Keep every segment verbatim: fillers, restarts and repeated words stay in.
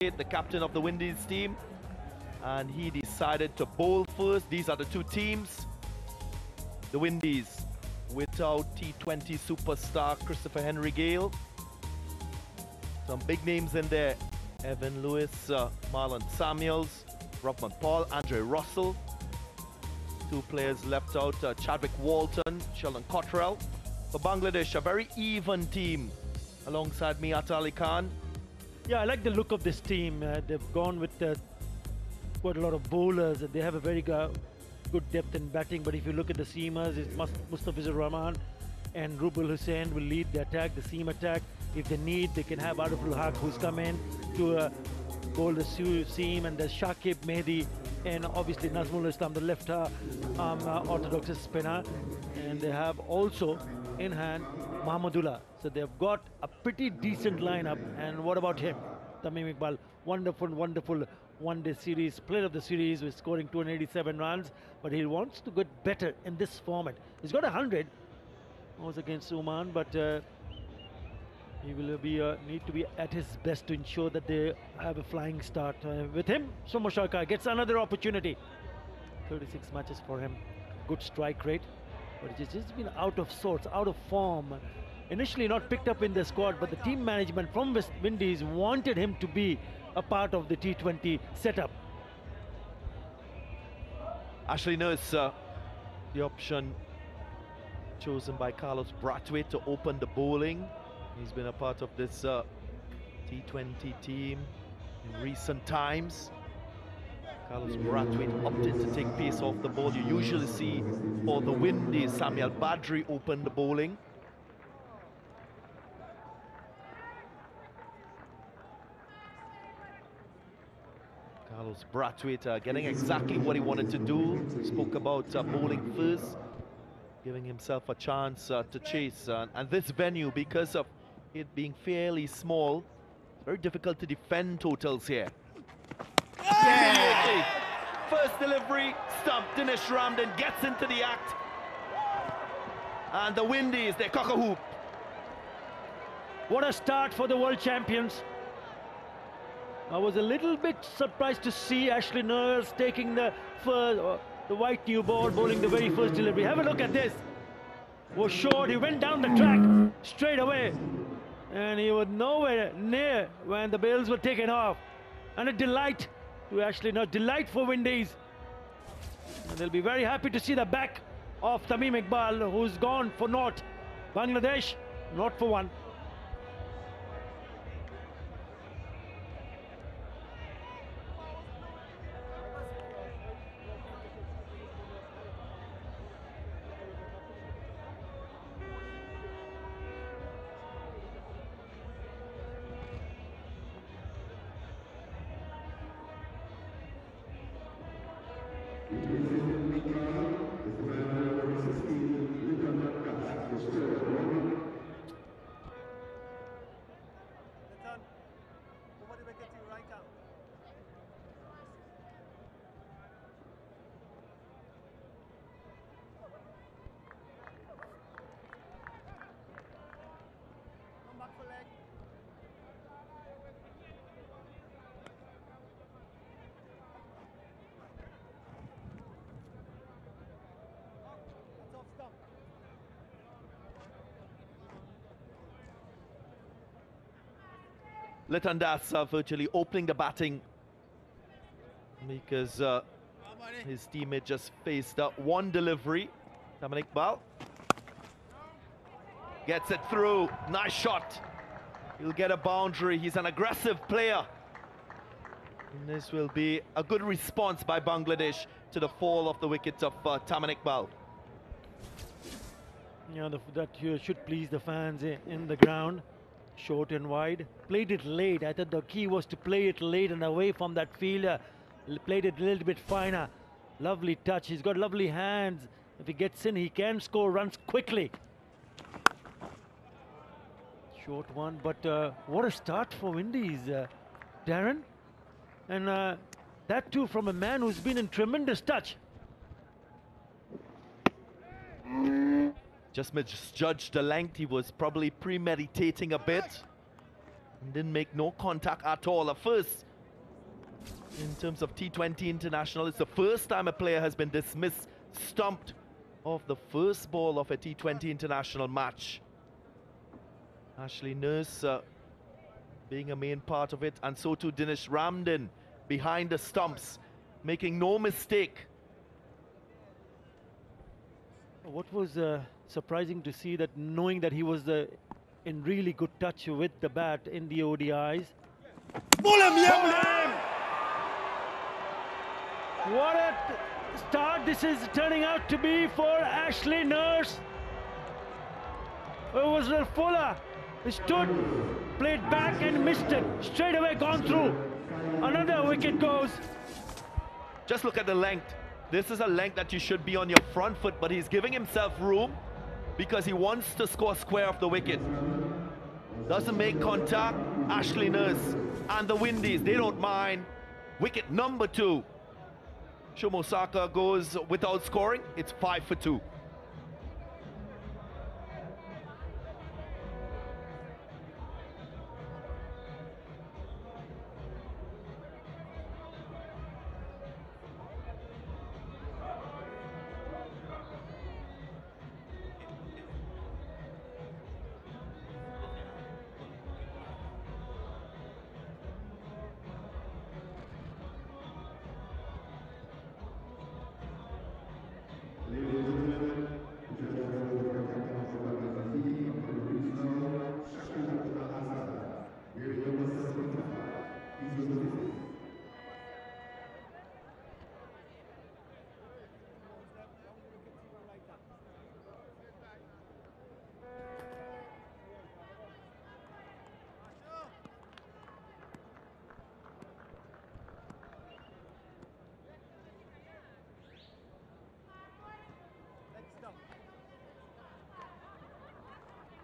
The captain of the West Indies team, and he decided to bowl first. These are the two teams. The West Indies without T twenty superstar Christopher Henry Gale. Some big names in there: Evin Lewis, uh, Marlon Samuels, Rovman Paul, Andre Russell. Two players left out: uh, Chadwick Walton, Sheldon Cottrell. For Bangladesh, a very even team. Alongside me, Atahar Ali Khan. Yeah, I like the look of this team. Uh, they've gone with uh, quite a lot of bowlers. They have a very go good depth in batting, but if you look at the seamers, it's Mustafizur Rahman and Rubel Hossain will lead the attack, the seam attack. If they need, they can have Ariful Haque, who's come in to uh, bowl the seam, and there's Shakib, Mehedi, and obviously Nazmul Islam, the left arm um, uh, orthodox spinner. And they have also in hand Mahmudullah. So they've got a pretty decent lineup. And what about him? Tamim Iqbal, wonderful, wonderful one-day series, player of the series, with scoring two hundred eighty-seven runs. But he wants to get better in this format. He's got one hundred. It was against Oman, but uh, he will be uh, need to be at his best to ensure that they have a flying start. Uh, with him, Soumya Sarkar gets another opportunity. thirty-six matches for him. Good strike rate. But it's just been out of sorts, out of form. Initially not picked up in the squad, but the team management from West Indies wanted him to be a part of the T twenty setup. Ashley Nurse, uh, the option chosen by Carlos Brathwaite to open the bowling. He's been a part of this uh, T twenty team in recent times. Carlos Brathwaite opted to take pace off the ball. You usually see for the Windies, Samuel Badree open the bowling. Carlos Brathwaite uh, getting exactly what he wanted to do. Spoke about uh, bowling first, giving himself a chance uh, to chase. Uh, and this venue, because of it being fairly small, it's very difficult to defend totals here. Yeah. First delivery, stump. Dinesh Ramdin gets into the act. And the West Indies, they cock a hoop. What a start for the world champions. I was a little bit surprised to see Ashley Nurse taking the first, uh, the white new board, bowling the very first delivery. Have a look at this. Was short, he went down the track straight away. And he was nowhere near when the bills were taken off. And a delight to Ashley Nurse, delight for Windies. And they'll be very happy to see the back of Tamim Iqbal, who's gone for naught. Bangladesh, not for one. Liton Das uh, virtually opening the batting because uh, his teammate just faced up one delivery. Tamim Iqbal gets it through. Nice shot. He'll get a boundary. He's an aggressive player. And this will be a good response by Bangladesh to the fall of the wickets of uh, Tamim Iqbal. Yeah, the, that uh, should please the fans in the ground. Short and wide, played it late. I thought the key was to play it late and away from that fielder. Played it a little bit finer. Lovely touch. He's got lovely hands. If he gets in, he can score runs quickly. Short one, but uh, what a start for Windies, uh, Darren. And uh, that too from a man who's been in tremendous touch. Just misjudged the length. He was probably premeditating a bit and didn't make no contact at all. A first in terms of T twenty international. It's the first time a player has been dismissed, stumped off the first ball of a T twenty international match. Ashley Nurse uh, being a main part of it, and so too Dinesh Ramdin behind the stumps, making no mistake. What was uh, surprising to see that, knowing that he was the in really good touch with the bat in the O D Is. What a start this is turning out to be for Ashley Nurse. It was Fuller. He stood, played back and missed it. Straight away gone through. Another wicket goes. Just look at the length. This is a length that you should be on your front foot, but he's giving himself room because he wants to score square off the wicket. Doesn't make contact. Ashley Nurse and the Windies, they don't mind. Wicket number two. Soumya Sarkar goes without scoring. It's five for two.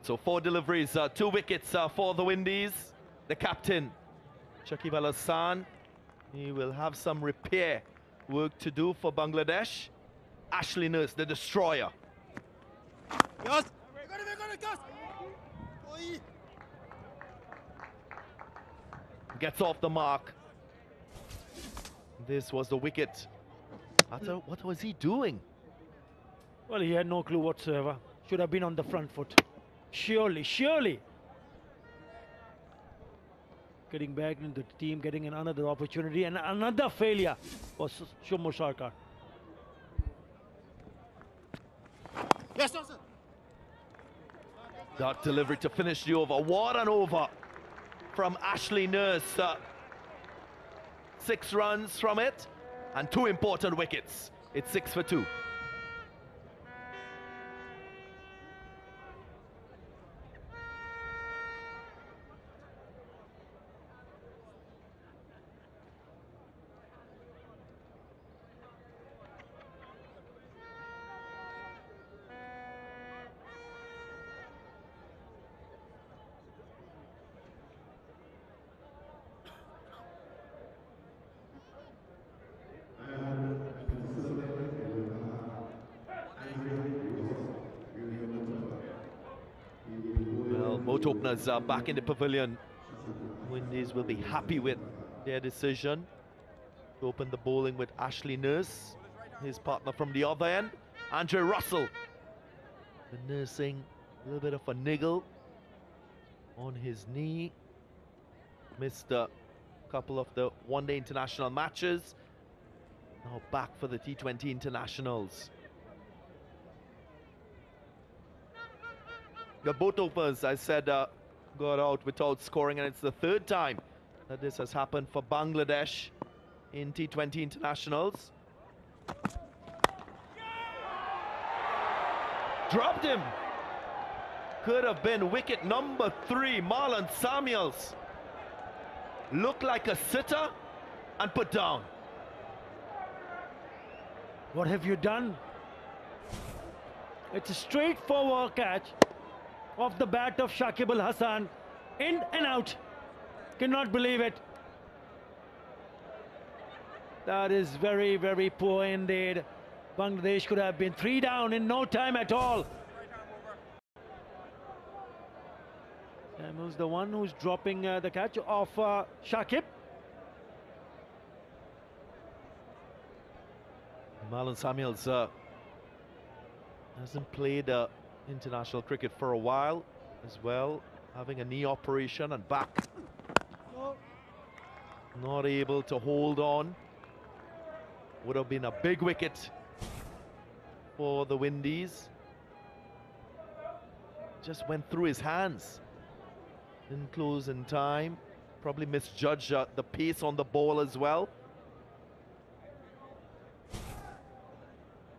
So four deliveries, uh, two wickets uh, for the Windies. The captain, Shakib Al Hasan, he will have some repair work to do for Bangladesh. Ashley Nurse, the destroyer. Yes. Gets off the mark. This was the wicket. Atahar, what was he doing? Well, he had no clue whatsoever. Should have been on the front foot. Surely, surely. Getting back into the team, getting another opportunity, and another failure for Soumya Sarkar. Yes, sir. Dark delivery to finish the over. What an over from Ashley Nurse. Uh, six runs from it, and two important wickets. It's six for two. Openers are back in the pavilion. Windies will be happy with their decision to open the bowling with Ashley Nurse, his partner from the other end, Andre Russell. The nursing a little bit of a niggle on his knee. Missed a couple of the one-day international matches. Now back for the T twenty internationals. The both openers, I said, uh, got out without scoring, and it's the third time that this has happened for Bangladesh in T twenty internationals. Dropped him. Could have been wicket number three. Marlon Samuels looked like a sitter and put down. What have you done? It's a straightforward catch off the bat of Shakib Al Hasan, in and out. Cannot believe it. That is very, very poor indeed. Bangladesh could have been three down in no time at all. Samuels, the one who's dropping uh, the catch off uh, Shakib. Marlon Samuels uh, hasn't played uh, international cricket for a while as well, having a knee operation and back. Not able to hold on. Would have been a big wicket for the Windies. Just went through his hands. Didn't close in time. Probably misjudged uh, the pace on the ball as well.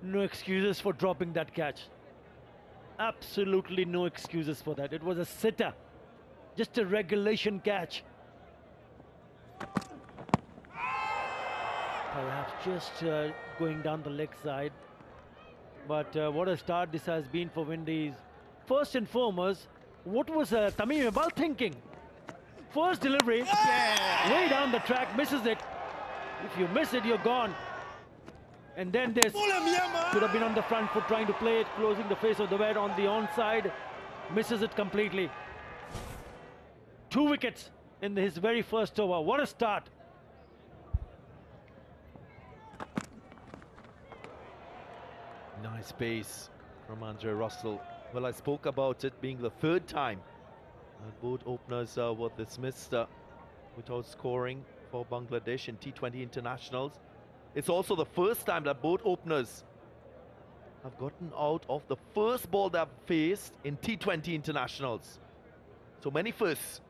No excuses for dropping that catch. Absolutely no excuses for that. It was a sitter. Just a regulation catch. Perhaps just uh, going down the leg side. But uh, what a start this has been for Windies. First and foremost, what was uh, Tamim Iqbal thinking? First delivery, yeah. Way down the track, misses it. If you miss it, you're gone. And then this could have been on the front foot trying to play it, closing the face of the bat on the onside. Misses it completely. Two wickets in his very first over. What a start. Nice pace from Andre Russell. Well, I spoke about it being the third time that both openers uh, were dismissed uh, without scoring for Bangladesh in T twenty internationals. It's also the first time that both openers have gotten out of the first ball they've faced in T twenty internationals. So many firsts.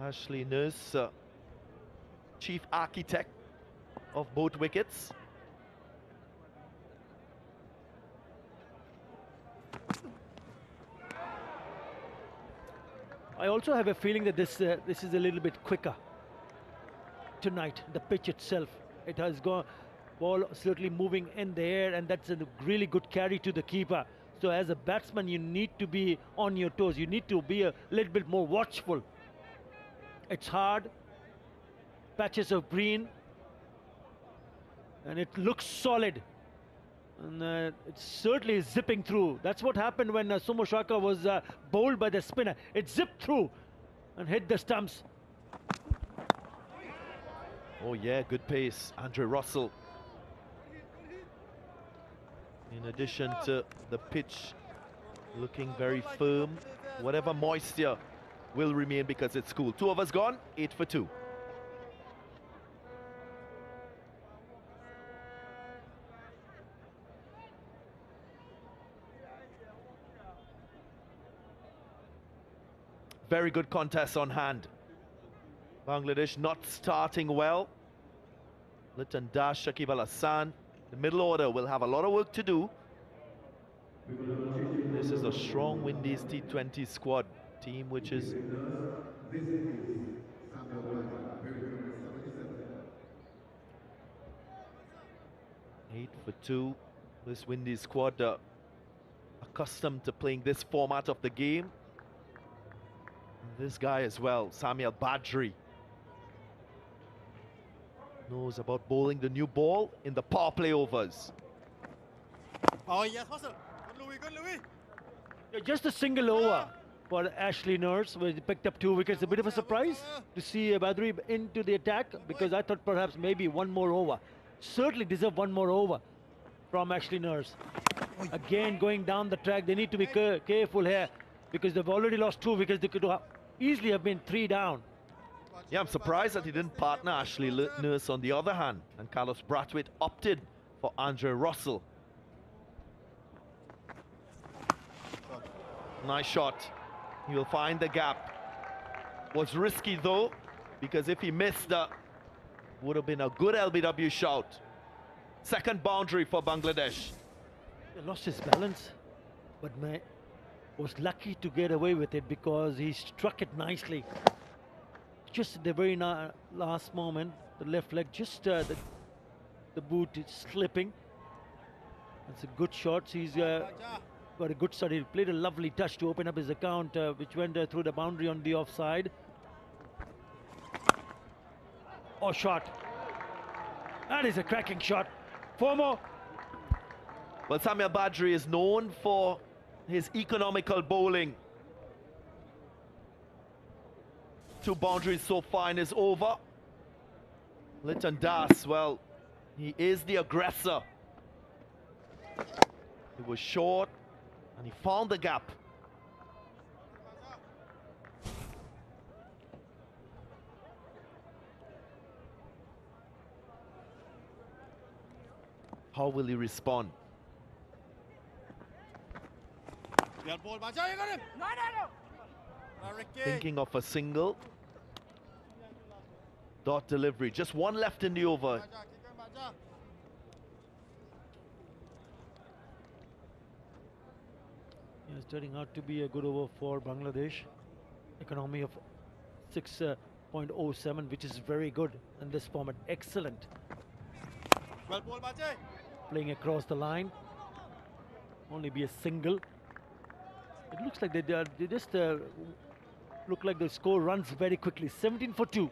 Ashley Nurse, uh, chief architect of both wickets. I also have a feeling that this uh, this is a little bit quicker tonight. The pitch itself, it has gone ball certainly moving in the air, and that's a really good carry to the keeper. So as a batsman, you need to be on your toes. You need to be a little bit more watchful. It's hard, patches of green, and it looks solid. And uh, it's certainly zipping through. That's what happened when uh, Soumya Sarkar was uh, bowled by the spinner. It zipped through and hit the stumps. Oh yeah, good pace, Andre Russell. In addition to the pitch looking very firm, whatever moisture will remain because it's cool. Two overs gone, eight for two. Very good contest on hand. Bangladesh not starting well. Liton Das, Shakib Al Hasan. The middle order will have a lot of work to do. This is a strong Windies T twenty squad. Team which is eight for two. This Windies squad uh, accustomed to playing this format of the game. This guy as well, Samuel Badree, knows about bowling the new ball in the power play overs. Oh yes, hustle. Good Louis, good Louis. Yeah, just a single over yeah. for Ashley Nurse, where he picked up two wickets. A bit of a surprise to see uh, Badree into the attack, because I thought perhaps maybe one more over. Certainly deserve one more over from Ashley Nurse. Again, going down the track, they need to be careful here, because they've already lost two wickets. They could easily have been three down. Yeah, I'm surprised that he didn't partner Ashley Nurse on the other hand, and Carlos Brathwaite opted for Andre Russell. Nice shot. He'll find the gap. Was risky though, because if he missed, that would have been a good L B W shout. Second boundary for Bangladesh. He lost his balance, but my was lucky to get away with it because he struck it nicely. Just at the very last moment, the left leg, just uh, the, the boot is slipping. It's a good shot. He's uh, got a good start. He played a lovely touch to open up his account, uh, which went uh, through the boundary on the offside. Oh, shot. That is a cracking shot. Four more. Well, Samuel Badree is known for his economical bowling. Two boundaries so far in his over. Liton Das, well, He is the aggressor. He was short and he found the gap. How will he respond? Thinking of a single. Dot delivery. Just one left in the over. It's turning out to be a good over for Bangladesh. Economy of six point oh seven, which is very good in this format. Excellent. Playing across the line. Only be a single. It looks like they, uh, they just uh, look like the score runs very quickly. seventeen for two.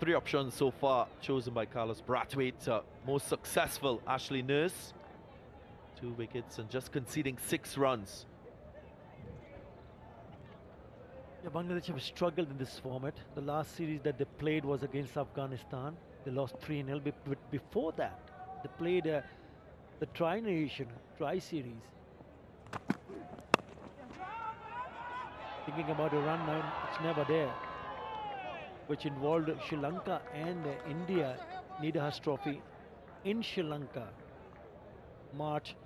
Three options so far chosen by Carlos Brathwaite. Uh, most successful, Ashley Nurse. Two wickets and just conceding six runs. Yeah, Bangladesh have struggled in this format. The last series that they played was against Afghanistan. They lost three nil. But before that, they played uh, the Tri-Nation, Tri-Series. Thinking about a run now, it's never there, which involved Sri Lanka and uh, India, Nidahas Trophy in Sri Lanka, March,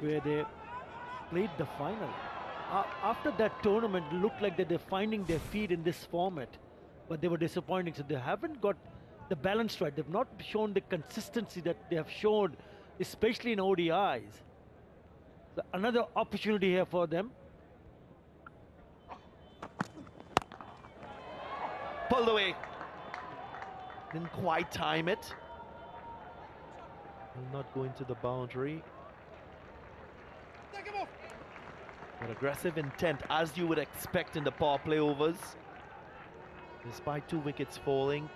where they played the final. Uh, after that tournament, it looked like that they're finding their feet in this format, but they were disappointing, so they haven't got the balance right. They've not shown the consistency that they have shown, especially in O D Is. So another opportunity here for them. Pulled away. Didn't quite time it. Will not go into the boundary. Take him off. But aggressive intent, as you would expect in the power play overs. Despite two wickets falling,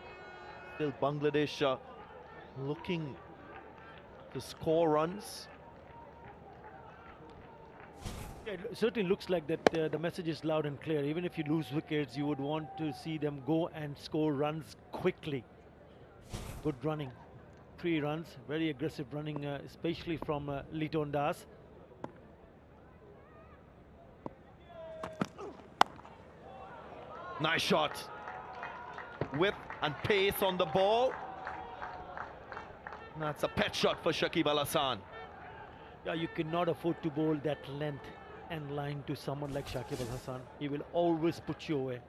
still Bangladesh uh, looking to score runs. It certainly looks like that uh, the message is loud and clear. Even if you lose wickets, you would want to see them go and score runs quickly. Good running. Three runs, very aggressive running, uh, especially from uh, Liton Das. Nice shot. Width and pace on the ball. And that's a pet shot for Shakib Al Hasan. Yeah, you cannot afford to bowl that length and line to someone like Shakib Al Hasan. He will always put you away.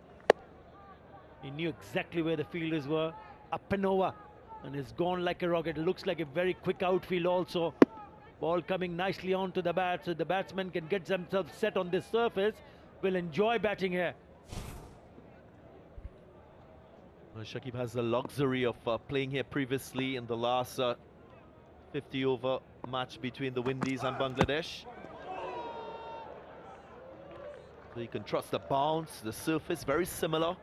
He knew exactly where the fielders were, up and over, and it's gone like a rocket. Looks like a very quick outfield also. Ball coming nicely onto the bat, so the batsmen can get themselves set on this surface. Will enjoy batting here. Well, Shakib has the luxury of uh, playing here previously in the last uh, fifty over match between the Windies and Bangladesh. So you can trust the bounce, the surface, very similar.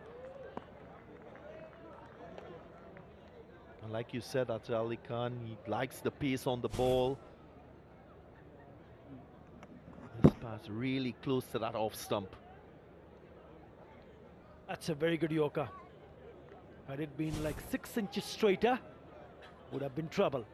And like you said, Atahar Ali Khan, he likes the pace on the ball. This pass really close to that off stump. That's a very good Yorker. Had it been like six inches straighter, would have been trouble.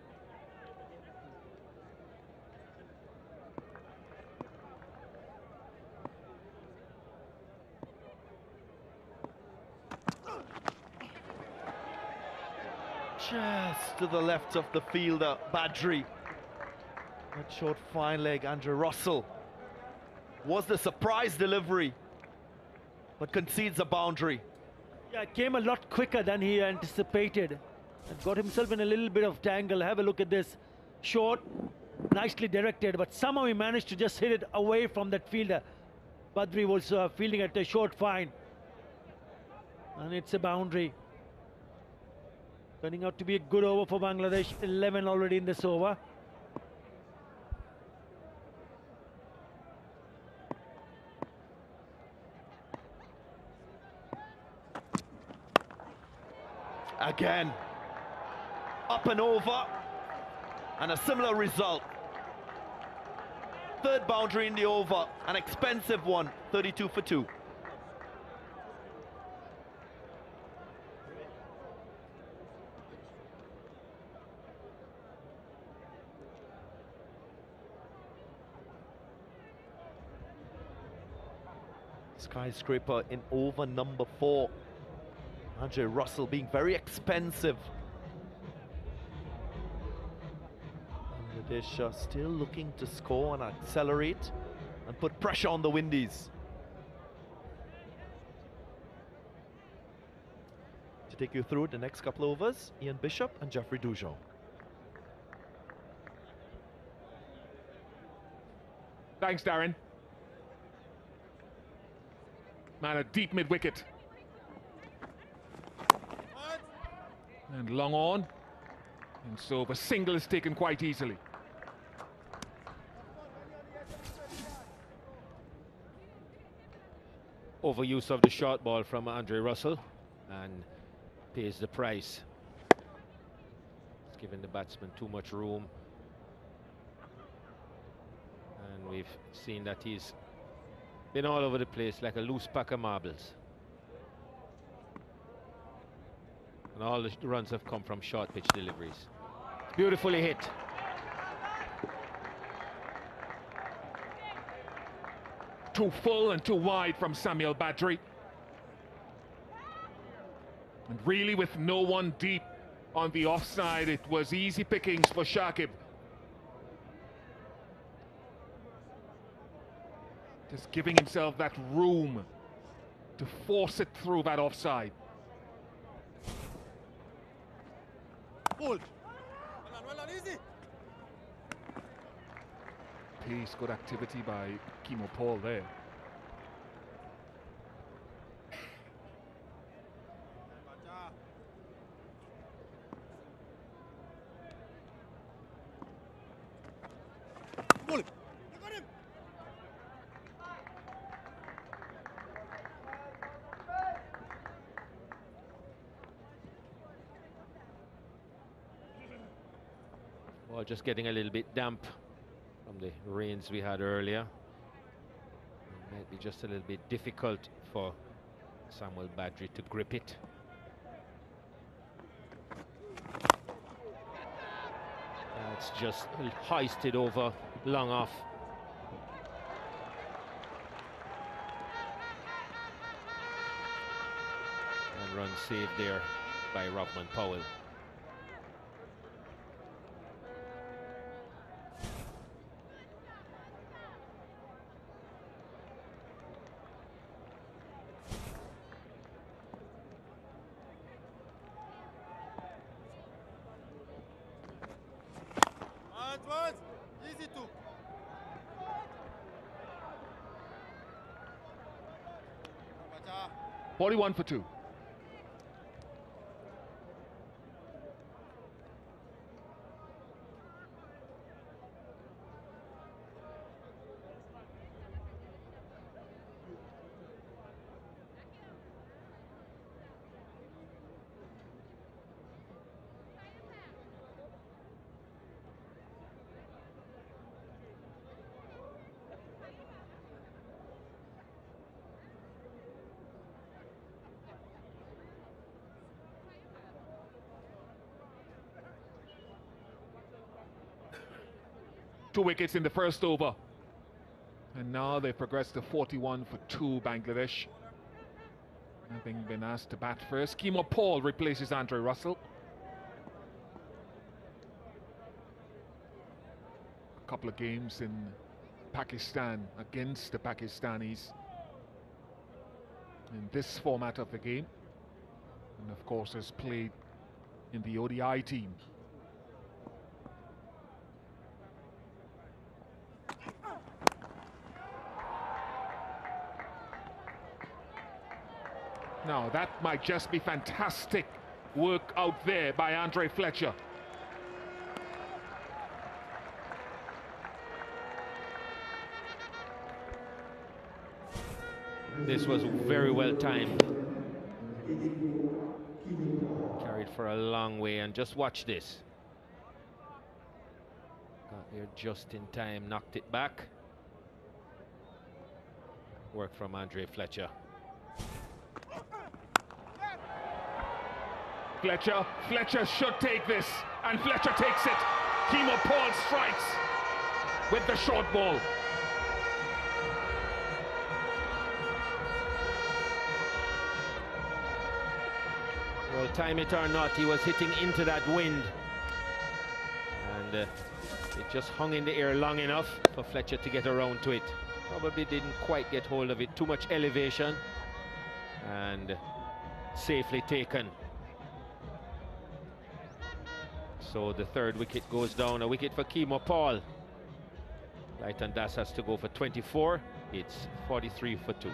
Just to the left of the fielder, Badree. That short fine leg, Andre Russell. Was the surprise delivery, but concedes a boundary. Yeah, it came a lot quicker than he anticipated. And got himself in a little bit of tangle. Have a look at this. Short, nicely directed, but somehow he managed to just hit it away from that fielder. Badree was uh, fielding at a short fine. and it's a boundary. Turning out to be a good over for Bangladesh. eleven already in this over. Again, up and over, and a similar result. Third boundary in the over, an expensive one, thirty-two for two. Skyscraper in over number four. Andre Russell being very expensive. Bangladesh are still looking to score and accelerate and put pressure on the Windies. To take you through the next couple of overs, Ian Bishop and Jeffrey Dujon. Thanks, Darren. Man, a deep mid-wicket. And long on, and so the single is taken quite easily. Overuse of the short ball from Andre Russell, and pays the price. It's giving the batsman too much room, and we've seen that he's been all over the place like a loose pack of marbles. And all the runs have come from short pitch deliveries. Beautifully hit. Too full and too wide from Samuel Badree. And really with no one deep on the offside, it was easy pickings for Shakib. Just giving himself that room to force it through that offside. Well done, well done, easy. Please, good activity by Kemar Paul there. Well. Just getting a little bit damp from the rains we had earlier. It might be just a little bit difficult for Samuel Badree to grip it. It's just hoisted over, long off. And run saved there by Rovman Paul. forty-one for two. Two wickets in the first over, and now they progress to forty-one for two. Bangladesh having been asked to bat first. Kemar Paul replaces Andre Russell. A couple of games in Pakistan against the Pakistanis in this format of the game, and of course has played in the O D I team. Now that might just be fantastic work out there by Andre Fletcher. This was very well timed. Carried for a long way, and just watch this. Got there just in time, knocked it back. Work from Andre Fletcher. Fletcher, Fletcher should take this, and Fletcher takes it. Kemar Paul strikes with the short ball. Well, time it or not, he was hitting into that wind, and uh, it just hung in the air long enough for Fletcher to get around to it. Probably didn't quite get hold of it, too much elevation, and safely taken. So the third wicket goes down, a wicket for Kemar Paul. Liton Das has to go for twenty-four, it's forty-three for two.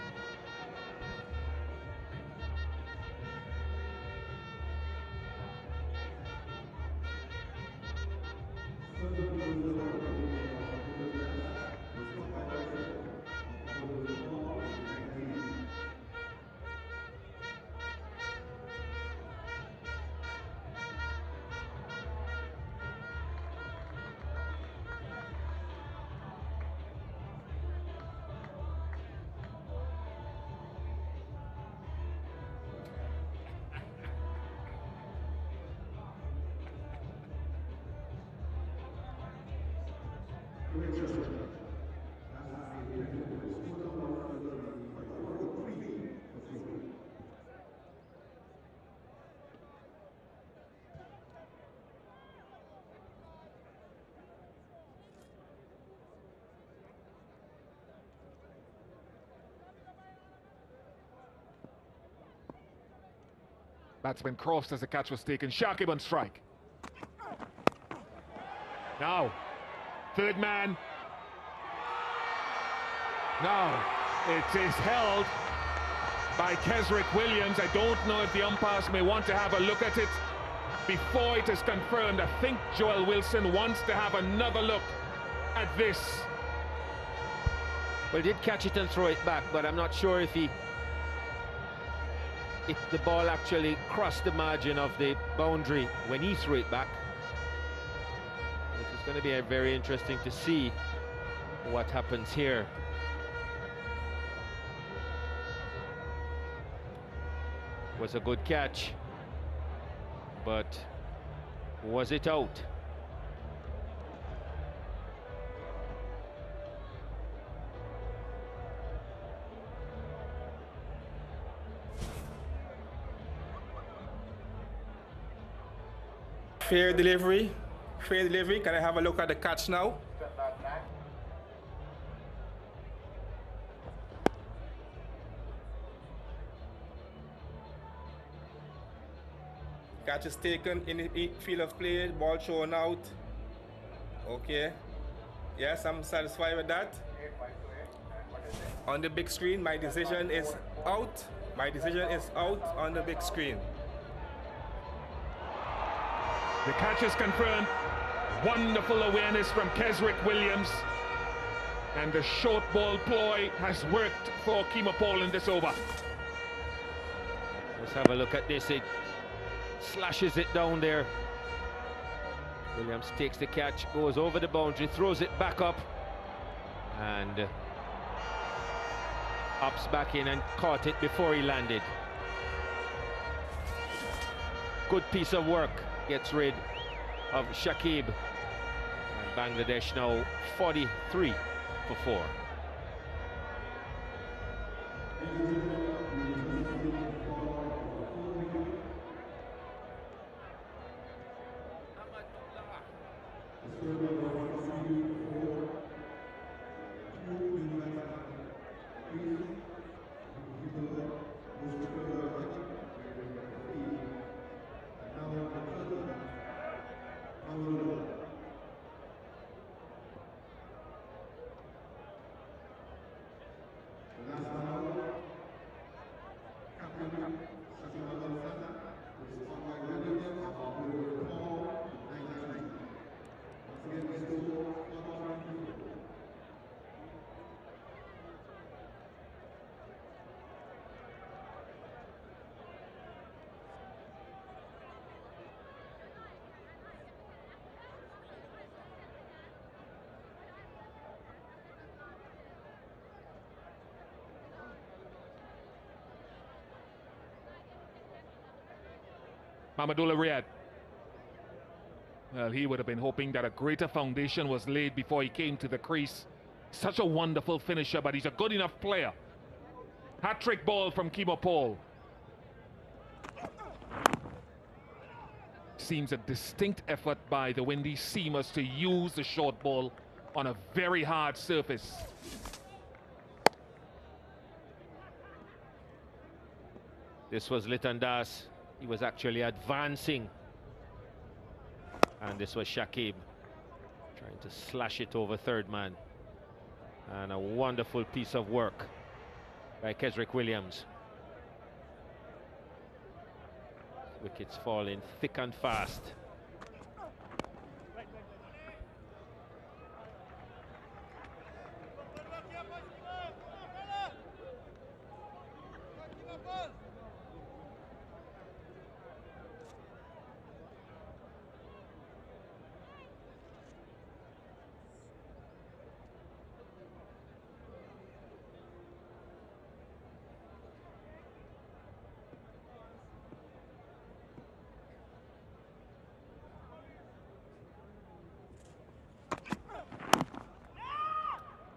Batsman crossed as the catch was taken. Shakib on strike. Now, third man. Now, it is held by Kesrick Williams. I don't know if the umpires may want to have a look at it before it is confirmed. I think Joel Wilson wants to have another look at this. Well, he did catch it and throw it back, but I'm not sure if he... if the ball actually crossed the margin of the boundary when he threw it back. It's going to be a very interesting to see what happens here. Was a good catch, but was it out? Fair delivery, fair delivery. Can I have a look at the catch now? Catch is taken in the field of play, ball thrown out. Okay. Yes, I'm satisfied with that. On the big screen, my decision is out. My decision is out on the big screen. The catch is confirmed. Wonderful awareness from Kesrick Williams. And the short ball ploy has worked for Kemar Paul in this over. Let's have a look at this. It slashes it down there. Williams takes the catch, goes over the boundary, throws it back up. And uh, hops back in and caught it before he landed. Good piece of work. Gets rid of Shakib, and Bangladesh now forty-three for four. Mahmudullah Riyad. Well, he would have been hoping that a greater foundation was laid before he came to the crease. Such a wonderful finisher, but he's a good enough player. Hat-trick ball from Kemar Paul. Seems a distinct effort by the Windy Seamers to use the short ball on a very hard surface. This was Liton Das. He was actually advancing. And this was Shakib trying to slash it over third man. And a wonderful piece of work by Kesrick Williams. Wickets falling thick and fast.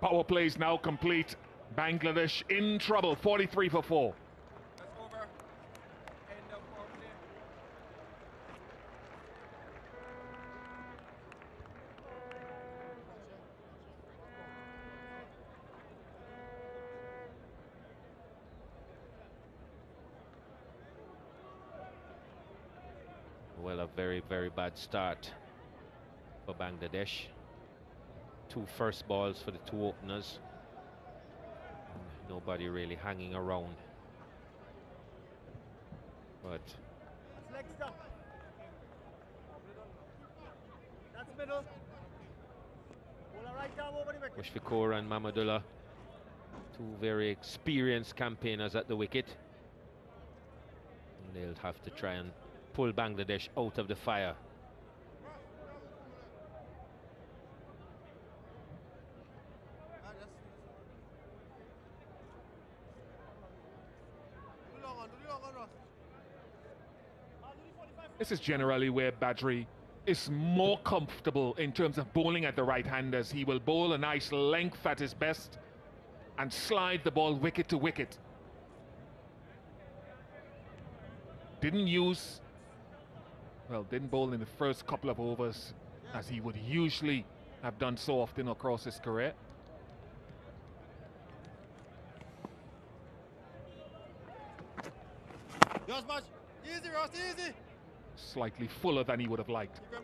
Power plays now complete. Bangladesh in trouble. forty-three for four. That's over. End of fourth day. Well, a very, very bad start for Bangladesh. Two first balls for the two openers. Nobody really hanging around. But next up. That's middle. Mushfiqur and Mahmudullah, two very experienced campaigners at the wicket. And they'll have to try and pull Bangladesh out of the fire. This is generally where Badree is more comfortable in terms of bowling at the right-handers. He will bowl a nice length at his best and slide the ball wicket to wicket. Didn't use, well, didn't bowl in the first couple of overs as he would usually have done so often across his career. Just much. Easy, Ross, easy. Slightly fuller than he would have liked. Well,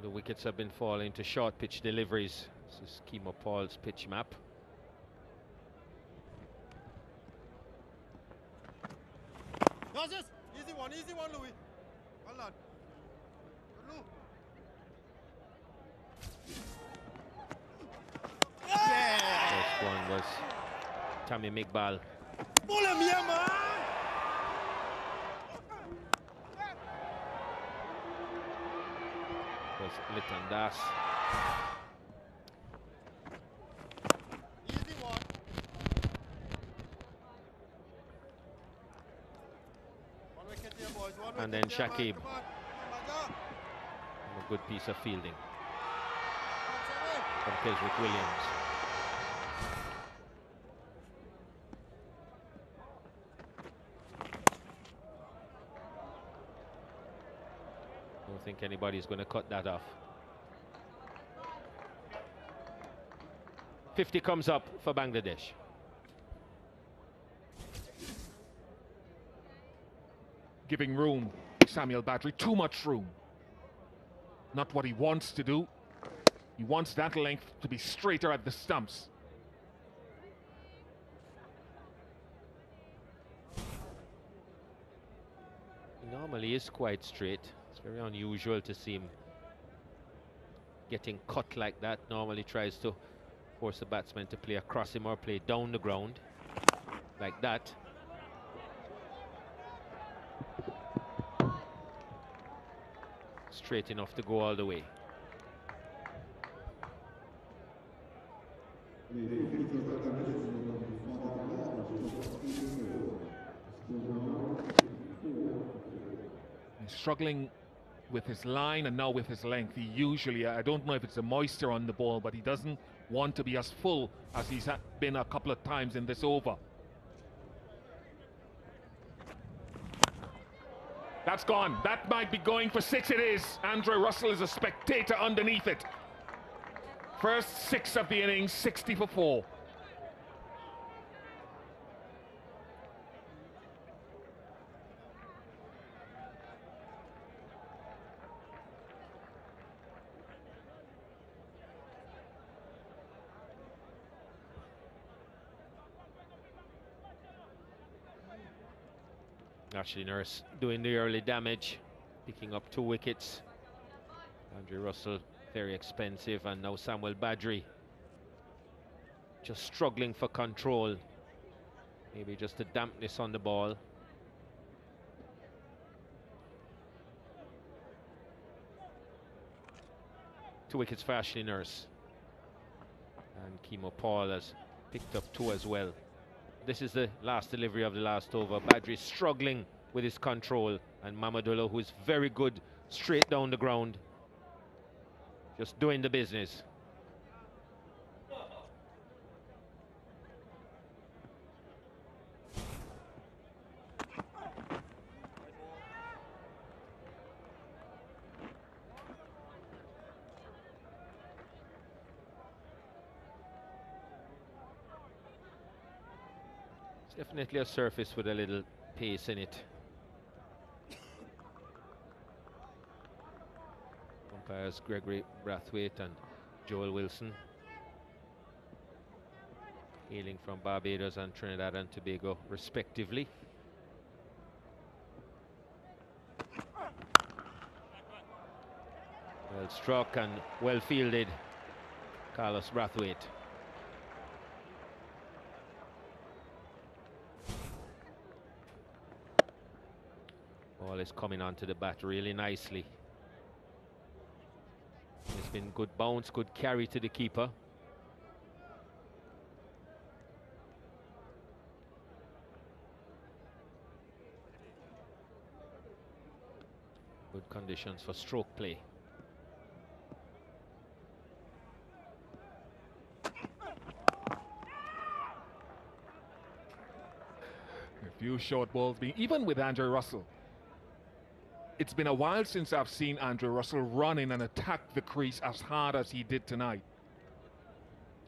the wickets have been falling to short pitch deliveries. This is Kemar Paul's pitch map. Easy one, Louis. Hold on. Yeah. First one was Tamim Iqbal. Was Liton Das. And then Shakib. A good piece of fielding from Kesrick Williams. Don't think anybody's going to cut that off. fifty comes up for Bangladesh. Giving room, Samuel Badree, too much room. Not what he wants to do. He wants that length to be straighter at the stumps. He normally is quite straight. It's very unusual to see him getting cut like that. Normally tries to force the batsman to play across him or play down the ground like that. straight enough to go all the way. Struggling with his line and now with his length. He usually, I don't know if it's the moisture on the ball, but he doesn't want to be as full as he's been a couple of times in this over. That's gone. That might be going for six. It is. Andre Russell is a spectator underneath it. First six of the innings, sixty for four. Ashley Nurse doing the early damage, picking up two wickets. Andre Russell, very expensive, and now Samuel Badree just struggling for control. Maybe just the dampness on the ball. Two wickets for Ashley Nurse. And Kemar Paul has picked up two as well. This is the last delivery of the last over. Badree struggling with his control, and Mahmudullah, who is very good straight down the ground, just doing the business. Definitely a surface with a little pace in it. Umpires Gregory Brathwaite and Joel Wilson, hailing from Barbados and Trinidad and Tobago respectively. Well struck and well fielded, Carlos Brathwaite. Is coming onto the bat really nicely. It's been good bounce, good carry to the keeper. Good conditions for stroke play. A few short balls being, even with Andre Russell. It's been a while since I've seen Andre Russell run in and attack the crease as hard as he did tonight.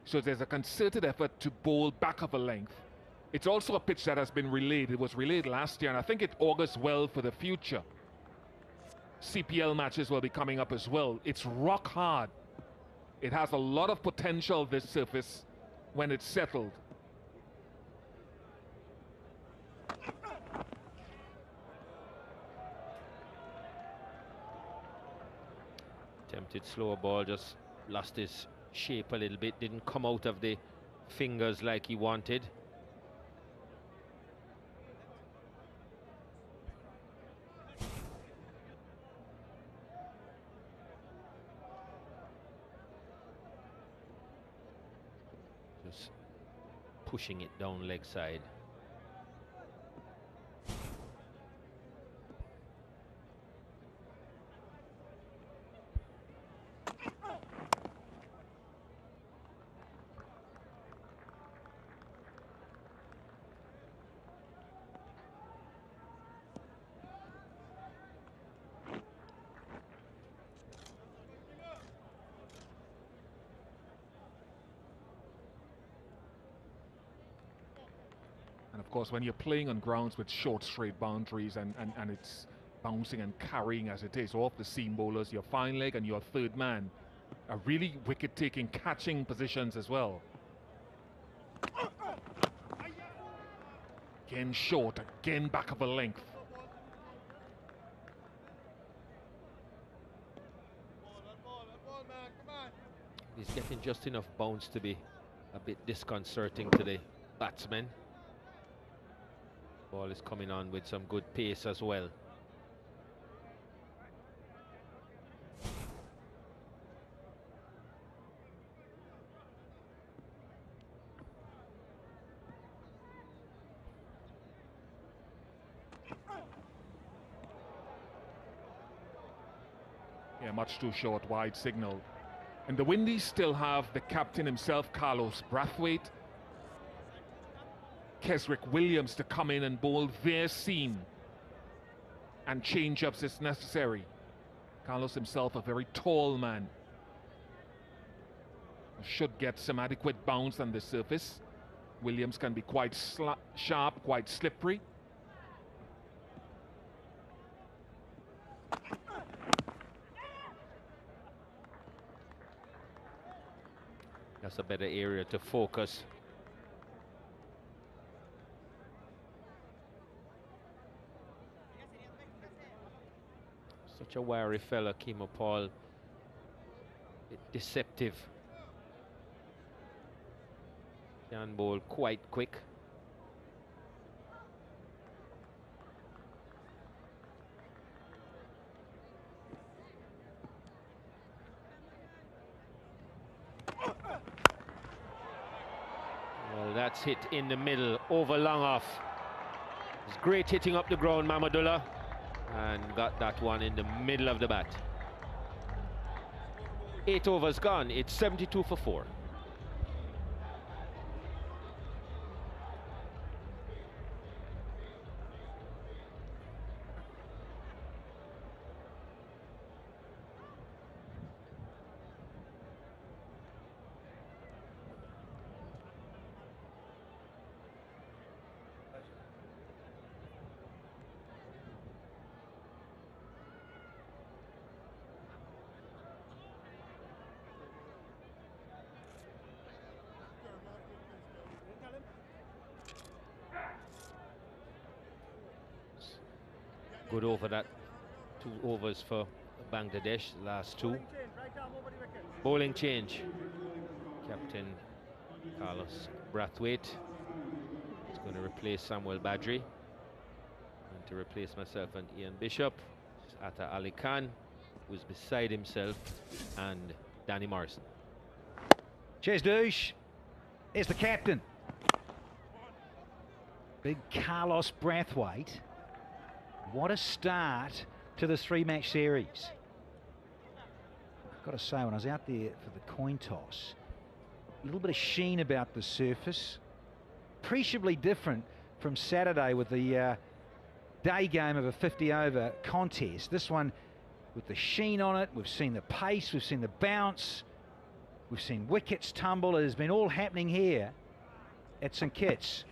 So there's a concerted effort to bowl back of a length. It's also a pitch that has been relayed. It was relayed last year, and I think it augurs well for the future. C P L matches will be coming up as well. It's rock hard. It has a lot of potential, this surface, when it's settled. Tempted slower ball, just lost his shape a little bit, didn't come out of the fingers like he wanted. Just pushing it down leg side. Of course, when you're playing on grounds with short straight boundaries and, and, and it's bouncing and carrying as it is off the seam bowlers, your fine leg and your third man are really wicket-taking, catching positions as well. Again short, again back of a length. He's getting just enough bounce to be a bit disconcerting to the batsman. Ball is coming on with some good pace as well. Yeah, much too short, wide signal. And the Windies still have the captain himself, Carlos Brathwaite. Kesrick Williams to come in and bowl their seam. And change-ups is necessary. Carlos himself a very tall man. Should get some adequate bounce on the surface. Williams can be quite sla sharp, quite slippery. That's a better area to focus. Such a wiry fella, Kemar Paul. Deceptive. Can bowl quite quick. Well, that's hit in the middle, over long off. It's great hitting up the ground, Mahmudullah. And got that one in the middle of the bat. Eight overs gone, it's seventy-two for four. Good over that. Two overs for Bangladesh, last two. Bowling change. Captain Carlos Brathwaite is going to replace Samuel Badree. And to replace myself and Ian Bishop, Atahar Ali Khan, who's beside himself, and Danny Morrison. Cheers, douche. Here's the captain. Big Carlos Brathwaite. What a start to the three-match series. I've got to say, when I was out there for the coin toss, a little bit of sheen about the surface. Appreciably different from Saturday with the uh, day game of a fifty-over contest. This one with the sheen on it, we've seen the pace, we've seen the bounce, we've seen wickets tumble. It has been all happening here at Saint Kitts.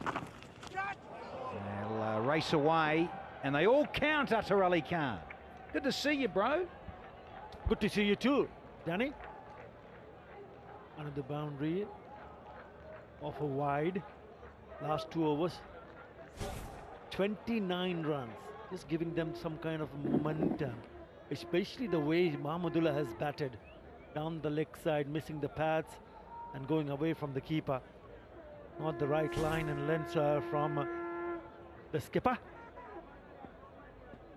They'll uh, race away. And they all count, Atahar Ali Khan. Good to see you, bro. Good to see you too, Danny. Under the boundary, off a wide. Last two overs, twenty-nine runs. Just giving them some kind of momentum, especially the way Mahmudullah has batted down the leg side, missing the pads and going away from the keeper. Not the right line and length from the skipper.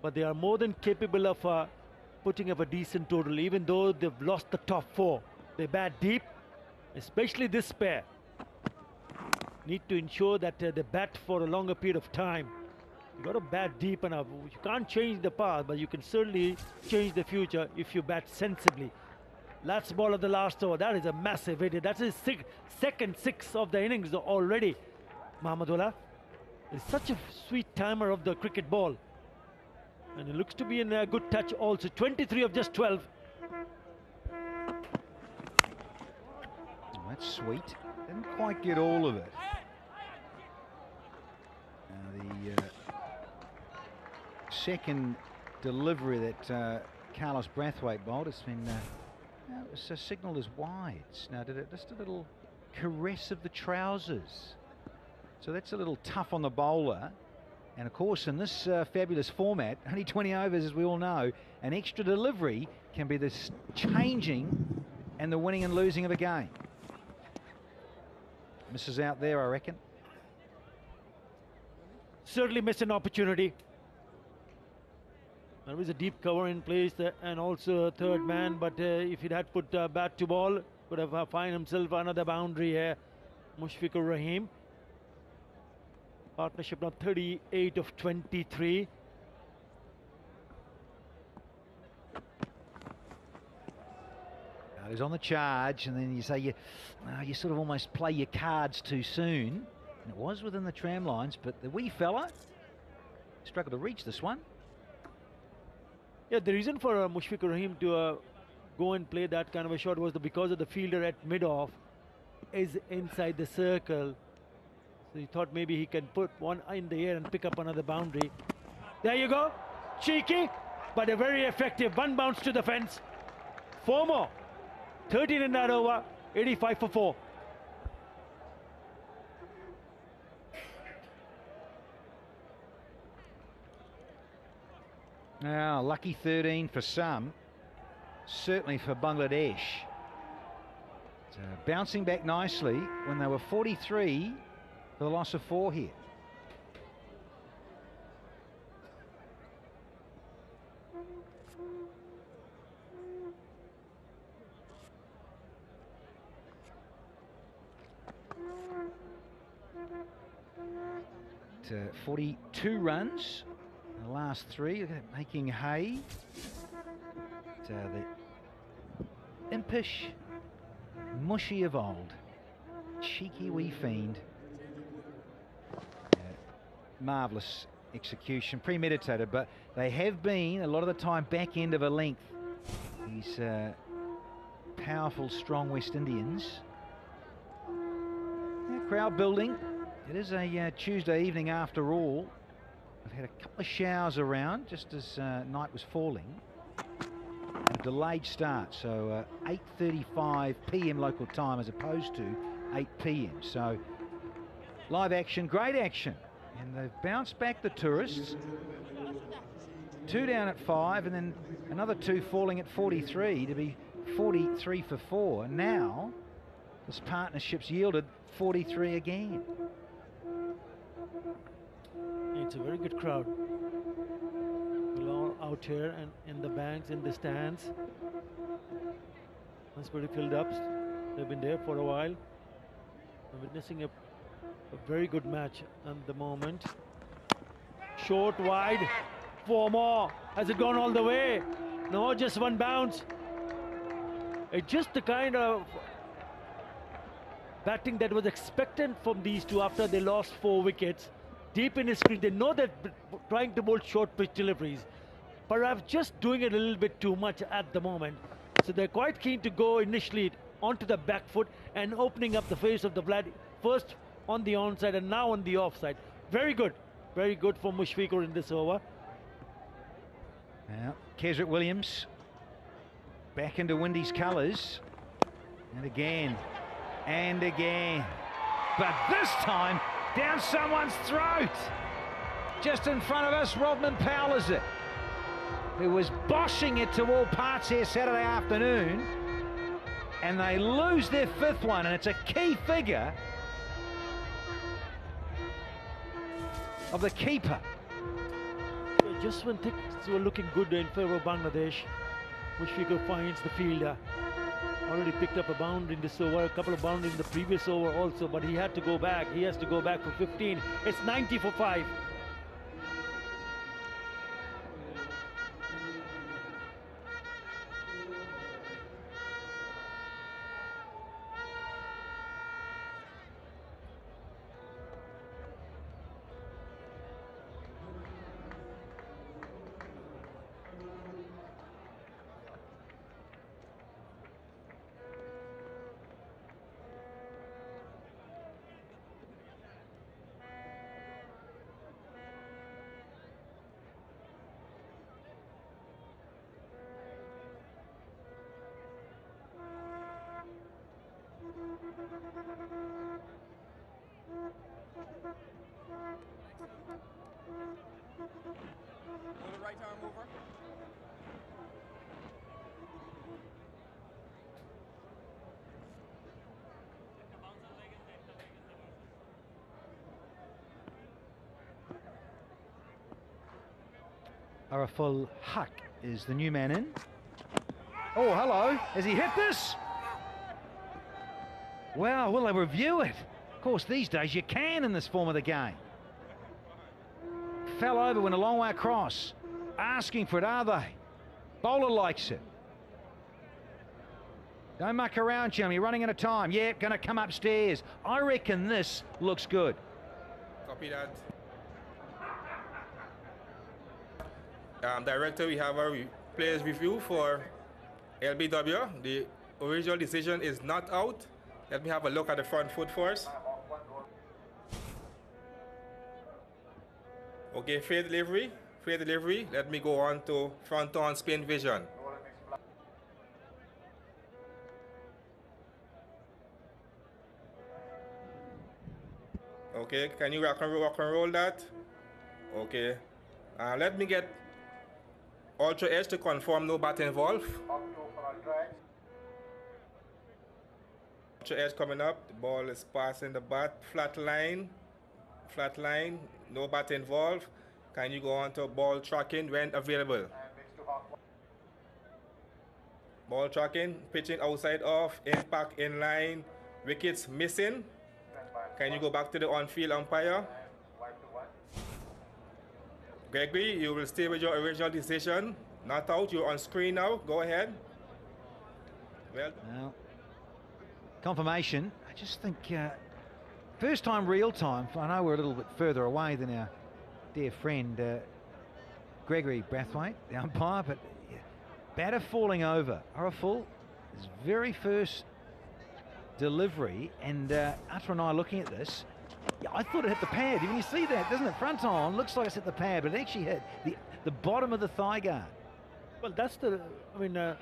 But they are more than capable of uh, putting up a decent total, even though they've lost the top four. They bat deep, especially this pair. Need to ensure that uh, they bat for a longer period of time. You've got to bat deep enough. You can't change the past, but you can certainly change the future if you bat sensibly. Last ball of the last over, that is a massive hit. That's his six, second six of the innings already, Mahmudullah. It's such a sweet timer of the cricket ball. And it looks to be in a good touch also. twenty-three of just twelve. Oh, that's sweet. Didn't quite get all of it. Uh, the uh, second delivery that uh, Carlos Brathwaite bowled has been... Uh, no, it's a signal as wides. Now, did it just a little caress of the trousers. So that's a little tough on the bowler. And of course, in this uh, fabulous format, only twenty overs, as we all know, an extra delivery can be this changing and the winning and losing of a game. Misses out there, I reckon. Certainly missed an opportunity. There was a deep cover in place uh, and also a third man, but uh, if he'd had put uh, bat to ball, would have uh, found himself another boundary here. Mushfiqur Rahim. Partnership now thirty-eight of twenty-three. goes on the charge, and then you say you, uh, you sort of almost play your cards too soon. And it was within the tram lines, but the wee fella struggled to reach this one. Yeah, the reason for uh, Mushfiqur Rahim to uh, go and play that kind of a shot was the, because of the fielder at mid-off is inside the circle. So he thought maybe he can put one in the air and pick up another boundary. There you go. Cheeky, but a very effective one bounce to the fence. Four more. thirteen in that over. eighty-five for four. Now, lucky thirteen for some. Certainly for Bangladesh. So bouncing back nicely when they were forty-three for the loss of four here. Uh, forty-two runs in the last three. Look at it, making hay. But, uh, the impish mushy of old, cheeky wee fiend. Uh, marvellous execution, premeditated, but they have been a lot of the time back end of a length, these uh, powerful, strong West Indians. Yeah, crowd building. It is a uh, Tuesday evening after all. We've had a couple of showers around just as uh, night was falling. A delayed start, so uh, eight thirty-five p m local time as opposed to eight p m So live action, great action. And they've bounced back, the tourists. Two down at five and then another two falling at forty-three to be forty-three for four. Now this partnership's yielded forty-three again. It's a very good crowd. They're all out here and in the banks, in the stands. That's pretty filled up. They've been there for a while. They're witnessing a, a very good match at the moment. Short, wide, four more. Has it gone all the way? No, just one bounce. It's just the kind of batting that was expected from these two after they lost four wickets. Deep in his screen, they know that trying to bowl short pitch deliveries, perhaps just doing it a little bit too much at the moment. So they're quite keen to go initially onto the back foot and opening up the face of the bat, first on the onside and now on the offside. Very good, very good for Mushfiqur in this over. Now, Kesrick Williams back into Windy's colours, and again. And again, but this time down someone's throat. Just in front of us, Rovman Paul is it, who was boshing it to all parts here Saturday afternoon, and they lose their fifth one, and it's a key figure of the keeper. Just when things were looking good in favour of Bangladesh, Mushfiqur finds the fielder. Already picked up a boundary in this over, a couple of boundaries in the previous over also, but he had to go back. He has to go back for fifteen. It's ninety for five. Ariful Haque is the new man in. Oh, hello. Has he hit this? Wow, will they review it? Of course, these days you can in this form of the game. Fell over, went a long way across. Asking for it, are they? Bowler likes it. Don't muck around, chum. You're running out of time. Yeah, going to come upstairs. I reckon this looks good. Copy that. Um, director, we have our players review for L B W. The original decision is not out. Let me have a look at the front foot first. Okay, fair delivery. Fair delivery. Let me go on to front-on spin vision. Okay, can you rock and roll, rock and roll that? Okay. Uh, let me get Ultra Edge to confirm no bat involved. Ultra Edge coming up. The ball is passing the bat. Flat line. Flat line. No bat involved. Can you go on to ball tracking when available? Ball tracking. Pitching outside off. Impact in line. Wickets missing. Can you go back to the on-field umpire? Gregory, you will stay with your original decision. Not out, you're on screen now. Go ahead. Well, now, confirmation. I just think uh, first time real time. I know we're a little bit further away than our dear friend uh, Gregory Brathwaite, the umpire, but yeah, batter falling over. Ariful, his very first delivery, and uh, Atta and I looking at this. Yeah, I thought it hit the pad. Even you see that, doesn't it? Front on looks like it's hit the pad, but it actually hit the the bottom of the thigh guard. Well, that's the. I mean, uh,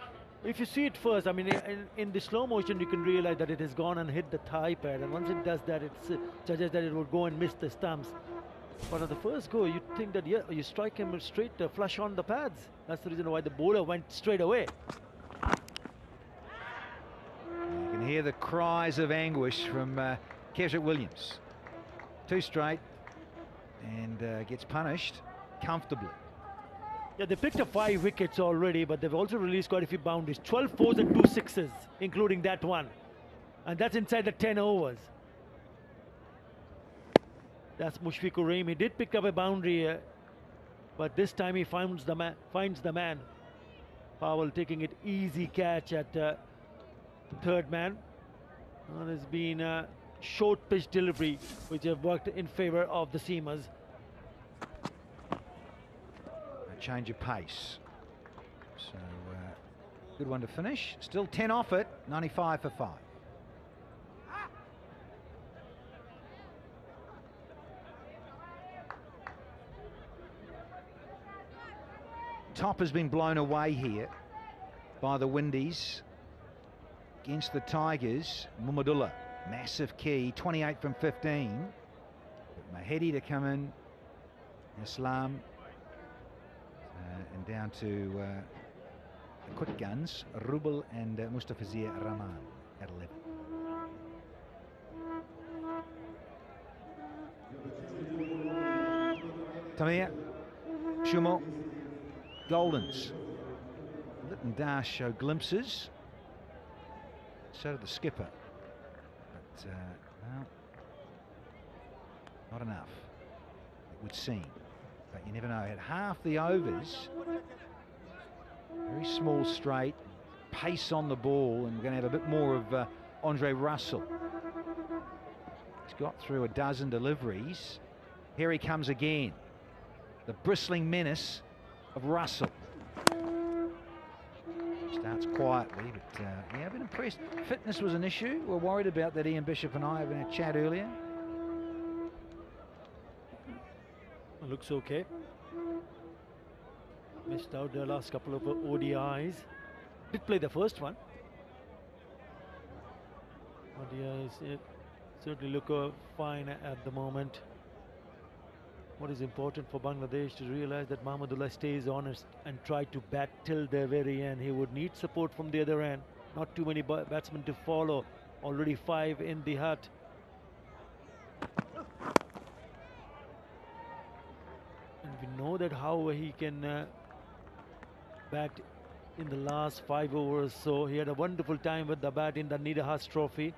if you see it first, I mean, in, in the slow motion, you can realize that it has gone and hit the thigh pad, and once it does that, it judges that it will go and miss the stumps. But at the first go, you think that yeah, you strike him straight uh, flush on the pads. That's the reason why the bowler went straight away. You can hear the cries of anguish from uh, Kesrick Williams. Too straight and uh, gets punished comfortably. Yeah, they picked up five wickets already, but they've also released quite a few boundaries. twelve fours and two sixes, including that one. And that's inside the ten overs. That's Mushfiqur Rahim. He did pick up a boundary, uh, but this time he finds the man. Finds the man. Powell taking it easy catch at uh, third man. And it's been... Uh, short pitch delivery which have worked in favor of the seamers. A change of pace, so uh, good one to finish. Still ten off it. Ninety-five for five. Ah. Top has been blown away here by the Windies against the Tigers. Mahmudullah, massive key, twenty-eight from fifteen. But Mehedi to come in, Islam, uh, and down to uh, the quick guns, Rubel and uh, Mustafizur Rahman at eleven. Tamir, Shumo, Goldens. Liton Das show glimpses. So did the skipper. Uh, well, not enough, it would seem, but you never know. At half the overs, very small straight, pace on the ball, and we're going to have a bit more of uh, Andre Russell. He's got through a dozen deliveries. Here he comes again, the bristling menace of Russell. Starts quietly, but uh, yeah, I've been impressed. Fitness was an issue. We're worried about that, Ian Bishop and I, having a chat earlier. Looks okay. Missed out the last couple of O D Is. Did play the first one. O D Is it certainly look uh, fine at the moment. What is important for Bangladesh to realize that Mahmudullah stays honest and try to bat till the very end. He would need support from the other end. Not too many batsmen to follow. Already five in the hut. And we know that how he can uh, bat in the last five overs. So he had a wonderful time with the bat in the Nidahas Trophy.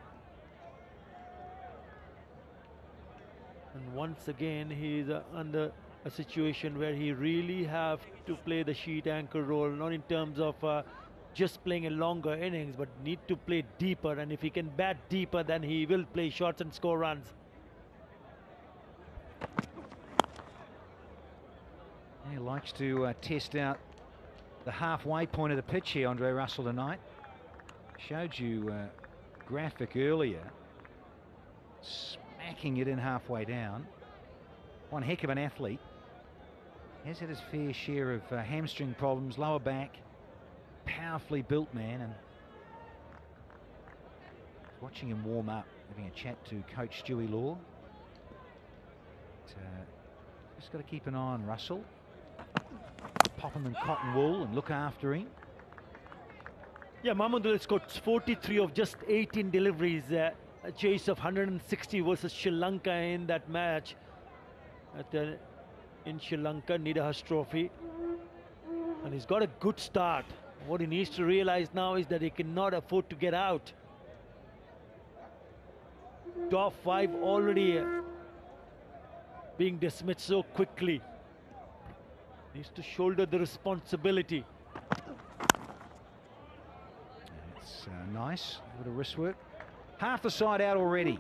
And once again, he is uh, under a situation where he really have to play the sheet anchor role, not in terms of uh, just playing in longer innings, but need to play deeper, and if he can bat deeper, then he will play shots and score runs. He likes to uh, test out the halfway point of the pitch here, Andre Russell tonight. Showed you a graphic earlier, smacking it in halfway down. One heck of an athlete. Has had his fair share of uh, hamstring problems, lower back. Powerfully built man, and watching him warm up, having a chat to coach Stewie Law. But, uh, just got to keep an eye on Russell. Pop him in cotton wool and look after him. Yeah, Mahmudullah scored forty-three of just eighteen deliveries, uh, a chase of one hundred sixty versus Sri Lanka in that match at the in Sri Lanka Nidahas Trophy, and he's got a good start. What he needs to realize now is that he cannot afford to get out. Top five already uh, being dismissed so quickly. Needs to shoulder the responsibility. That's uh, nice. A bit of wrist work. Half the side out already.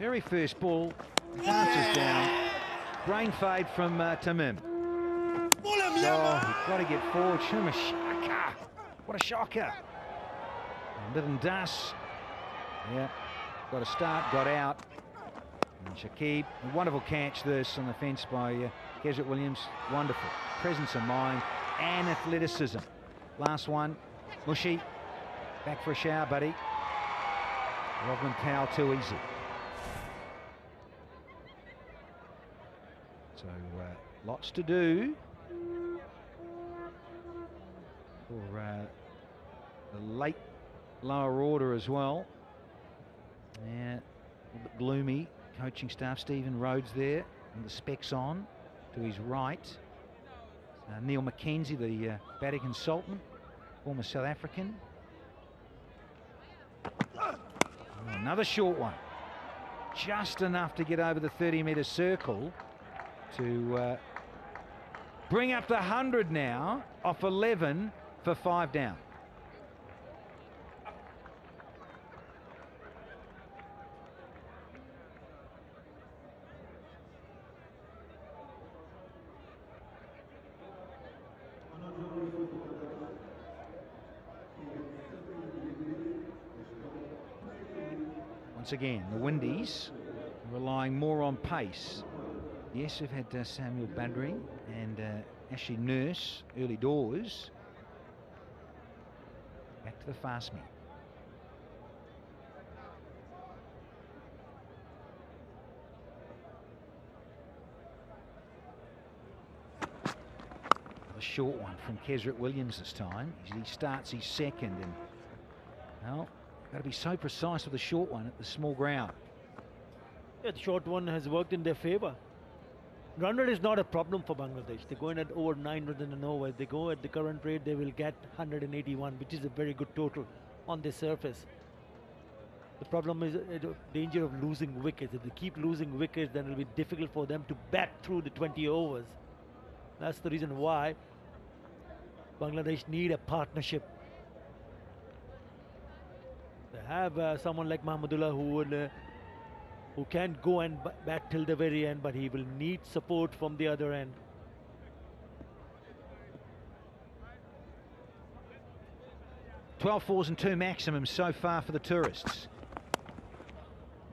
Very first ball. Bounces down. Brain fade from uh, Tamim. Oh, he's got to get forward. Soumya Sarkar. What a shocker. And Liton Das. Yeah, got a start, got out. And Shakib, a wonderful catch this on the fence by uh, Kesrick Williams. Wonderful. Presence of mind and athleticism. Last one, Mushy. Back for a shower, buddy. Rovman Paul too easy. So, uh, lots to do for uh, the late lower order as well. Yeah, a little bit gloomy. Coaching staff, Stephen Rhodes there, and the specs on to his right. Uh, Neil McKenzie, the uh, batting consultant, former South African. Oh, another short one. Just enough to get over the thirty metre circle to uh, bring up the one hundred now off eleven for five down. Once again, the Windies relying more on pace. Yes, we've had uh, Samuel Badree and uh, Ashley Nurse early doors. Back to the fast man. A short one from Kesrick Williams this time. He starts his second, and well, got to be so precise with the short one at the small ground. Yeah, the short one has worked in their favour. Run rate is not a problem for Bangladesh. They go in at over nine hundred in an over. They go at the current rate, they will get one hundred eighty-one, which is a very good total on the surface. The problem is the danger of losing wickets. If they keep losing wickets, then it will be difficult for them to bat through the twenty overs. That's the reason why Bangladesh need a partnership. They have uh, someone like Mahmudullah who would... Uh, who can't go and bat till the very end, but he will need support from the other end. twelve fours and two maximum so far for the tourists.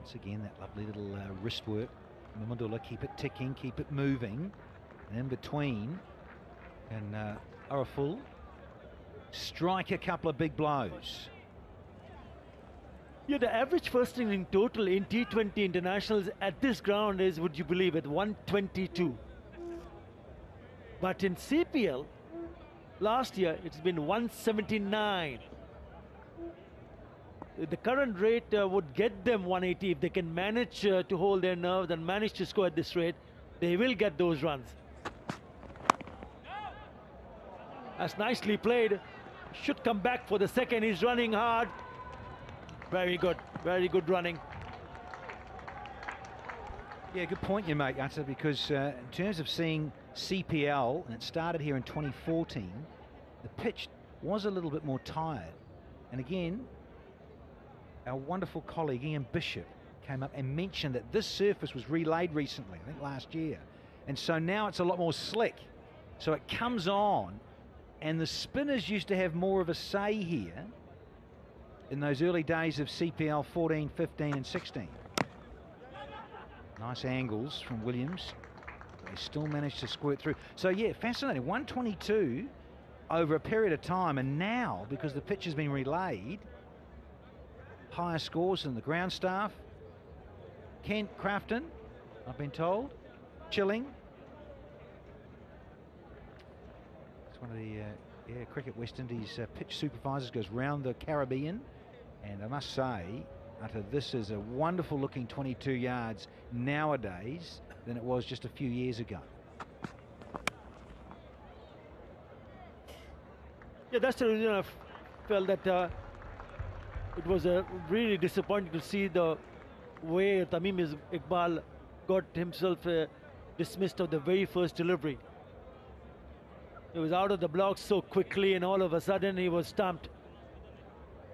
Once again, that lovely little uh, wrist work. Mahmudullah, keep it ticking, keep it moving. And in between, and uh, Ariful strike a couple of big blows. Yeah, the average first inning total in T twenty internationals at this ground is, would you believe it, one twenty-two. But in C P L, last year, it's been one seventy-nine. The current rate uh, would get them one eighty. If they can manage uh, to hold their nerves and manage to score at this rate, they will get those runs. That's nicely played. Should come back for the second. He's running hard. Very good, very good running. Yeah, good point you make, Atta, because uh, in terms of seeing C P L, and it started here in twenty fourteen, the pitch was a little bit more tired. And again, our wonderful colleague Ian Bishop came up and mentioned that this surface was relaid recently, I think last year. And so now it's a lot more slick. So it comes on, and the spinners used to have more of a say here in those early days of C P L fourteen, fifteen and sixteen. Nice angles from Williams. They still managed to squirt through. So yeah, fascinating. one twenty-two over a period of time, and now, because the pitch has been relayed, higher scores than the ground staff. Kent, Crafton, I've been told. Chilling. It's one of the uh, yeah, Cricket West Indies uh, pitch supervisors, goes round the Caribbean, and I must say, Utter, this is a wonderful looking twenty-two yards nowadays than it was just a few years ago. Yeah, that's the reason I felt that uh, it was uh, really disappointing to see the way Tamim Iqbal got himself uh, dismissed of the very first delivery. He was out of the block so quickly, and all of a sudden he was stumped.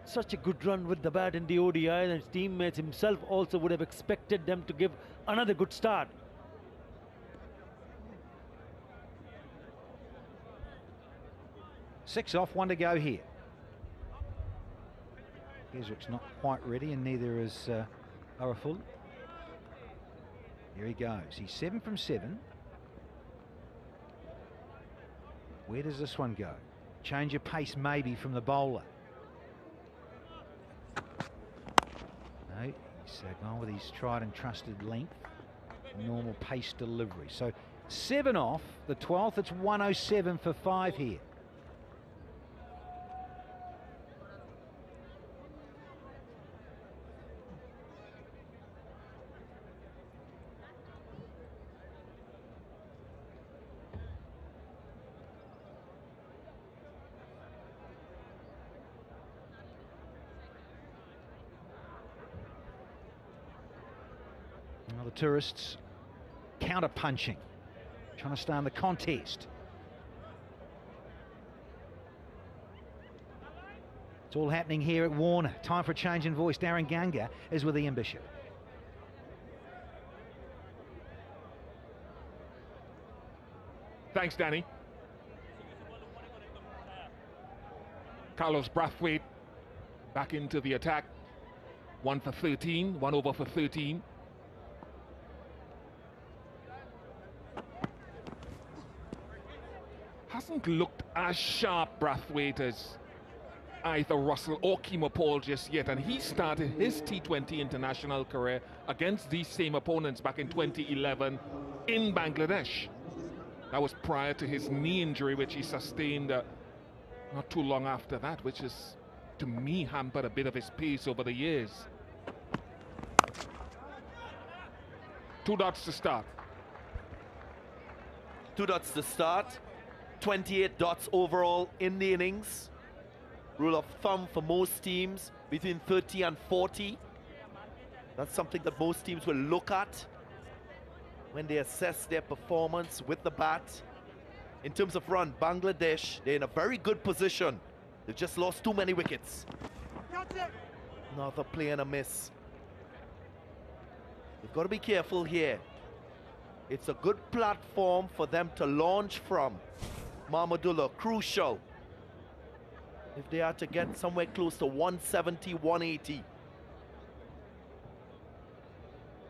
Such a good run with the bat in the O D I, and his teammates himself also would have expected them to give another good start. Six off, one to go here. Kesrick's not quite ready, and neither is uh, Ariful. Here he goes. He's seven from seven. Where does this one go? Change of pace maybe from the bowler. No, he's uh, gone with his tried and trusted length, normal pace delivery. So seven off the twelfth. It's one oh seven for five here. Tourists counter-punching, trying to start the contest. It's all happening here at Warner. Time for a change in voice. Darren Ganga is with Ian Bishop. Thanks, Danny. Carlos Brathwaite back into the attack. One for thirteen, one over for thirteen. Hasn't looked as sharp, Brathwaite, as either Russell or Kemar Paul just yet, and he started his T twenty international career against these same opponents back in twenty eleven in Bangladesh. That was prior to his knee injury, which he sustained uh, not too long after that, which has, to me, hampered a bit of his pace over the years. Two dots to start. Two dots to start. twenty-eight dots overall in the innings. Rule of thumb for most teams, between thirty and forty. That's something that most teams will look at when they assess their performance with the bat. In terms of run, Bangladesh, they're in a very good position. They've just lost too many wickets. Another play and a miss. They've got to be careful here. It's a good platform for them to launch from. Mahmudullah, crucial if they are to get somewhere close to one seventy, one eighty.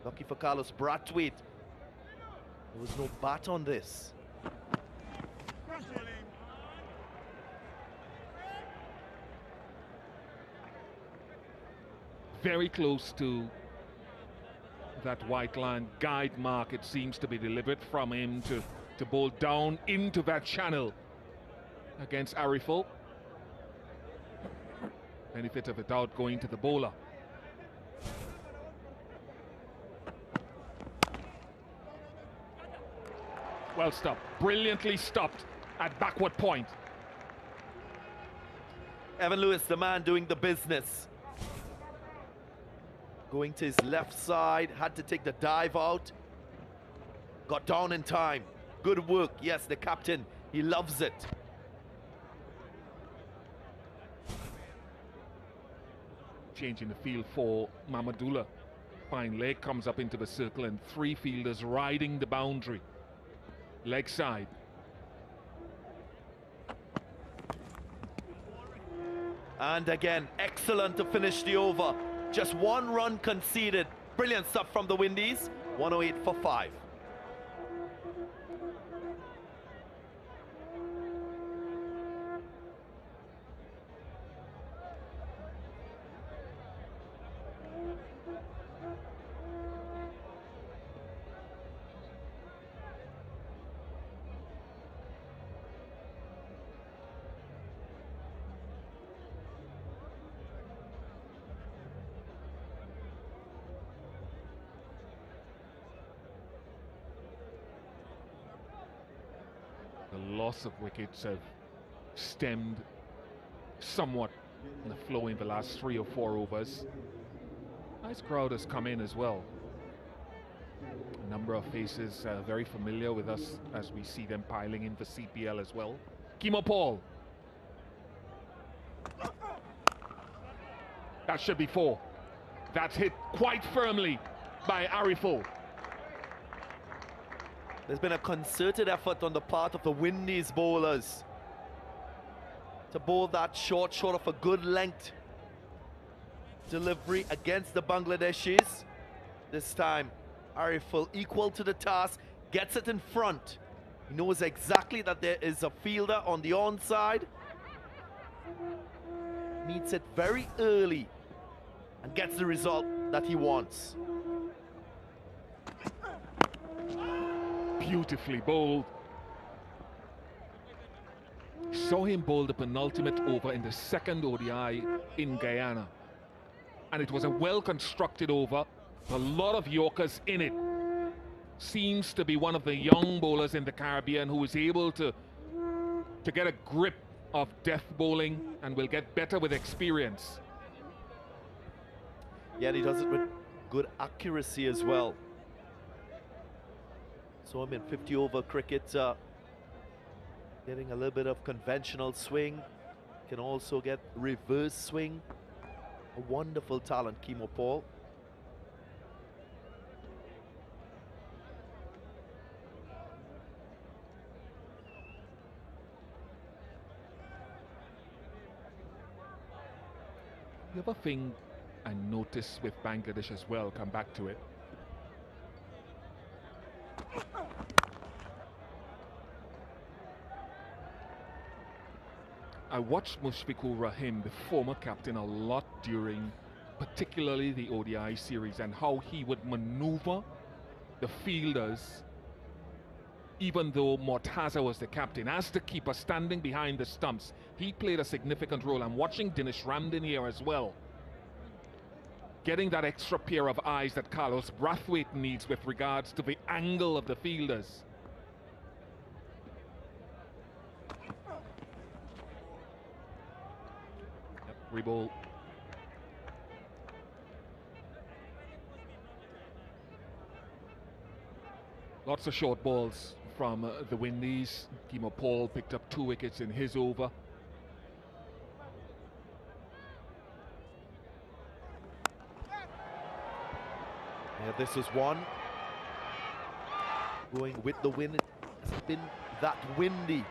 Lucky for Carlos Brathwaite, there was no bat on this. Very close to that white line guide mark, it seems to be delivered from him to to bowl down into that channel against Ariful. Benefit of the doubt going to the bowler. Well stopped, brilliantly stopped at backward point. Evin Lewis, the man doing the business. Going to his left side, had to take the dive out. Got down in time. Good work. Yes, the captain, he loves it. changing the field for Mahmudullah. Fine leg comes up into the circle and three fielders riding the boundary. Leg side. And again, excellent to finish the over. Just one run conceded. Brilliant stuff from the Windies. one oh eight for five. Loss of wickets have stemmed somewhat in the flow in the last three or four overs. Nice crowd has come in as well. A number of faces uh, very familiar with us as we see them piling in for C P L as well. Kemar Paul. That should be four. That's hit quite firmly by Ariful. There's been a concerted effort on the part of the Windies bowlers to bowl that short, short of a good length delivery against the Bangladeshis. This time, Ariful equal to the task, gets it in front. He knows exactly that there is a fielder on the onside. Meets it very early and gets the result that he wants. Beautifully bowled. Saw him bowl the penultimate over in the second O D I in Guyana. And it was a well-constructed over, a lot of Yorkers in it. Seems to be one of the young bowlers in the Caribbean who is able to, to get a grip of death bowling and will get better with experience. Yeah, and he does it with good accuracy as well. Saw him in fifty over cricket, uh, getting a little bit of conventional swing. Can also get reverse swing. A wonderful talent, Kemar Paul. The other thing I noticed with Bangladesh as well, come back to it, I watched Mushfiqur Rahim, the former captain, a lot during particularly the O D I series, and how he would maneuver the fielders even though Mortaza was the captain. As the keeper standing behind the stumps, he played a significant role. I'm watching Dinesh Ramdin here as well, getting that extra pair of eyes that Carlos Brathwaite needs with regards to the angle of the fielders. Reball. Lots of short balls from uh, the Windies. Kemar Paul picked up two wickets in his over. Yeah, this is one. Going with the wind. It's been that windy.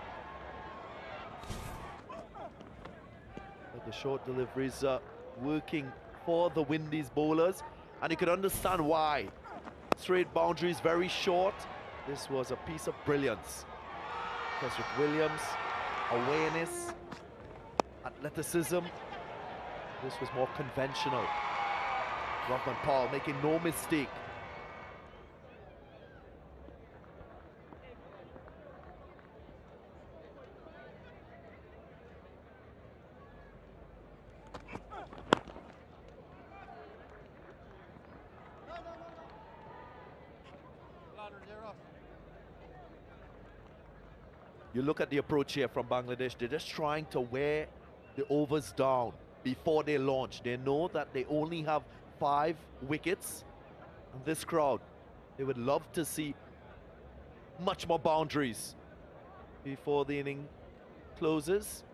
The short deliveries are working for the Windies bowlers, and you can understand why. Straight boundaries, very short. This was a piece of brilliance. Kesrick Williams, awareness, athleticism. This was more conventional. Rovman Paul making no mistake. You look at the approach here from Bangladesh. They're just trying to wear the overs down before they launch. They know that they only have five wickets. And this crowd, they would love to see much more boundaries before the inning closes.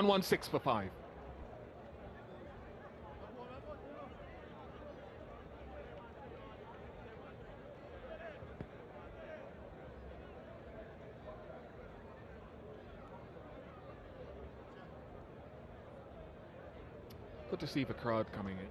one sixteen for five. Good to see the crowd coming in.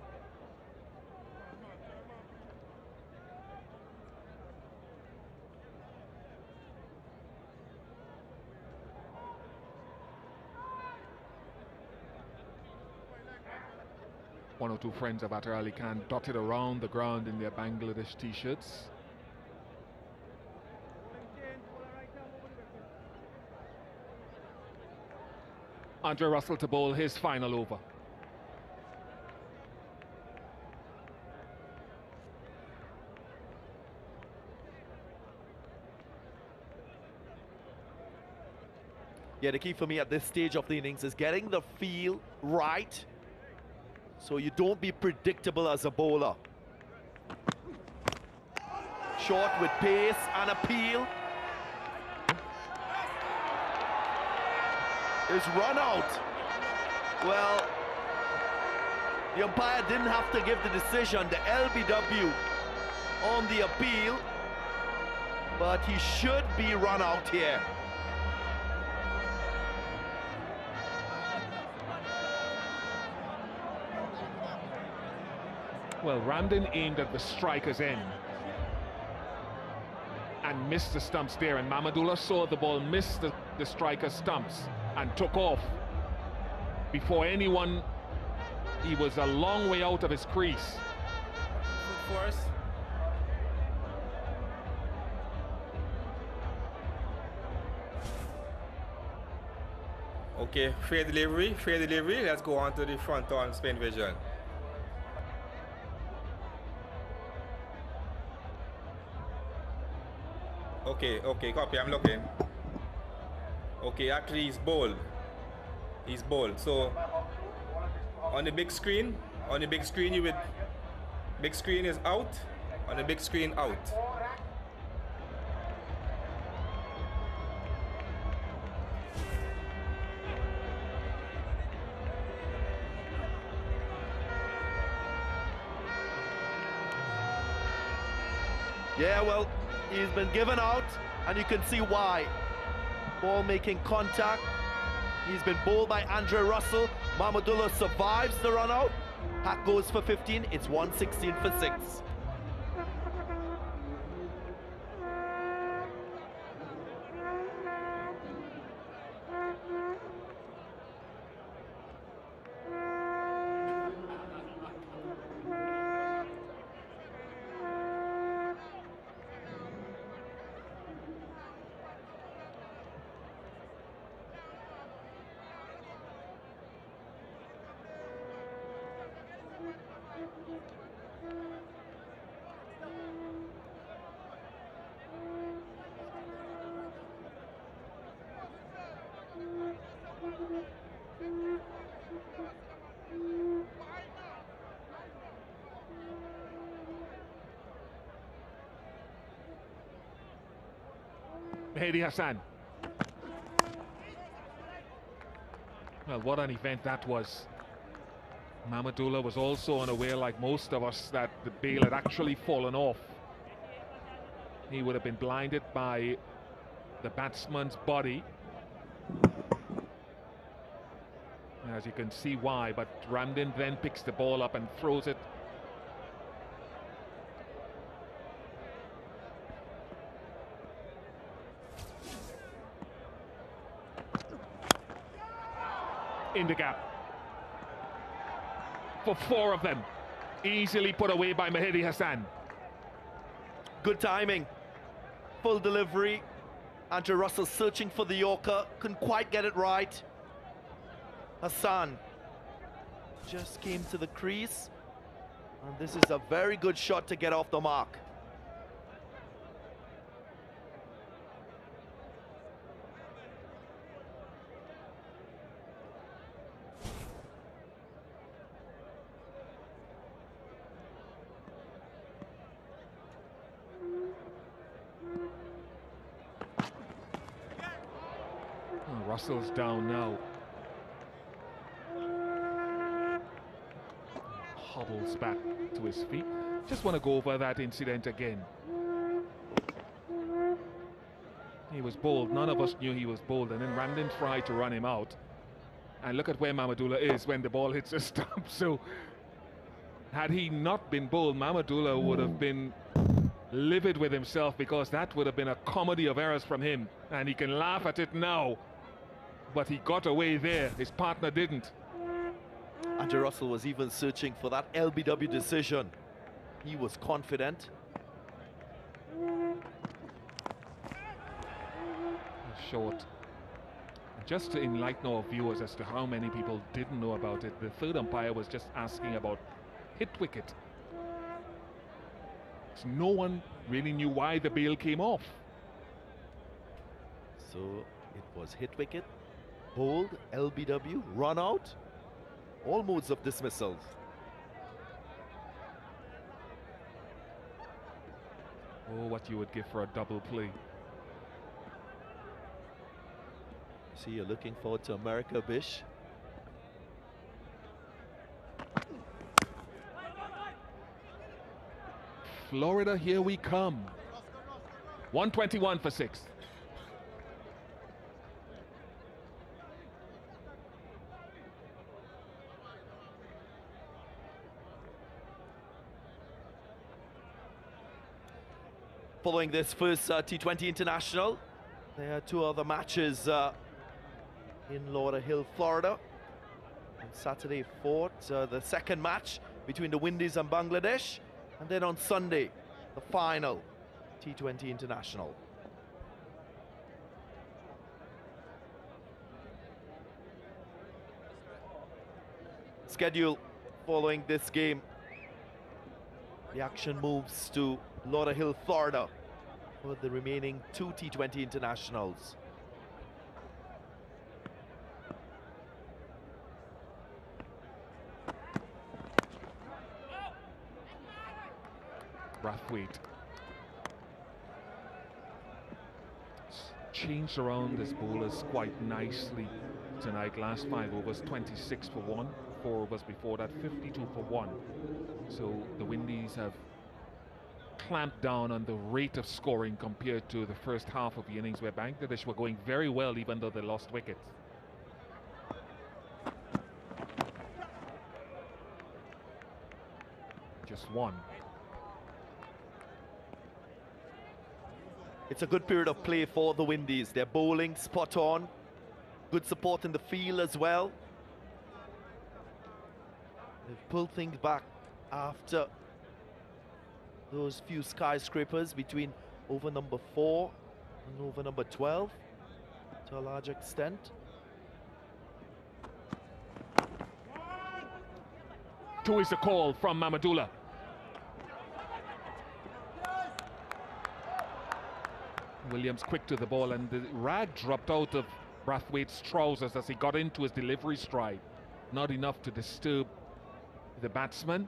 One or two friends of Atahar Ali Khan dotted around the ground in their Bangladesh t-shirts. Andre Russell to bowl his final over. Yeah, the key for me at this stage of the innings is getting the feel right, so you don't be predictable as a bowler. Short with pace and appeal. His run out. Well, the umpire didn't have to give the decision, the L B W on the appeal, but he should be run out here. Well, Ramdin aimed at the striker's end and missed the stumps there, and Mahmudullah saw the ball miss the, the striker's stumps and took off before anyone. He was a long way out of his crease. Good for us. Okay, fair delivery, fair delivery. Let's go on to the front on spin vision. Okay, okay, copy, I'm looking. Okay, actually he's bowled. He's bowled. So on the big screen, on the big screen you would big screen is out. On the big screen out. Yeah, well, he's been given out, and you can see why. Ball making contact. He's been bowled by Andre Russell. Mahmudullah survives the run out. Haque goes for fifteen. It's one sixteen for six. Mehedi Hasan. Well, what an event that was. Mahmudullah was also unaware, like most of us, that the bail had actually fallen off. He would have been blinded by the batsman's body. As you can see why, but Ramdin then picks the ball up and throws it. In the gap for four of them, easily put away by Mehedi Hasan. Good timing, full delivery. Andre Russell searching for the Yorker, couldn't quite get it right. Hasan just came to the crease, and this is a very good shot to get off the mark. Russell's down now. hobbles back to his feet. Just want to go over that incident again. He was bowled. None of us knew he was bowled, and then Ramdin tried to run him out. And look at where Mahmudullah is when the ball hits the stump. So had he not been bowled, Mahmudullah would have been livid with himself, because that would have been a comedy of errors from him, and he can laugh at it now. But he got away there, his partner didn't. Andre Russell was even searching for that L B W decision. He was confident. Short. Just to enlighten our viewers as to how many people didn't know about it, the third umpire was just asking about hit wicket. So no one really knew why the bail came off. So it was hit wicket, bowled, L B W, run out, all modes of dismissals. Oh, what you would give for a double play. See, you're looking forward to America, Bish. Florida, here we come. one twenty-one for six. Following this first uh, T twenty International, there are two other matches uh, in Lauderdale, Florida. On Saturday, fourth, uh, the second match between the Windies and Bangladesh. And then on Sunday, the final T twenty International. Schedule following this game. The action moves to Lauderdale, Florida for the remaining two T twenty Internationals. Brathwaite changed around his bowlers quite nicely tonight. Last five overs, twenty-six for one, four overs before that, fifty-two for one. So the Windies have clamped down on the rate of scoring compared to the first half of the innings, where Bangladesh were going very well even though they lost wickets. Just one. It's a good period of play for the Windies. They're bowling spot on. Good support in the field as well. They've pulled things back after those few skyscrapers between over number four and over number twelve to a large extent. Two is the call from Mahmudullah. Williams quick to the ball, and the rag dropped out of Brathwaite's trousers as he got into his delivery stride. Not enough to disturb the batsman.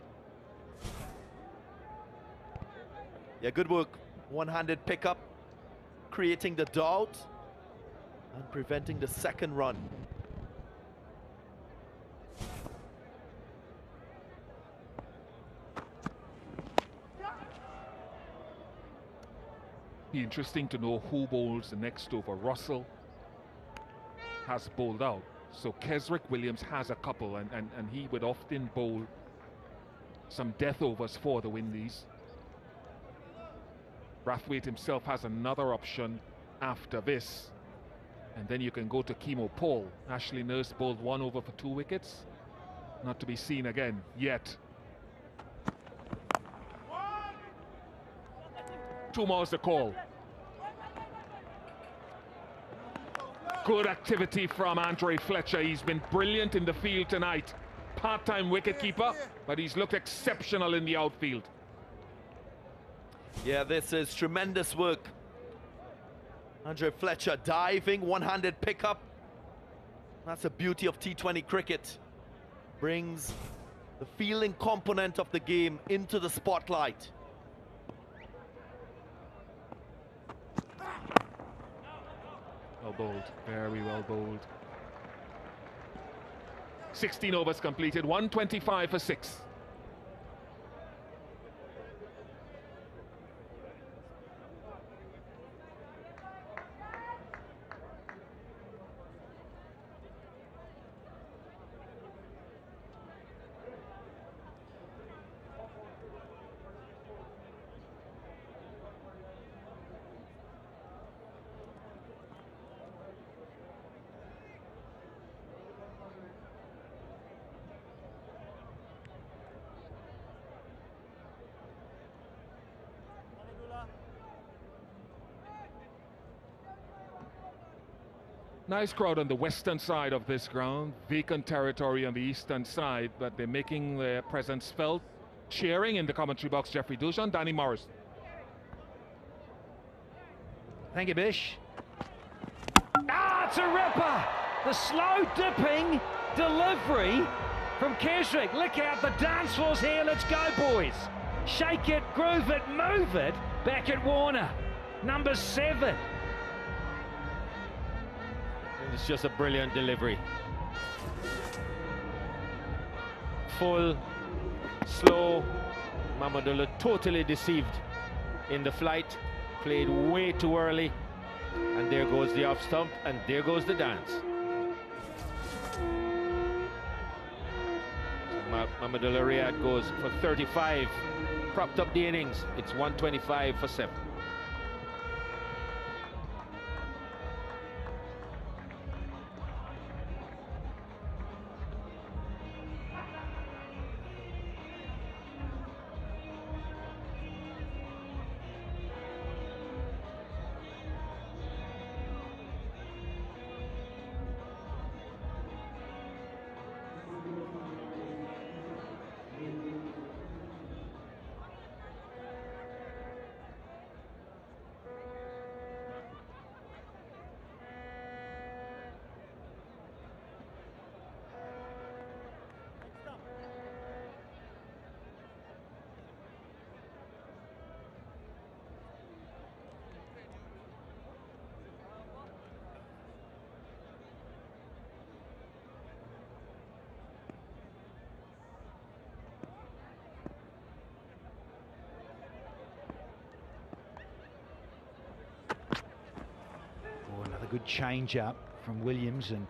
Yeah, good work. One-handed pickup, creating the doubt and preventing the second run. Be interesting to know who bowls the next over. Russell has bowled out, so Kesrick Williams has a couple, and, and, and he would often bowl some death overs for the Windies. Brathwaite himself has another option after this, and then you can go to Kemar Paul. Ashley Nurse bowled one over for two wickets, not to be seen again yet. Two more is the call. Good activity from Andre Fletcher. He's been brilliant in the field tonight. Part-time wicketkeeper, but he's looked exceptional in the outfield. Yeah, this is tremendous work. Andre Fletcher diving, one-handed pickup. That's the beauty of T twenty cricket. Brings the fielding component of the game into the spotlight. Well bowled, very well bowled. sixteen overs completed, one twenty-five for six. Nice crowd on the western side of this ground, vacant territory on the eastern side, but they're making their presence felt. Cheering in the commentary box, Jeffrey Dushan, Danny Morrison. Thank you, Bish. Ah, it's a ripper! The slow dipping delivery from Kesrick. Look out, the dance floor's here, let's go, boys. Shake it, groove it, move it. Back at Warner, number seven. It's just a brilliant delivery. Full, slow. Mahmudullah totally deceived in the flight. Played way too early. And there goes the off stump, and there goes the dance. Mahmudullah Riyad goes for thirty-five. Propped up the innings. It's one twenty-five for seven. Good change up from Williams, and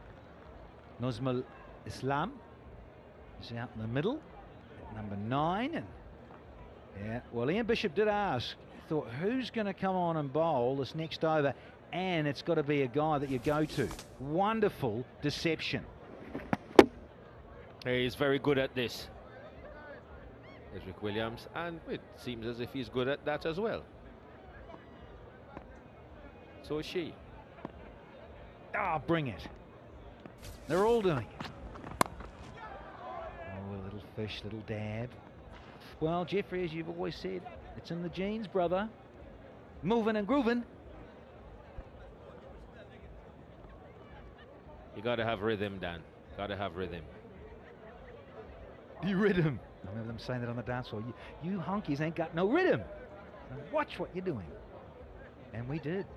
Nazmul Islam is out in the middle at number nine. And yeah, well, Ian Bishop did ask, thought, who's going to come on and bowl this next over? And it's got to be a guy that you go to. Wonderful deception. He's very good at this, Kesrick Williams, and it seems as if he's good at that as well. So is she. Ah, oh, bring it. They're all doing it. Oh, a little fish, little dab. Well, Jeffrey, as you've always said, it's in the genes, brother. Moving and grooving. You got to have rhythm, Dan. Got to have rhythm. The rhythm. I remember them saying that on the dance floor. You, you hunkies ain't got no rhythm. Watch what you're doing. And we did.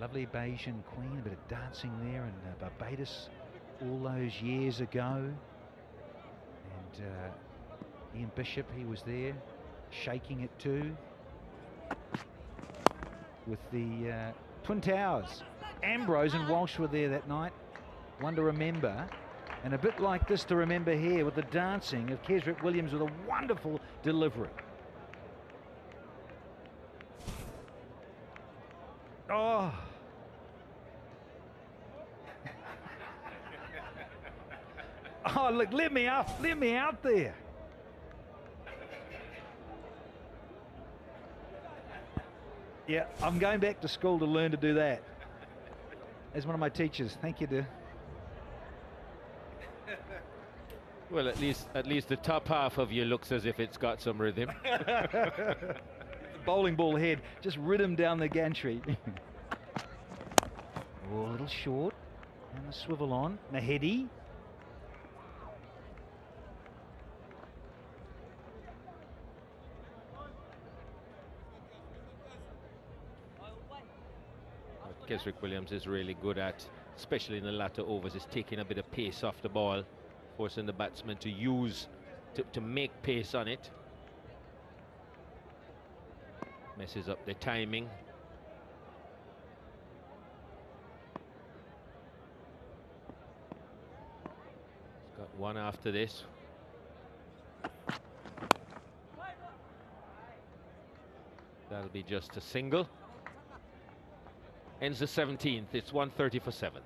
Lovely Bayesian Queen, a bit of dancing there in uh, Barbados all those years ago. And uh, Ian Bishop, he was there, shaking it too. With the uh, Twin Towers, Ambrose and Walsh were there that night. One to remember, and a bit like this to remember here with the dancing of Kesrick Williams with a wonderful delivery. Oh. Oh, look, let me out, let me out there. Yeah, I'm going back to school to learn to do that. As one of my teachers, thank you, dear. Well, at least, at least the top half of you looks as if it's got some rhythm. Bowling ball head, just rid him down the gantry. Oh, a little short. And the swivel on. Mehedi. What Kesrick Williams is really good at, especially in the latter overs, is taking a bit of pace off the ball, forcing the batsman to use, to, to make pace on it. Messes up the timing. He's got one after this. That'll be just a single. Ends the seventeenth. It's one thirty for seven.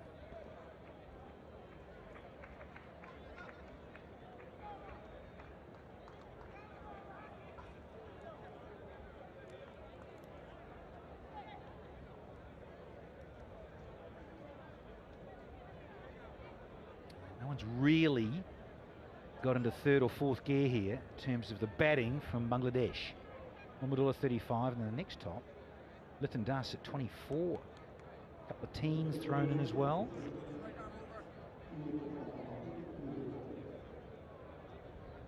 Someone's really got into third or fourth gear here in terms of the batting from Bangladesh. Mahmudullah thirty-five, and then the next top, Liton Das at twenty-four. A couple of teens thrown in as well.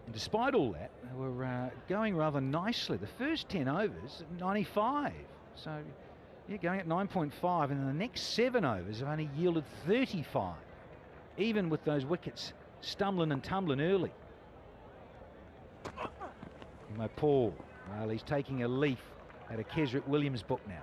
And despite all that, they were uh, going rather nicely. The first ten overs at ninety-five. So, yeah, going at nine point five, and the next seven overs have only yielded thirty-five, even with those wickets stumbling and tumbling early. Kemar Paul, well, he's taking a leaf out of Kesrick Williams' book now.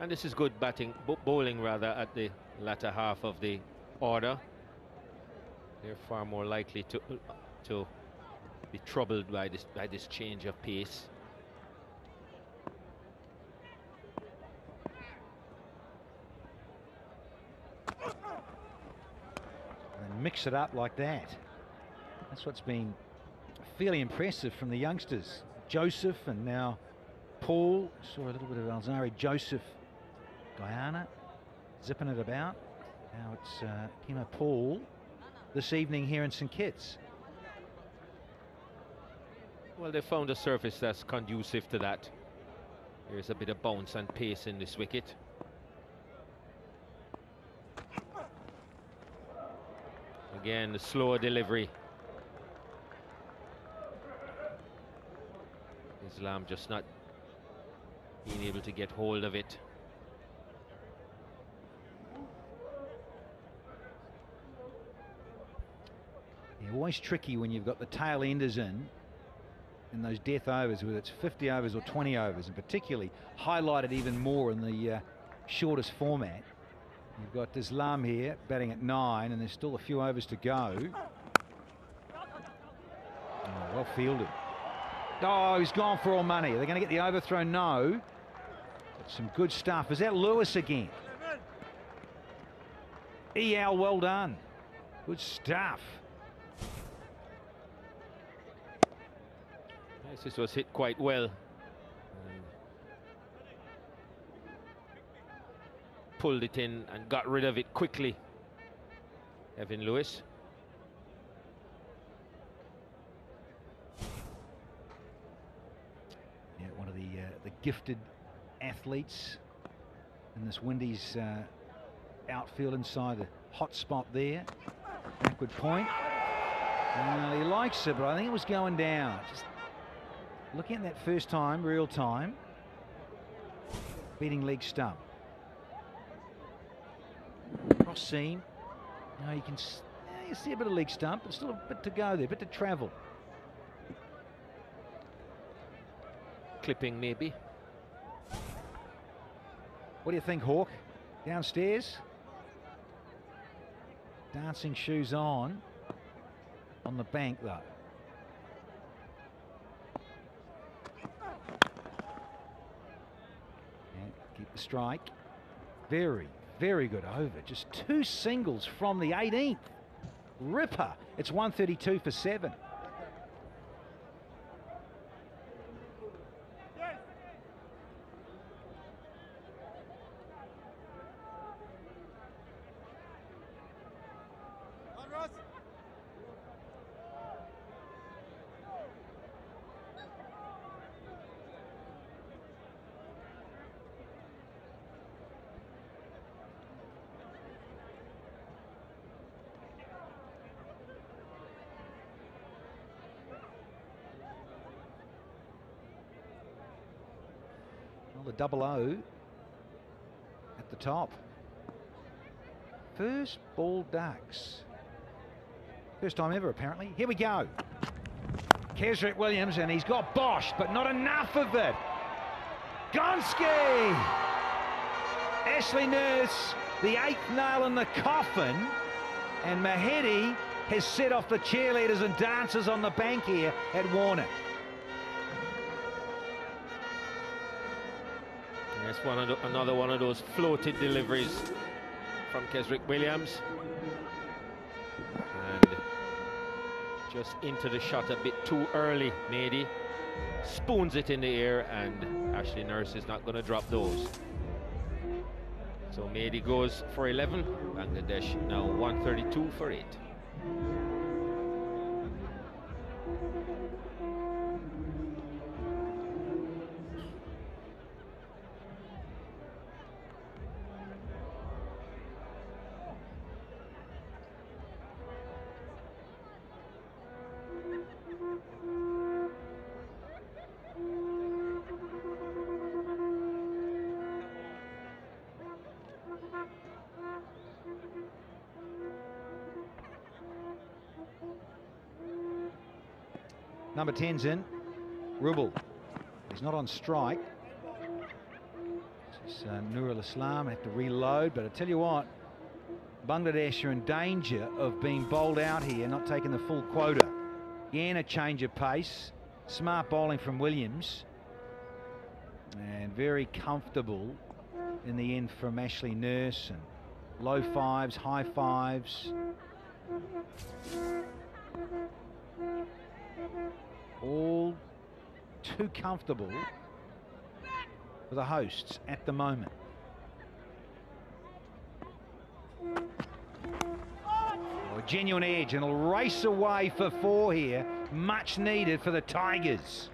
And this is good batting, bowling rather, at the latter half of the order. They're far more likely to to be troubled by this by this change of pace. And mix it up like that. That's what's been fairly impressive from the youngsters. Joseph and now Paul. Saw a little bit of Alzari Joseph, Guyana, zipping it about. Now it's uh, Kemar Paul this evening here in Saint Kitts. Well, they found a surface that's conducive to that. There's a bit of bounce and pace in this wicket. Again, the slower delivery. Islam just not being able to get hold of it. Always tricky when you've got the tail enders in in those death overs, whether it's fifty overs or twenty overs, and particularly highlighted even more in the uh, shortest format. You've got Islam here batting at nine, and there's still a few overs to go. Oh, well fielded. Oh, he's gone for all money. They're going to get the overthrow. No, that's some good stuff. Is that Lewis again? E L, well done. Good stuff. This was hit quite well. And pulled it in and got rid of it quickly. Evin Lewis. Yeah, one of the uh, the gifted athletes in this Windies uh, outfield inside the hot spot there. Backward point. Uh, he likes it, but I think it was going down. Just looking at that first time, real time, beating leg stump. Cross seam. Now you can you see a bit of leg stump, but still a bit to go there, a bit to travel. Clipping maybe. What do you think, Hawke? Downstairs. Dancing shoes on. On the bank though. Strike. Very, very good over. Just two singles from the eighteenth. Ripper. It's one thirty-two for seven. Double O at the top. First ball ducks. First time ever, apparently. Here we go. Kesrick Williams, and he's got boshed, but not enough of it. Gonski! Ashley Nurse, the eighth nail in the coffin. And Mehedi has set off the cheerleaders and dancers on the bank here at Warner. That's one of the, another one of those floated deliveries from Kesrick Williams. And just into the shot a bit too early, Mehedi. spoons it in the air, and Ashley Nurse is not going to drop those. So Mehedi goes for eleven, Bangladesh now one thirty-two for eight. Number ten's in. Rubel. He's not on strike. This is uh, Nazmul Islam. I have to reload, but I tell you what, Bangladesh are in danger of being bowled out here, not taking the full quota. Again, a change of pace. Smart bowling from Williams. And very comfortable in the end from Ashley Nurse. And low fives, high fives. All too comfortable for the hosts at the moment. Oh, a genuine edge, and it'll race away for four here. Much needed for the Tigers.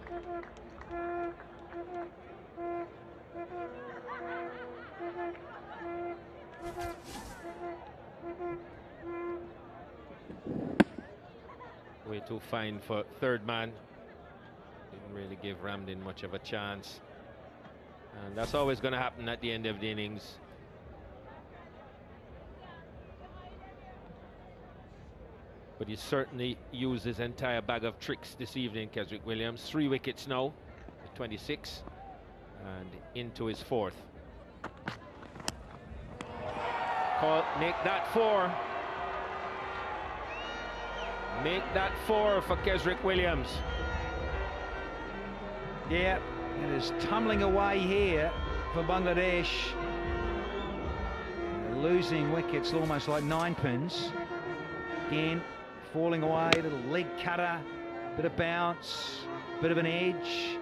Way too fine for third man. Didn't really give Ramdin much of a chance, and that's always going to happen at the end of the innings. But he certainly used his entire bag of tricks this evening, Kesrick Williams. Three wickets now, twenty-six, and into his fourth. Call, make that four. Make that four for Kesrick Williams. Yeah, it is tumbling away here for Bangladesh. Losing wickets almost like nine pins. Again, falling away, little leg cutter, bit of bounce, bit of an edge,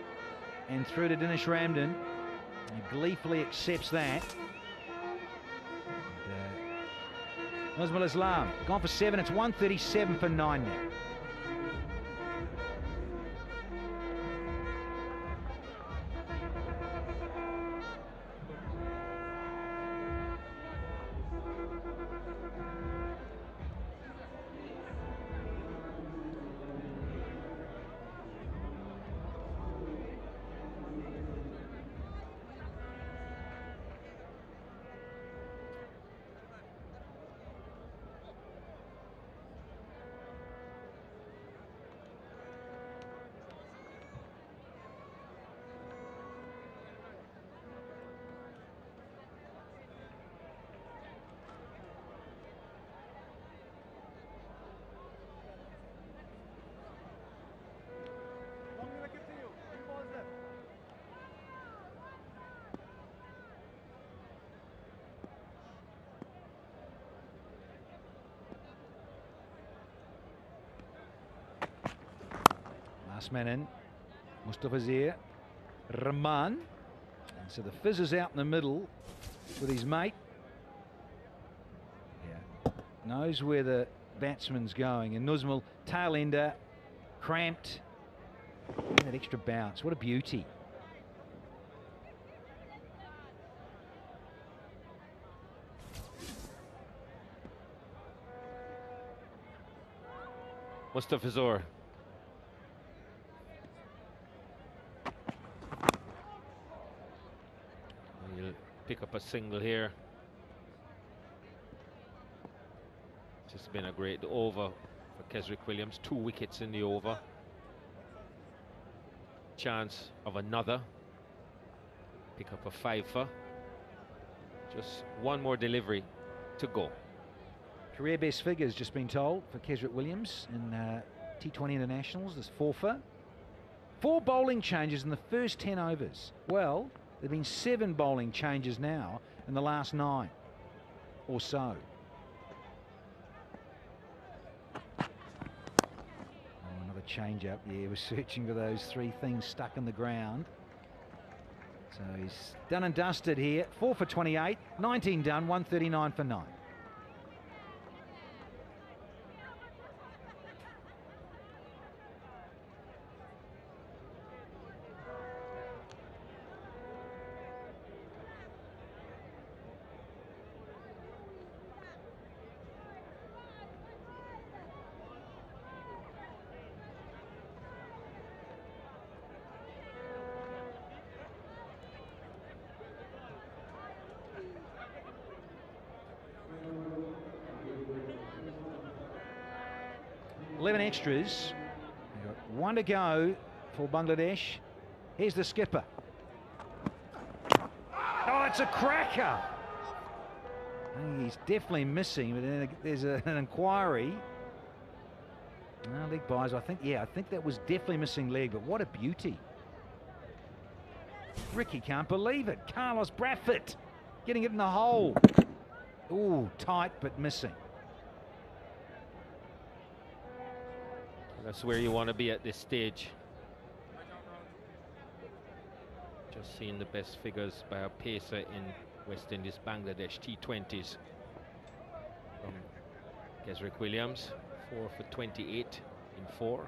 and through to Dinesh Ramdin. He gleefully accepts that. And, uh, Nazmul Islam gone for seven. It's one thirty-seven for nine now. Last man in, Mustafizur Rahman. And so the fizzer's out in the middle with his mate. Yeah. Knows where the batsman's going. And Nazmul, tail ender, cramped. And that extra bounce. What a beauty. Mustafizur. Pick up a single here. It's just been a great over for Kesrick Williams. Two wickets in the over. Chance of another. Pick up a fifer. Just one more delivery to go. Career best figures just been told for Kesrick Williams in uh, T twenty internationals. There's forfer. Four bowling changes in the first ten overs. Well, there have been seven bowling changes now in the last nine or so. Oh, another change-up here. He was searching for those three things stuck in the ground. So he's done and dusted here. four for twenty-eight, nineteen done, one thirty-nine for nine. eleven extras, we've got one to go for Bangladesh. Here's the skipper. Oh, it's a cracker. He's definitely missing, but there's a, an inquiry. No, leg buys, I think, yeah, I think that was definitely missing leg, but what a beauty. Ricky can't believe it. Carlos Brathwaite getting it in the hole. Ooh, tight, but missing. That's where you want to be at this stage. Just seeing the best figures by a pacer in West Indies, Bangladesh, T twenties. From Kesrick Williams, four for twenty-eight in four.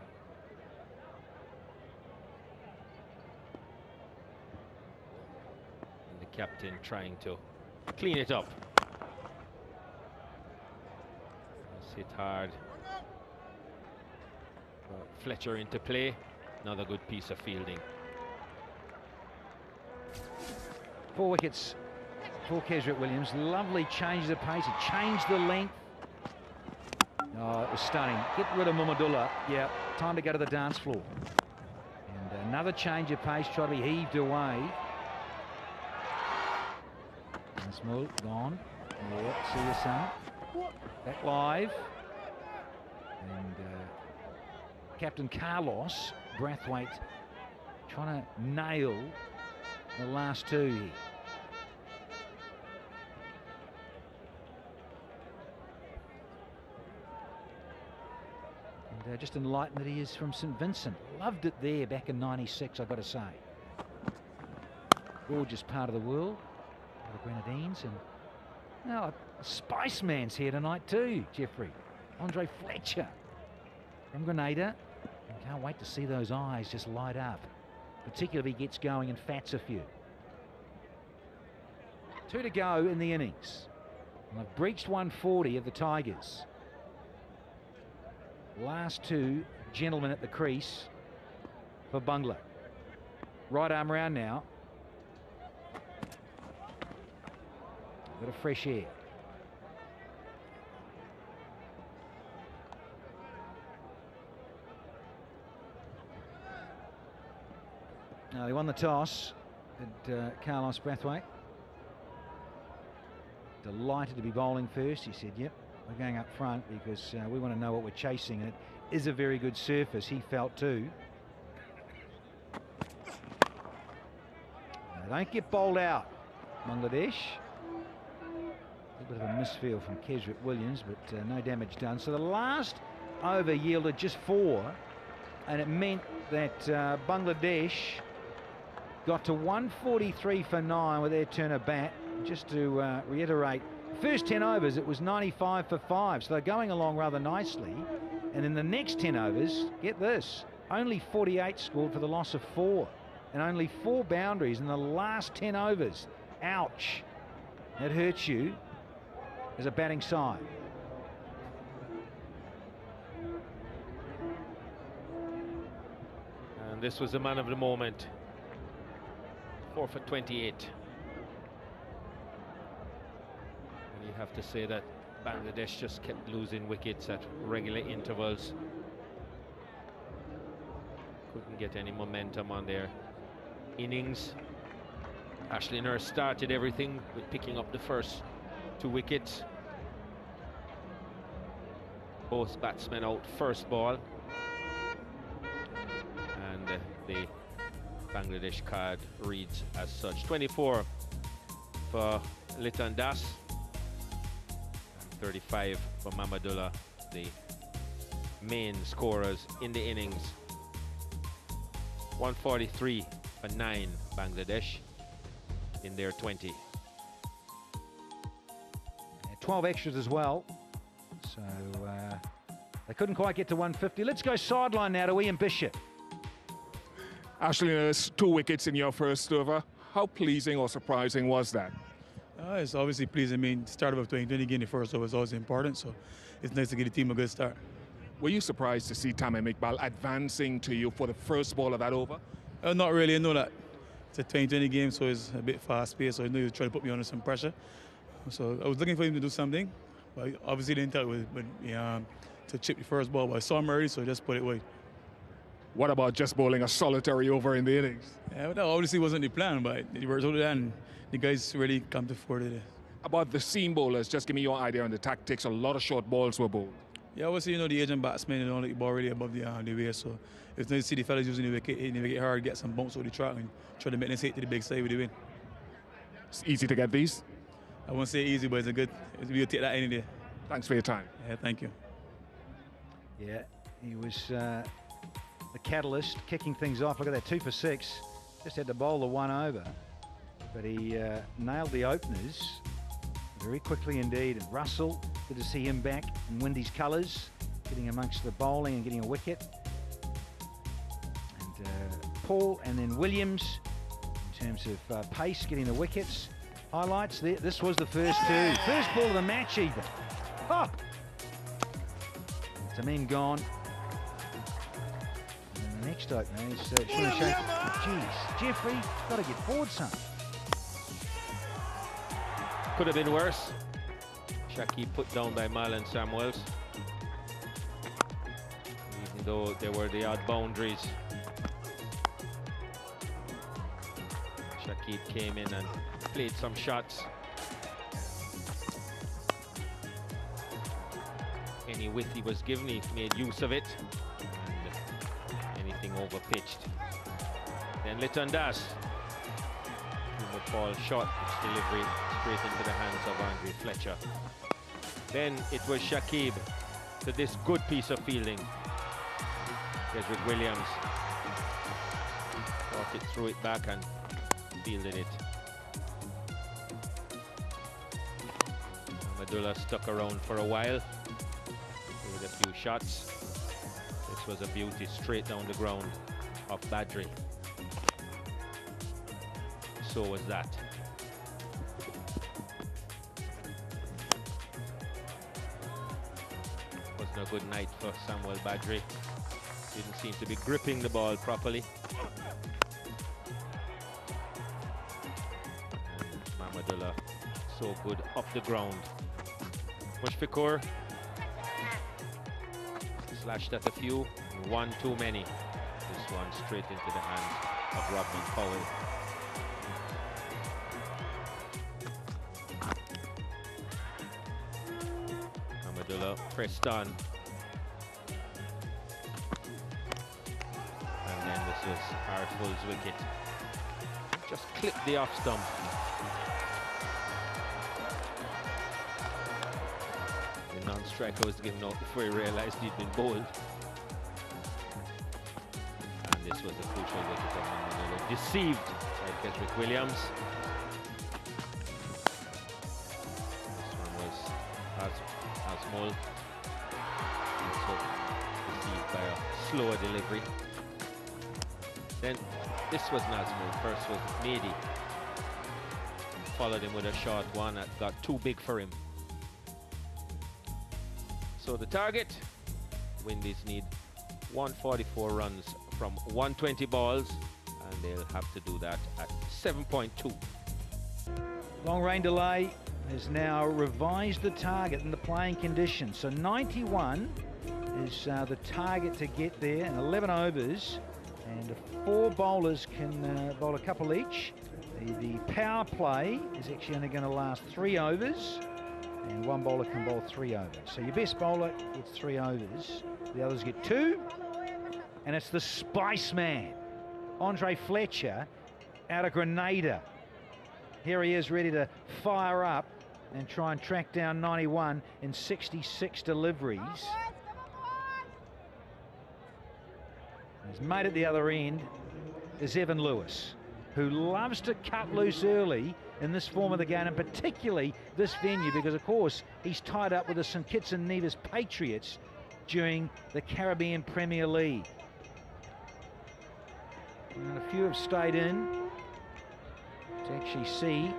And the captain trying to clean it up. It's hit hard. Fletcher into play, another good piece of fielding. Four wickets for Kesrick Williams. Lovely change the pace, he changed the length. Oh, it was stunning. Get rid of Mahmudullah. Yeah, time to go to the dance floor. And another change of pace, tried to be heaved away. And Small gone. Yeah, see the sun. Back live. And uh, Captain Carlos Brathwaite trying to nail the last two here. And uh, just enlightened that he is from Saint Vincent. Loved it there back in ninety-six, I've got to say. Gorgeous part of the world, the Grenadines. And now a Spice Man's here tonight too, Jeffrey. Andre Fletcher from Grenada. I can't wait to see those eyes just light up, particularly if he gets going and fats a few. Two to go in the innings. And they've breached one forty of the Tigers. Last two gentlemen at the crease for Bangla. Right arm round now. A bit of fresh air. No, he won the toss, and uh, Carlos Brathwaite delighted to be bowling first. He said, yep, we're going up front because uh, we want to know what we're chasing, and it is a very good surface, he felt too. Now, don't get bowled out, Bangladesh. A bit of a misfield from Kesrick Williams, but uh, no damage done. So the last over yielded just four, and it meant that uh, Bangladesh got to one forty-three for nine with their turn of bat. Just to uh, reiterate, first ten overs it was ninety-five for five, so they're going along rather nicely. And in the next ten overs, get this, only forty-eight scored for the loss of four, and only four boundaries in the last ten overs. Ouch, that hurts you as a batting side. And this was the man of the moment. four for twenty-eight. And you have to say that Bangladesh just kept losing wickets at regular intervals. Couldn't get any momentum on their innings. Ashley Nurse started everything with picking up the first two wickets. Both batsmen out first ball. And uh, they Bangladesh card reads as such. twenty-four for Liton Das, thirty-five for Mahmudullah, the main scorers in the innings. one forty-three for nine, Bangladesh in their twenty. twelve extras as well, so uh, they couldn't quite get to one fifty. Let's go sideline now to Ian Bishop. Ashley Nurse, two wickets in your first over. How pleasing or surprising was that? Uh, it's obviously pleasing. I mean, the start of twenty twenty, getting the first over is always important, so it's nice to get the team a good start. Were you surprised to see Tamim Iqbal advancing to you for the first ball of that over? Uh, not really. I know that it's a twenty twenty game, so it's a bit fast-paced, so I know you try to put me under some pressure. So I was looking for him to do something, but obviously didn't tell with, with, um, to chip the first ball, but I saw him early, so I just put it away. What about just bowling a solitary over in the innings? Yeah, well, that obviously wasn't the plan, but it resulted and the guys really come to forward today. About the seam bowlers, just give me your idea on the tactics. A lot of short balls were bowled. Yeah, obviously, you know, the Asian batsmen, you know, like the ball really above the, uh, the waist, so it's nice to see the fellas using the wicket, hitting the wicket hard, get some bounce over the track and try to make this hit to the big side with the win. It's easy to get these? I won't say easy, but it's a good, we'll take that any day. Thanks for your time. Yeah, thank you. Yeah, he was uh, the catalyst, kicking things off. Look at that, two for six. Just had to bowl the one over. But he uh, nailed the openers very quickly indeed. And Russell, good to see him back in Windy's colours, getting amongst the bowling and getting a wicket. And uh, Paul and then Williams, in terms of uh, pace, getting the wickets. Highlights there. This was the first two. First ball of the match even. Oh! Tamim gone. And the next opener is uh, Jeez, Jeffrey, got to get forward some. Could have been worse. Shakib put down by Marlon Samuels. Even though there were the odd boundaries. Shakib came in and played some shots. Any width he was given, he made use of it. And anything over pitched. Then Liton Das. The ball shot, its delivery straight into the hands of Andre Fletcher. Then it was Shakib to this good piece of fielding. Kesrick Williams brought it, threw it back and fielded it. Mahmudullah stuck around for a while with a few shots. This was a beauty straight down the ground of Badree. So was that. Wasn't a good night for Samuel Badree. Didn't seem to be gripping the ball properly. Mahmudullah so good off the ground. Mushfiqur slashed at a few, one too many. This one straight into the hands of Rovman Paul. Mahmudullah pressed on. And then this was Ariful's wicket. Just clipped the off stump. Non-striker was given out before he realised he'd been bowled. And this was a crucial wicket of Mahmudullah, deceived by Kesrick Williams. This one was as Asmol, also deceived by a slower delivery. Then this was Nazmul. First was Mehedi. Followed him with a short one that got too big for him. So the target, Windies need one forty-four runs from one twenty balls, and they'll have to do that at seven point two. Long rain delay has now revised the target and the playing conditions. So ninety-one is uh, the target to get there, and eleven overs, and four bowlers can uh, bowl a couple each. The, the power play is actually only going to last three overs. And one bowler can bowl three overs. So your best bowler gets three overs. The others get two. And it's the Spice Man, Andre Fletcher, out of Grenada. Here he is, ready to fire up and try and track down ninety-one in sixty-six deliveries. His mate at the other end is Evin Lewis, who loves to cut loose early in this form of the game, and particularly this venue, because of course he's tied up with the Saint Kitts and Nevis Patriots during the Caribbean Premier League. And a few have stayed in to actually see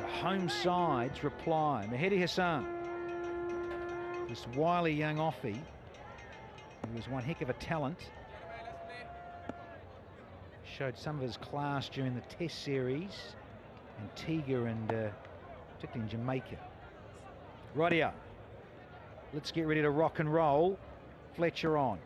the home side's reply. Mehedi Hasan, this wily young offie, who was one heck of a talent, showed some of his class during the Test series, Antigua and uh, particularly in Jamaica. Rightio, let's get ready to rock and roll. Fletcher on.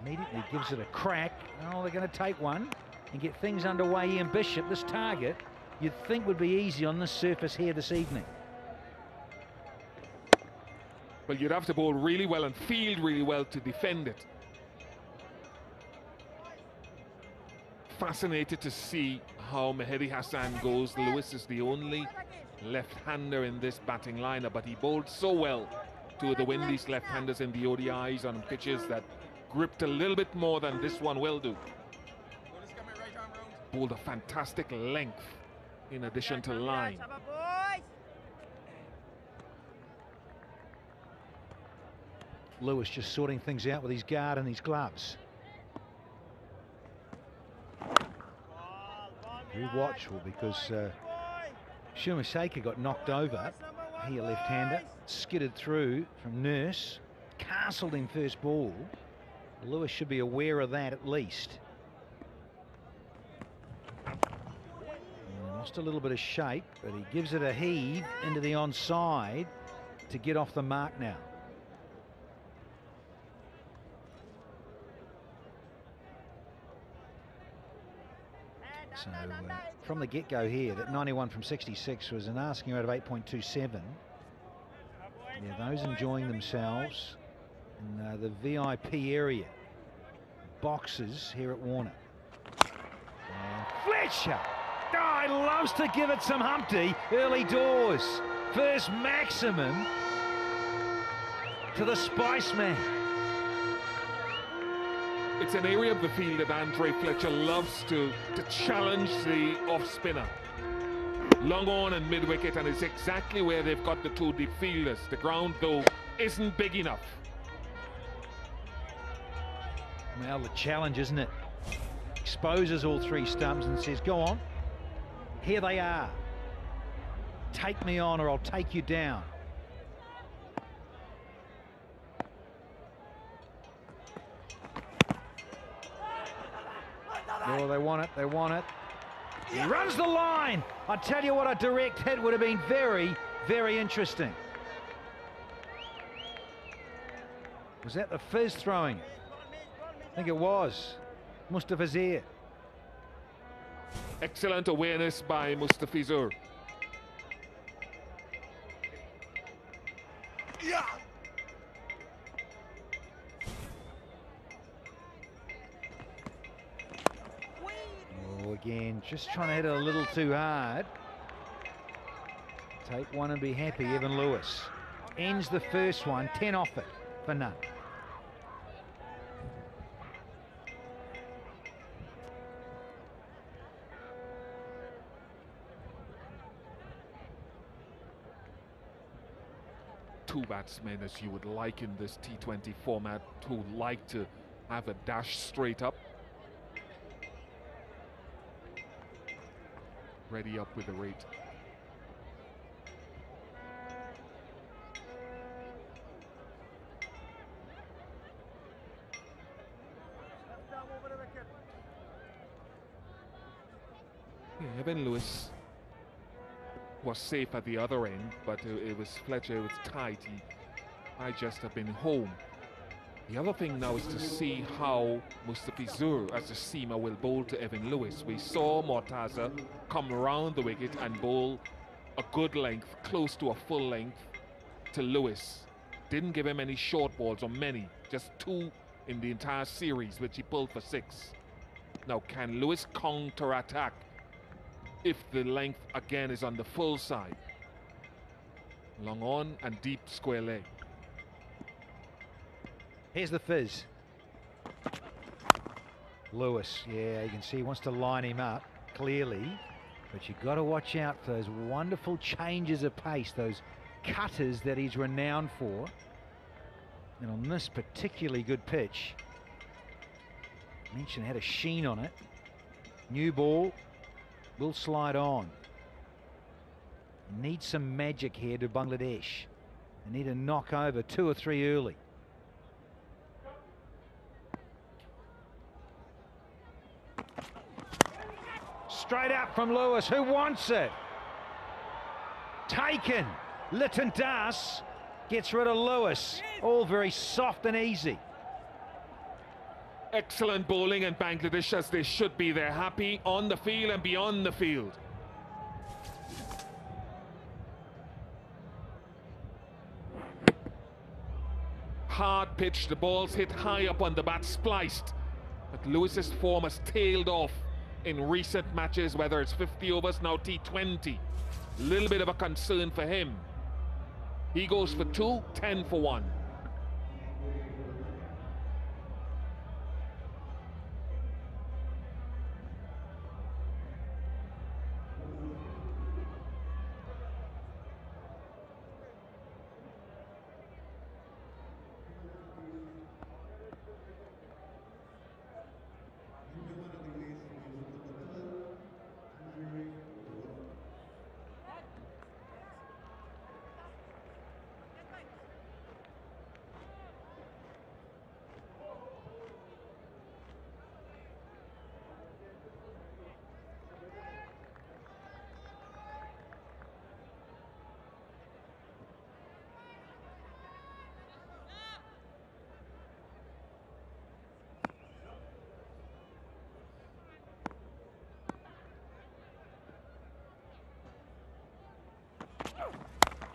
Immediately gives it a crack. Oh, they're going to take one and get things underway. Ian Bishop, this target, you'd think would be easy on this surface here this evening. Well, you'd have to bowl really well and field really well to defend it. Fascinated to see how Mehedi Hasan goes. Lewis is the only left-hander in this batting lineup, but he bowled so well to the Windies left-handers in the O D Is on pitches that gripped a little bit more than this one will do. Bowled a fantastic length in addition to line. Lewis just sorting things out with his guard and his gloves. Be watchful, because uh, Soumya Sarkar got knocked over here, left-hander, skidded through from Nurse, castled him first ball. Lewis should be aware of that at least. And lost a little bit of shape, but he gives it a heave into the onside to get off the mark now. So uh, from the get-go here, that ninety-one from sixty-six was an asking rate of eight point two seven. Yeah, those enjoying themselves in uh, the V I P area. Boxes here at Warner. And Fletcher! Oh, he loves to give it some Humpty early doors. First maximum to the Spice Man. It's an area of the field that Andre Fletcher loves to, to challenge the off-spinner. Long on and mid-wicket, and it's exactly where they've got the two deep fielders. The ground, though, isn't big enough. Well, the challenge, isn't it? Exposes all three stumps and says, go on. Here they are. Take me on or I'll take you down. Oh, they want it, they want it. He runs the line. I tell you what, a direct hit would have been very, very interesting. Was that the fizz throwing? I think it was. Mustafizur. Excellent awareness by Mustafizur. Yeah. Again, just trying to hit it a little too hard. Take one and be happy. Evin Lewis ends the first one, ten off it for none. Two batsmen, as you would like in this T twenty format, who like to have a dash straight up. Ready up with the rate. Yeah, Evin Lewis was safe at the other end, but it, it was Fletcher, it was tight. He, I just have been home. The other thing now is to see how Mustafizur as a seamer will bowl to Evin Lewis. We saw Mortaza come around the wicket and bowl a good length, close to a full length, to Lewis. Didn't give him any short balls, or many, just two in the entire series, which he pulled for six. Now, can Lewis counter-attack if the length again is on the full side? Long on and deep square leg. Here's the fizz. Lewis, yeah, you can see he wants to line him up, clearly. But you've got to watch out for those wonderful changes of pace, those cutters that he's renowned for. And on this particularly good pitch, mentioned had a sheen on it. New ball, will slide on. Need some magic here to Bangladesh. They need a knock over, two or three early. Straight up from Lewis, who wants it? Taken. Liton Das gets rid of Lewis. All very soft and easy. Excellent bowling, and Bangladesh, as they should be. They're happy on the field and beyond the field. Hard pitch, the ball's hit high up on the bat, spliced. But Lewis's form has tailed off in recent matches, whether it's fifty overs, now T twenty. Little bit of a concern for him. He goes for two, ten for one.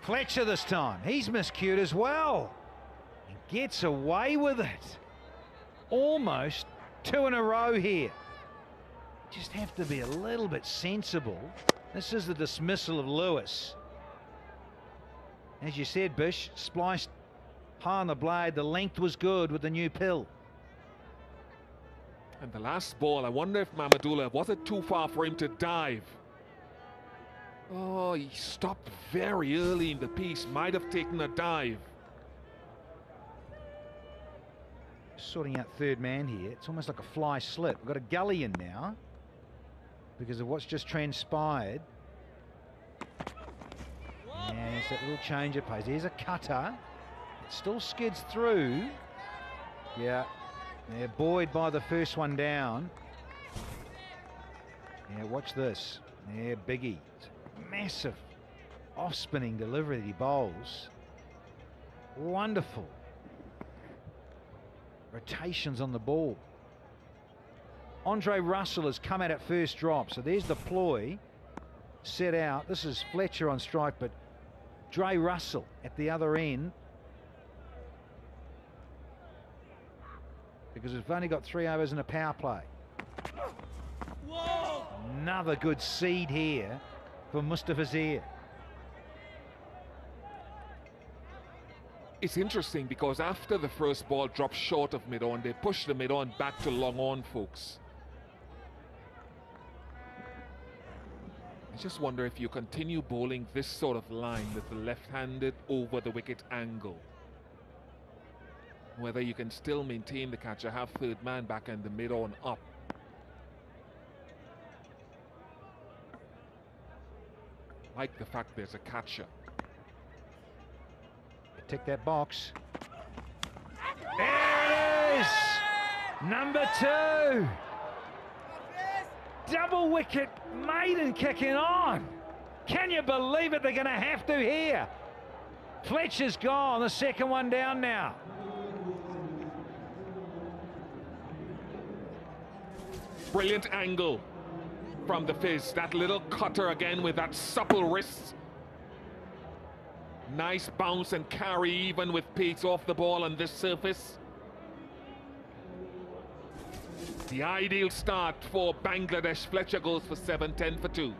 Fletcher this time, he's miscued as well. He gets away with it. Almost two in a row here. Just have to be a little bit sensible. This is the dismissal of Lewis. As you said, Bish, spliced high on the blade. The length was good with the new pill. And the last ball, I wonder if Mahmudullah, was it too far for him to dive? Oh, he stopped very early in the piece. Might have taken a dive. Sorting out third man here. It's almost like a fly slip. We've got a gully in now because of what's just transpired. And it's that little change of pace. Here's a cutter. It still skids through. Yeah. They're buoyed by the first one down. Yeah, watch this. Yeah, biggie. Massive off-spinning delivery that he bowls. Wonderful rotations on the ball. Andre Russell has come out at first drop, so there's the ploy set out. This is Fletcher on strike, but Dre Russell at the other end, because we've only got three overs and a power play. Whoa. Another good seed here for Mustafizur. It's interesting because after the first ball dropped short of mid-on, they pushed the mid-on back to long-on, folks. I just wonder if you continue bowling this sort of line with the left-handed over-the-wicket angle, whether you can still maintain the catcher, have third man back and the mid-on up. Like the fact there's a catcher. Tick that box. There it is! Number two! Double wicket, maiden kicking on! Can you believe it? They're going to have to here. Fletcher's gone, the second one down now. Brilliant angle from the Fizz, that little cutter again with that supple wrist. Nice bounce and carry even with pace off the ball on this surface. The ideal start for Bangladesh. Fletcher goes for seven, ten for two.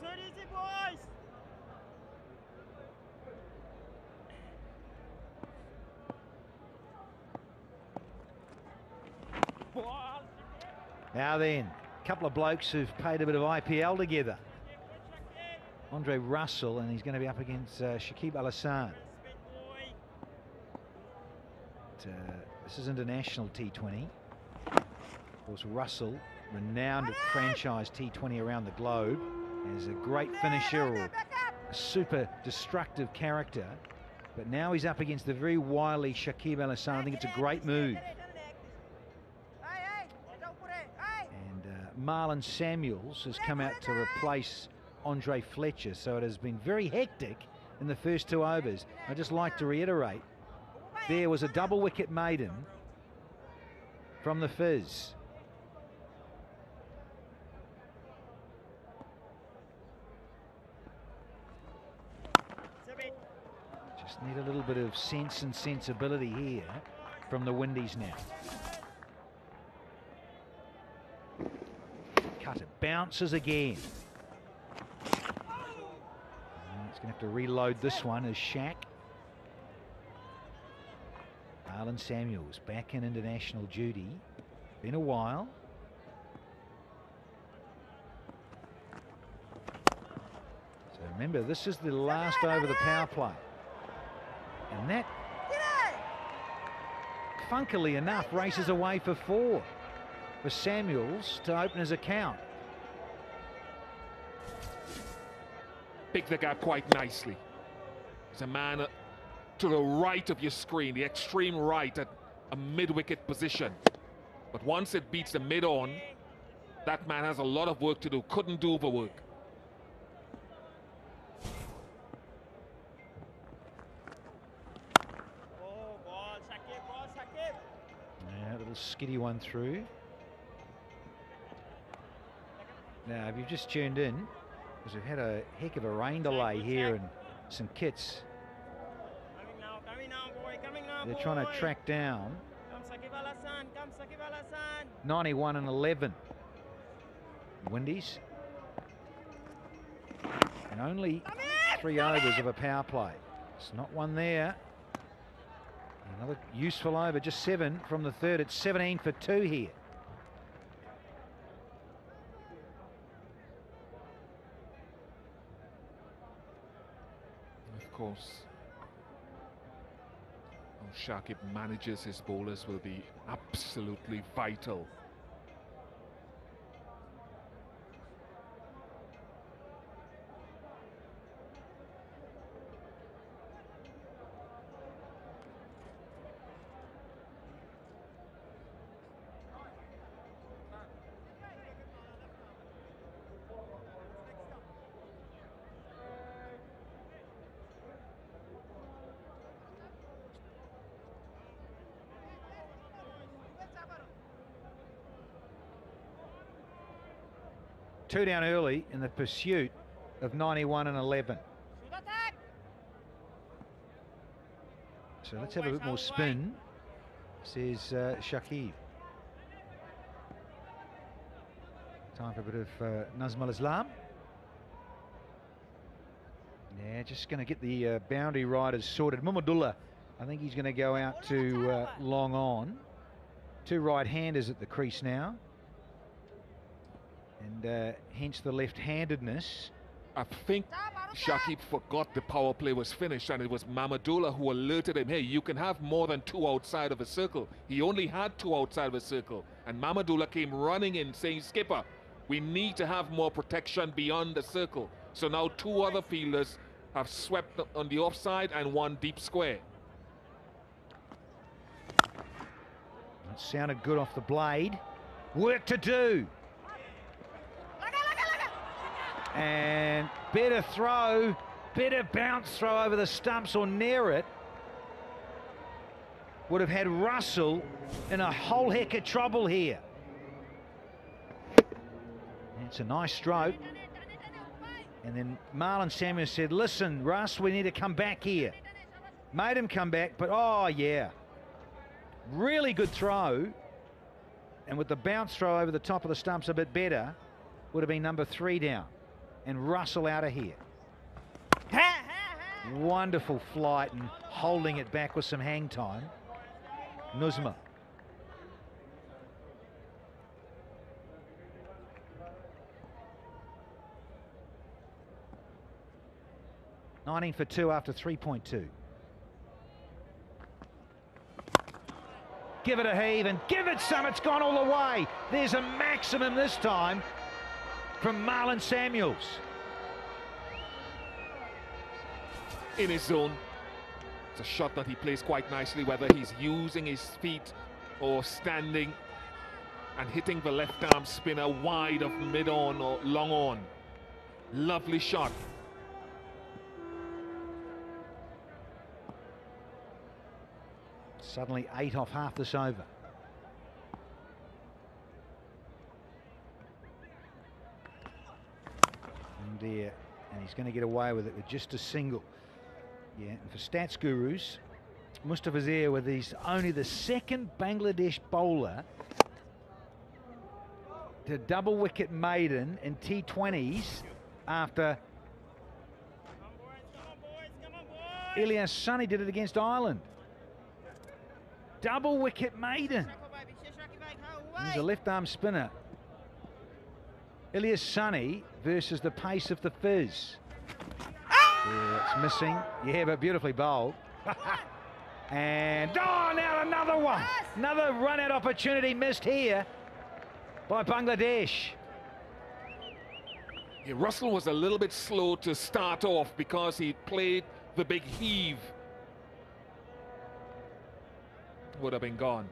It's not easy, boys. Now then, a couple of blokes who've played a bit of I P L together. Andre Russell, and he's going to be up against uh, Shakib Al Hasan. Uh, this is international T twenty. Of course, Russell, renowned franchise T twenty around the globe, is a great finisher, or a super destructive character. But now he's up against the very wily Shakib Al Hasan. I think it's a great move. And uh, Marlon Samuels has come out to replace Andre Fletcher, so it has been very hectic in the first two overs. I'd just like to reiterate, there was a double wicket maiden from the Fizz. Just need a little bit of sense and sensibility here from the Windies now. Cut, it bounces again. Going to have to reload this one as Shaq. Marlon Samuels back in international duty. Been a while. So remember, this is the last over the power play. And that, funkily enough, races away for four for Samuels to open his account. Picked the guy quite nicely. He's a man uh, to the right of your screen, the extreme right, at a mid-wicket position. But once it beats the mid-on, that man has a lot of work to do. Couldn't do overwork. Yeah, a little skiddy one through. Now, if you've just tuned in, we've had a heck of a rain delay here in Saint Kitts. Coming now, coming now, boy, coming now, boy. They're trying to track down ninety-one and eleven. Windies. And only three overs of a power play. It's not one there. Another useful over, just seven from the third. It's seventeen for two here. Course, how Shakib manages his bowlers will be absolutely vital. Two down early in the pursuit of ninety-one and eleven. So let's have a bit more spin, says uh, Shakib. Time for a bit of uh, Nazmul Islam. Yeah, just going to get the uh, boundary riders sorted. Mahmudullah, I think he's going to go out to uh, long on. Two right-handers at the crease now. And uh, hence the left-handedness. I think Shakib forgot the power play was finished, and it was Mahmudullah who alerted him, hey, you can have more than two outside of a circle. He only had two outside of a circle, and Mahmudullah came running in saying, skipper, we need to have more protection beyond the circle. So now two other fielders have swept on the offside and one deep square. That sounded good off the blade. Work to do. And better throw, better bounce throw over the stumps or near it. Would have had Russell in a whole heck of trouble here. And it's a nice stroke. And then Marlon Samuels said, listen, Russ, we need to come back here. Made him come back, but oh, yeah. Really good throw. And with the bounce throw over the top of the stumps a bit better, would have been number three down. and Russell out of here. Wonderful flight and holding it back with some hang time. Nuzma. nineteen for two after three point two. Give it a heave and give it some. It's gone all the way. There's a maximum this time from Marlon Samuels. In his zone. It's a shot that he plays quite nicely, whether he's using his feet or standing and hitting the left arm spinner wide of mid on or long on. Lovely shot. Suddenly eight off half this over. And, uh, and he's going to get away with it with just a single. Yeah, and for stats gurus, Mustafizur with he's only the second Bangladesh bowler to double wicket maiden in T twenties after Ilyas Sunny did it against Ireland. Double wicket maiden. He's a left arm spinner. Ilyas Sunny versus the pace of the Fizz. Yeah, it's missing. Yeah, but beautifully bowled. And oh, now another one. Another run out opportunity missed here by Bangladesh. Yeah, Russell was a little bit slow to start off because he played the big heave. Would have been gone.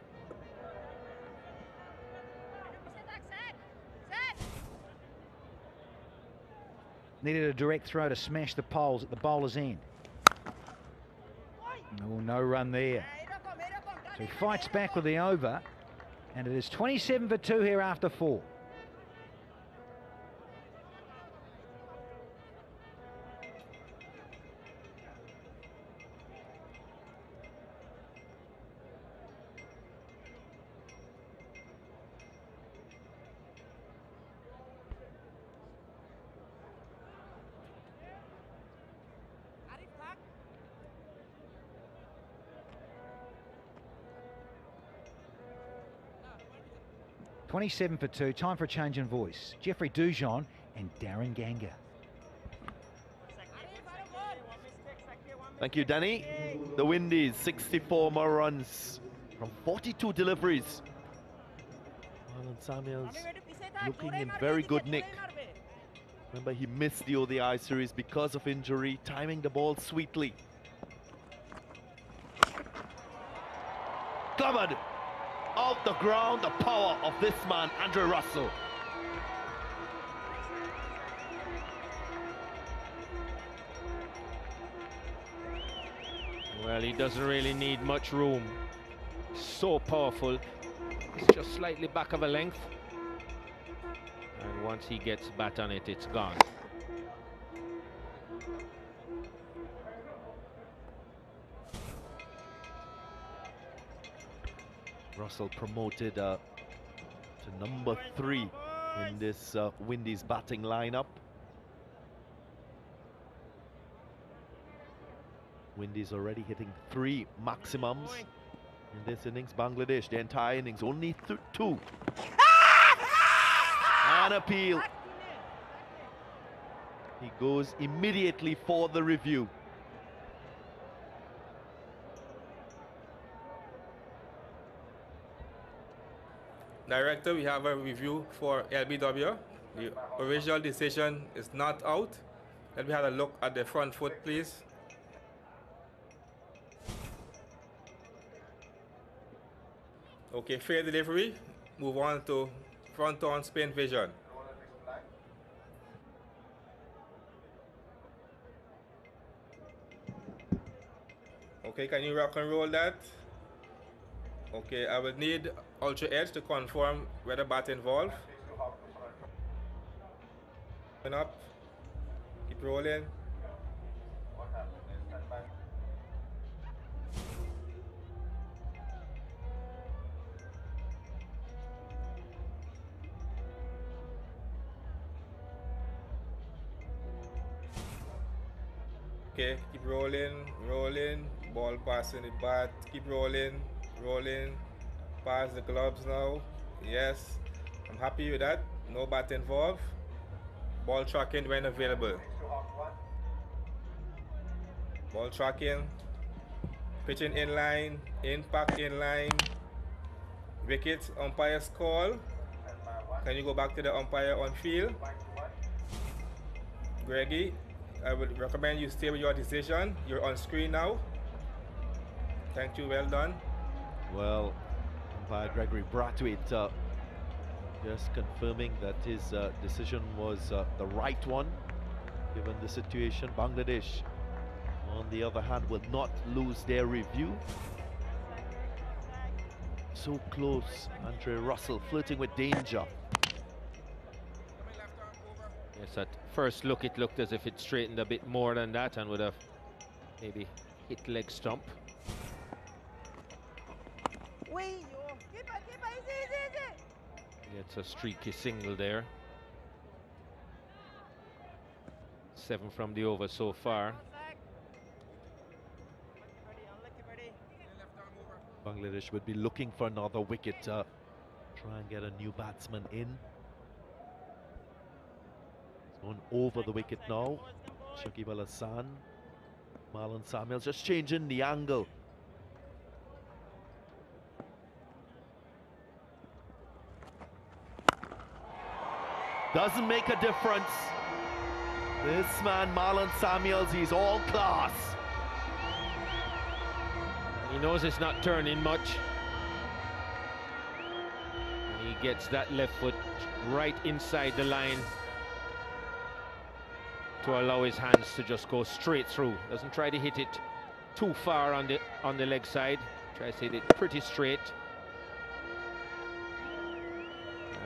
Needed a direct throw to smash the poles at the bowler's end. No, no run there. So he fights back with the over, and it is twenty-seven for two here after four. twenty-seven for two, time for a change in voice. Jeffrey Dujon and Darren Ganga. Thank you, Danny. The Windies, sixty-four more runs from forty-two deliveries. Marlon Samuels looking in very good nick. Remember, he missed the O D I series because of injury, timing the ball sweetly. Covered. Off the ground, the power of this man, Andre Russell. Well, he doesn't really need much room. So powerful. It's just slightly back of a length. And once he gets bat on it, it's gone. Russell promoted uh, to number three in this uh, Windies batting lineup. Windies already hitting three maximums in this innings. Bangladesh, the entire innings, only th two. An appeal. He goes immediately for the review. Director, we have a review for L B W. The original decision is not out. Let me have a look at the front foot, please. Okay, fair delivery. Move on to front on spin vision. Okay, can you rock and roll that? Okay, I will need Ultra Edge to confirm whether bat involved. Open up, keep rolling. Okay, keep rolling, rolling, ball passing the bat, keep rolling, rolling, pass the gloves now. Yes, I'm happy with that. No bat involved. Ball tracking when available. Ball tracking, pitching in line, impact in line, wicket, umpire's call. Can you go back to the umpire on field? Greggy, I would recommend you stay with your decision. You're on screen now. Thank you, well done. Well, umpire Gregory Brathwaite uh, just confirming that his uh, decision was uh, the right one, given the situation. Bangladesh, on the other hand, will not lose their review. So close, Andre Russell flirting with danger. Yes, at first look it looked as if it straightened a bit more than that and would have maybe hit leg stump. It's a streaky single there. Seven from the over so far. Bangladesh would be looking for another wicket. Uh, try and get a new batsman in. He's gone over the wicket now. Shakib Al Hasan. Marlon Samuels just changing the angle. Doesn't make a difference. This man, Marlon Samuels, he's all class. He knows it's not turning much. He gets that left foot right inside the line to allow his hands to just go straight through. Doesn't try to hit it too far on the on the leg side. Tries to hit it pretty straight.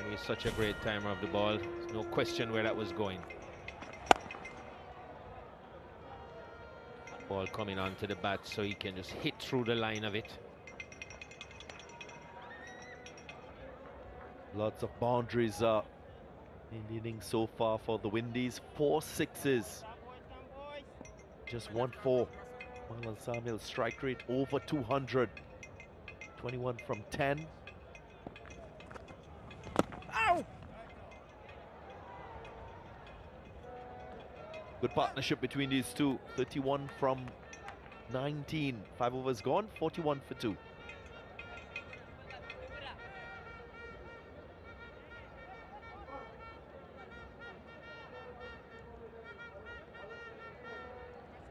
And he's such a great timer of the ball. There's no question where that was going. Ball coming onto the bat so he can just hit through the line of it. Lots of boundaries uh, in the innings so far for the Windies. Four sixes. Just one four. Marlon Samuels' strike rate over two hundred. twenty-one from ten. Ow! Good partnership between these two. thirty-one from nineteen. Five overs gone, forty-one for two.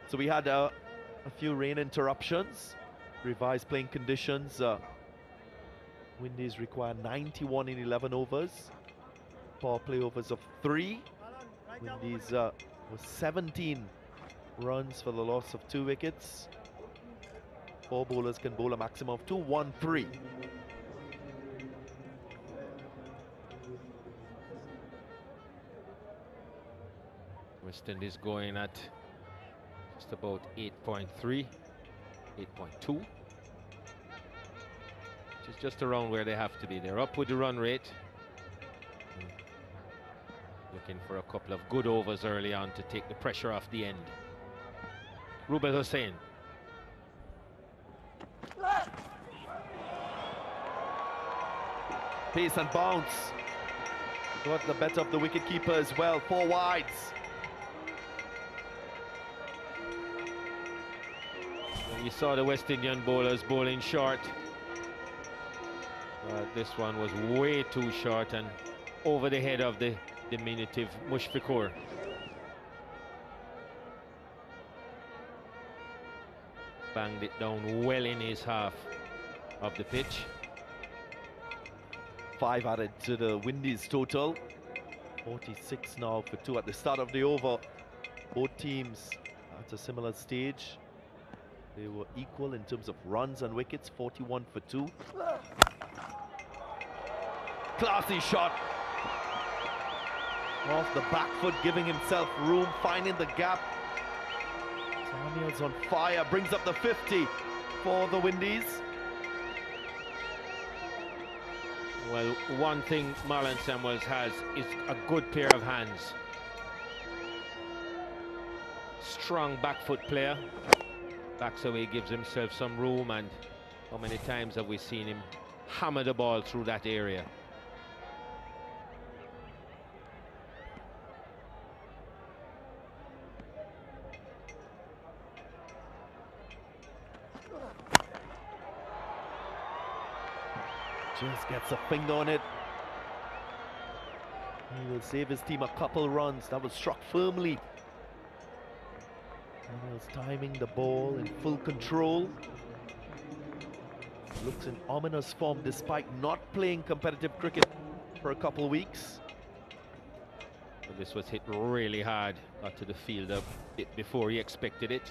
So we had uh, a few rain interruptions. Revised playing conditions. Uh, Windies require ninety-one in eleven overs. Power play overs of three. Windies Uh, was seventeen runs for the loss of two wickets. Four bowlers can bowl a maximum of two, one, three. West Indies going at just about eight point three, eight point two. Which is just around where they have to be. They're up with the run rate. Looking for a couple of good overs early on to take the pressure off the end. Rubel Hossain. Pace and bounce. Got the better of the wicketkeeper as well. Four wides. Well, you saw the West Indian bowlers bowling short. Uh, this one was way too short and over the head of the diminutive Mushfiqur. Banged it down well in his half of the pitch. Five added to the Windies total. forty-six now for two at the start of the over. Both teams at a similar stage. They were equal in terms of runs and wickets. forty-one for two. Classy shot. Off the back foot, giving himself room, finding the gap. Samuels on fire, brings up the fifty for the Windies. Well, one thing Marlon Samuels has is a good pair of hands. strong back foot player. Backs away, gives himself some room, and how many times have we seen him hammer the ball through that area? Just gets a finger on it. He will save his team a couple runs. That was struck firmly. Samuels timing the ball in full control. Looks in ominous form despite not playing competitive cricket for a couple weeks. Well, this was hit really hard. Got to the field a bit before he expected it.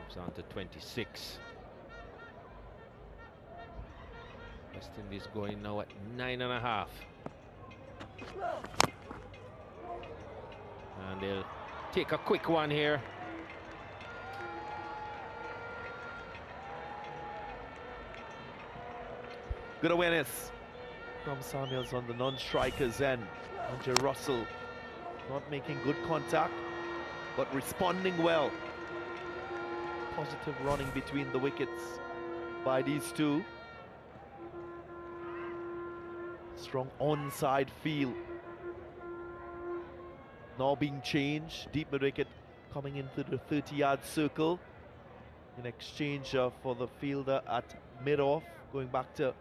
Moves on to twenty-six. West Indies going now at nine and a half. And they'll take a quick one here. Good awareness from Samuels on the non-strikers end. Andre Russell not making good contact, but responding well. Positive running between the wickets by these two. Strong onside feel. Now being changed. Deep mid wicket coming into the thirty yard circle in exchange uh, for the fielder at mid off, going back to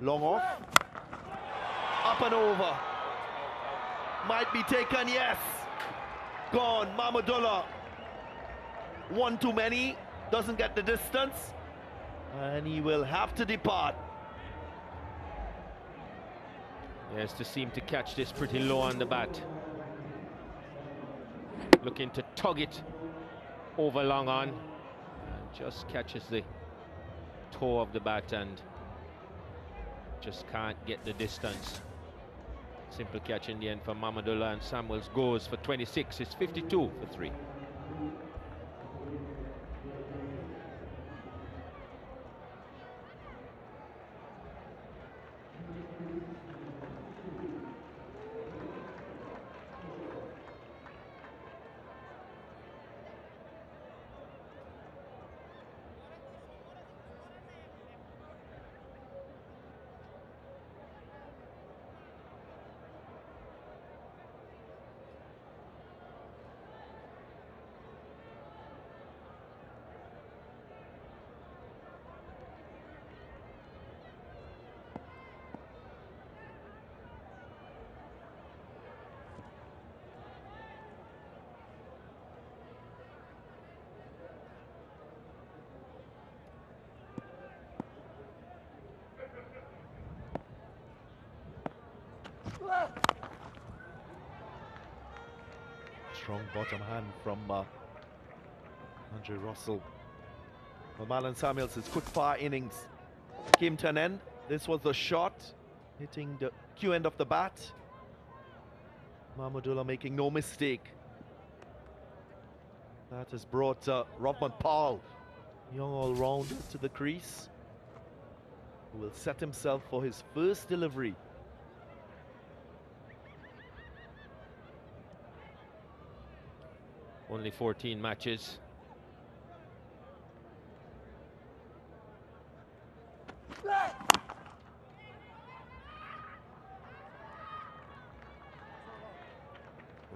long off. Up and over. Might be taken, yes. Gone. Mahmudullah. One too many. Doesn't get the distance. And he will have to depart. Yes, to seem to catch this pretty low on the bat. Looking to tug it over long on. And just catches the toe of the bat and just can't get the distance. Simple catch in the end for Mahmudullah, and Samuels goes for twenty-six. It's fifty-two for three. Strong bottom hand from uh, Andre Russell. Well, Marlon Samuels' quick fire innings came to an end. This was the shot hitting the Q end of the bat. Mahmudullah making no mistake. That has brought uh, Rovman Paul, young all-rounder, to the crease, who will set himself for his first delivery. Only fourteen matches.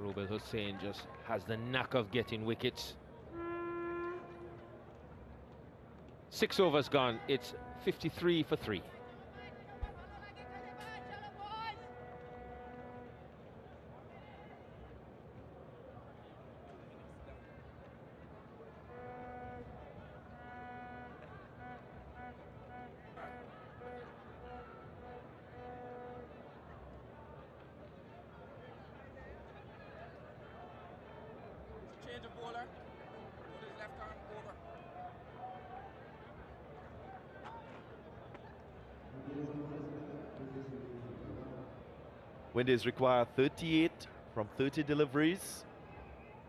Rubel Hossain just has the knack of getting wickets. Six overs gone. It's fifty-three for three. Windies require thirty-eight from thirty deliveries.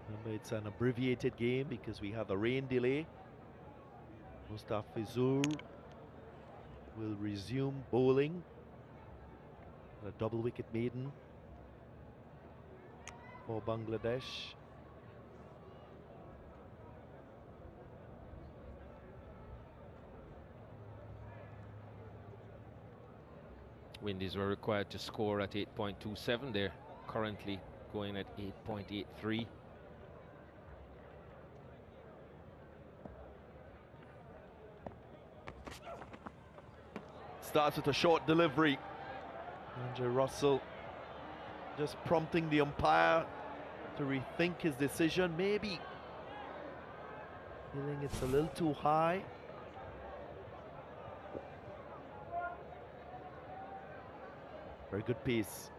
Remember, it's an abbreviated game because we have a rain delay. Mustafizur will resume bowling. A double wicket maiden. for Bangladesh. Windies were required to score at eight point two seven. They're currently going at eight point eight three. Starts with a short delivery. Andre Russell just prompting the umpire to rethink his decision, maybe feeling it's a little too high. Very good piece.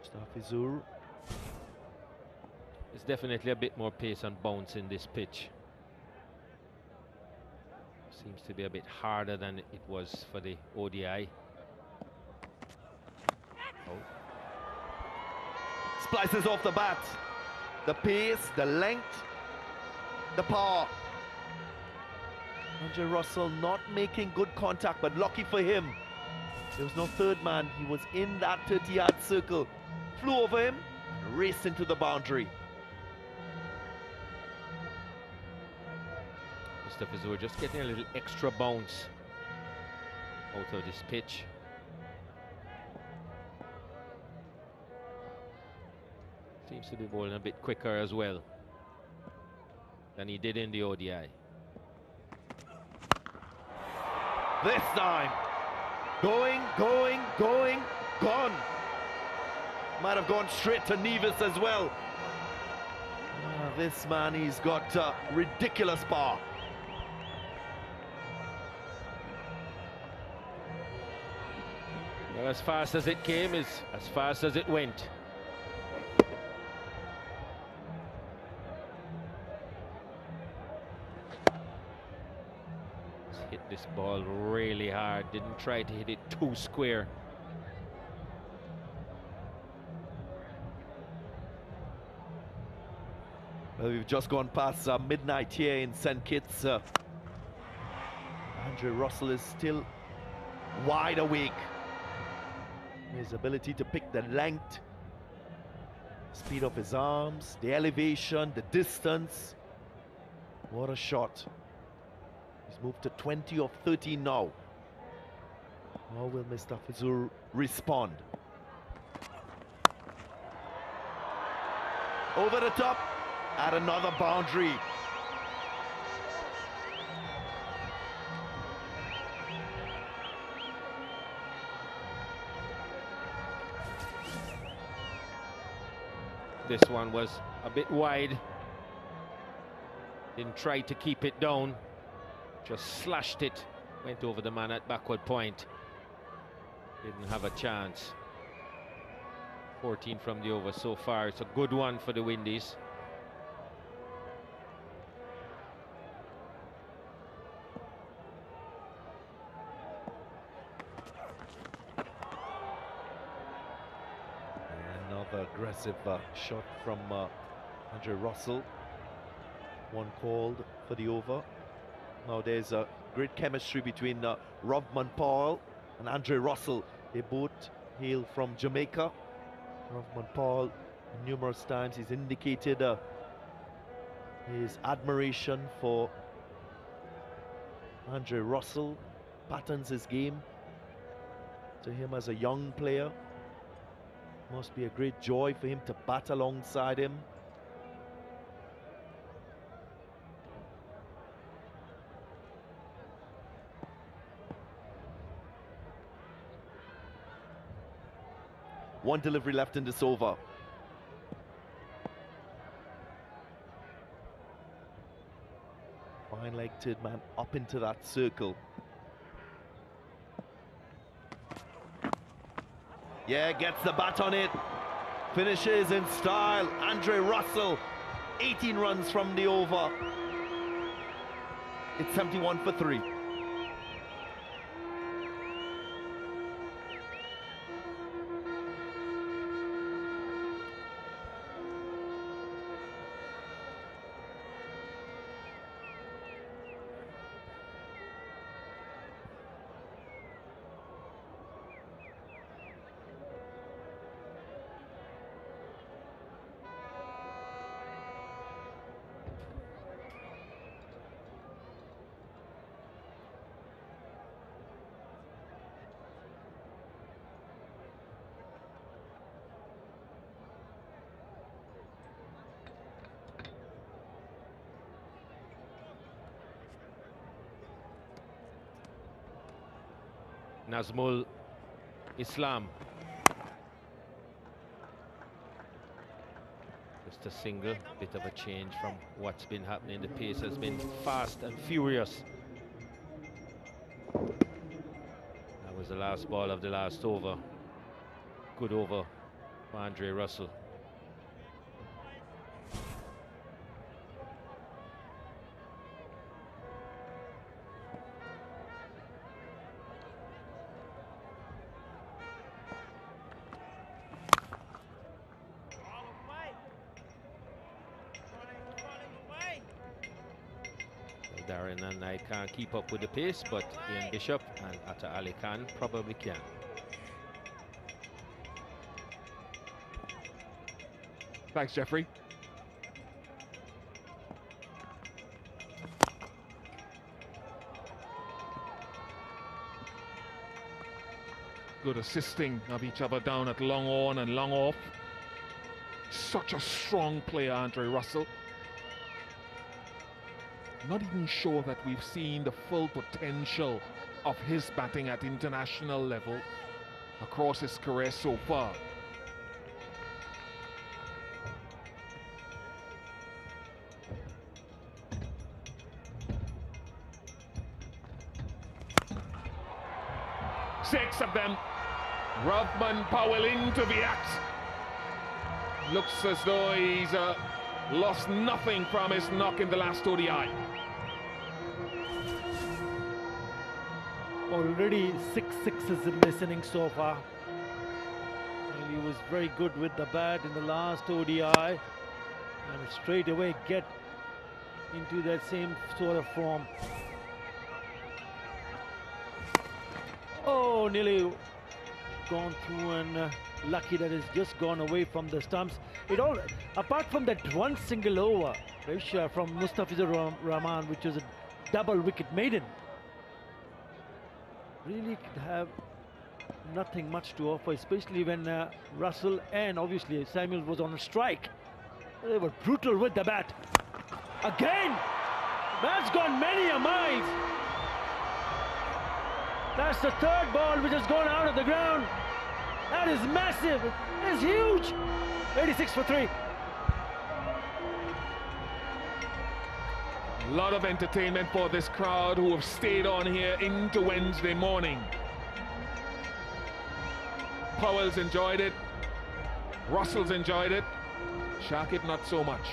Mustafizur. There's definitely a bit more pace and bounce in this pitch. Seems to be a bit harder than it was for the O D I. Oh. Splices off the bat. The pace, the length, the power. Andre Russell not making good contact, but lucky for him, there was no third man. He was in that thirty yard circle. Flew over him, raced into the boundary. Mustafizur just getting a little extra bounce out of this pitch. Seems to be bowling a bit quicker as well than he did in the O D I. This time, going, going, going, gone. Might have gone straight to Nevis as well. Oh, this man, he's got uh, ridiculous power. Well, as fast as it came is as fast as it went. Hit this ball really hard, didn't try to hit it too square. Well, we've just gone past uh, midnight here in Saint Kitts. Uh, Andre Russell is still wide awake. His ability to pick the length, speed of his arms, the elevation, the distance. What a shot. He's moved to twenty of thirty now. How will Mustafizur respond? Over the top, at another boundary. This one was a bit wide. Didn't try to keep it down. Just slashed it. Went over the man at backward point. Didn't have a chance. fourteen from the over so far. It's a good one for the Windies. Aggressive uh, shot from uh, Andre Russell. One called for the over. Now there's a uh, great chemistry between uh, Rovman Paul and Andre Russell. They both hail from Jamaica. Rovman Paul, numerous times he's indicated uh, his admiration for Andre Russell, patterns his game to him as a young player. Must be a great joy for him to bat alongside him. One delivery left in this over. Fine leg third man up into that circle. Yeah, gets the bat on it. Finishes in style. Andre Russell, eighteen runs from the over. It's seventy-one for three. Nazmul Islam. Just a single, bit of a change from what's been happening. The pace has been fast and furious. That was the last ball of the last over. Good over for Andre Russell. Can't keep up with the pace, but Ian Bishop and Atahar Ali Khan probably can. Thanks, Jeffrey. Good assisting of each other down at long on and long off. Such a strong player, Andre Russell. Not even sure that we've seen the full potential of his batting at international level across his career so far. Six of them. Rovman Paul into the act. Looks as though he's uh, lost nothing from his knock in the last O D I. Already six sixes in this inning so far, and he was very good with the bat in the last O D I, and straight away get into that same sort of form. Oh, nearly gone through, and uh, lucky that it's just gone away from the stumps. It all, apart from that one single over, Risha from Mustafizur Rahman, which was a double wicket maiden, really could have nothing much to offer, especially when uh, Russell and obviously Samuel was on a strike. They were brutal with the bat. Again, that's gone many a miles. That's the third ball which has gone out of the ground. That is massive. It is huge. eighty-six for three. A lot of entertainment for this crowd who have stayed on here into Wednesday morning. Powell's enjoyed it. Russell's enjoyed it. Shakib not so much.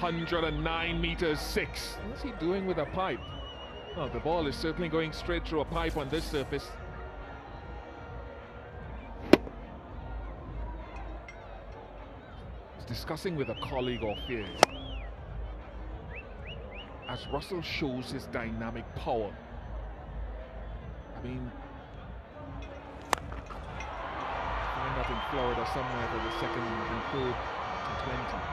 one hundred nine meters six. What's he doing with a pipe? Oh, the ball is certainly going straight through a pipe on this surface. He's discussing with a colleague off here as Russell shows his dynamic power. I mean, I end up in Florida somewhere for the second and third and twenty.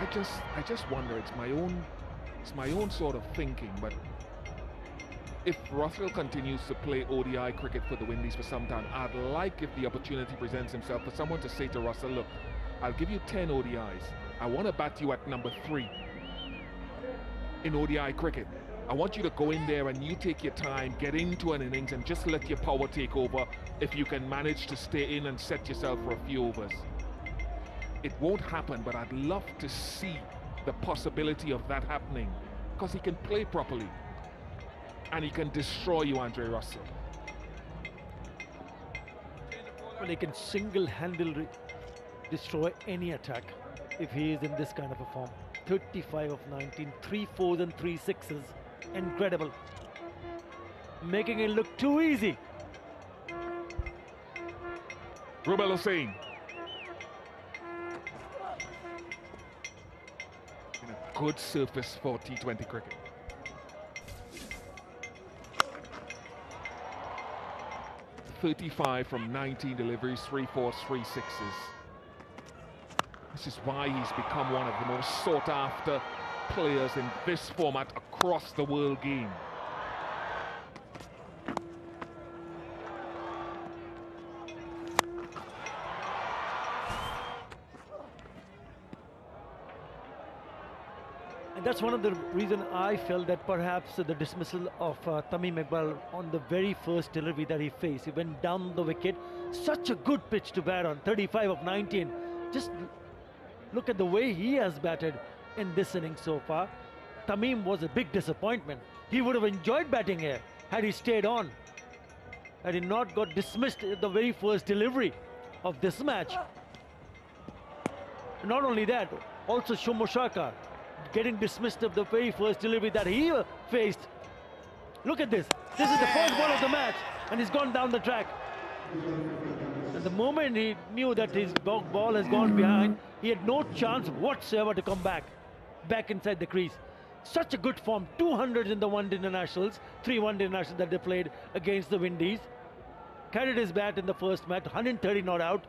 I just, I just wonder. It's my own, it's my own sort of thinking. But if Russell continues to play O D I cricket for the Windies for some time, I'd like, if the opportunity presents himself, for someone to say to Russell, "Look, I'll give you ten O D Is. I want to bat you at number three in O D I cricket. I want you to go in there and you take your time, get into an innings, and just let your power take over. If you can manage to stay in and set yourself for a few overs." It won't happen, but I'd love to see the possibility of that happening, because he can play properly and he can destroy you, Andre Russell. Well, he can single-handedly destroy any attack if he is in this kind of a form. thirty-five of nineteen, three fours and three sixes. Incredible. Making it look too easy. Rubel Hossain. Good surface for T twenty cricket. thirty-five from nineteen deliveries, three fours, three sixes. This is why he's become one of the most sought after players in this format across the world game. And that's one of the reasons I felt that perhaps the dismissal of uh, Tamim Iqbal on the very first delivery that he faced. He went down the wicket. Such a good pitch to bat on, thirty-five of nineteen. Just look at the way he has batted in this inning so far. Tamim was a big disappointment. He would have enjoyed batting here had he stayed on, had he not got dismissed at the very first delivery of this match. Not only that, also Soumya Sarkar getting dismissed of the very first delivery that he faced. Look at this. This is the first ball of the match, and he's gone down the track. And the moment he knew that his ball has gone behind, he had no chance whatsoever to come back, back inside the crease. Such a good form, two hundred in the one-day internationals, three one-day internationals that they played against the Windies. Carried his bat in the first match, one hundred thirty not out.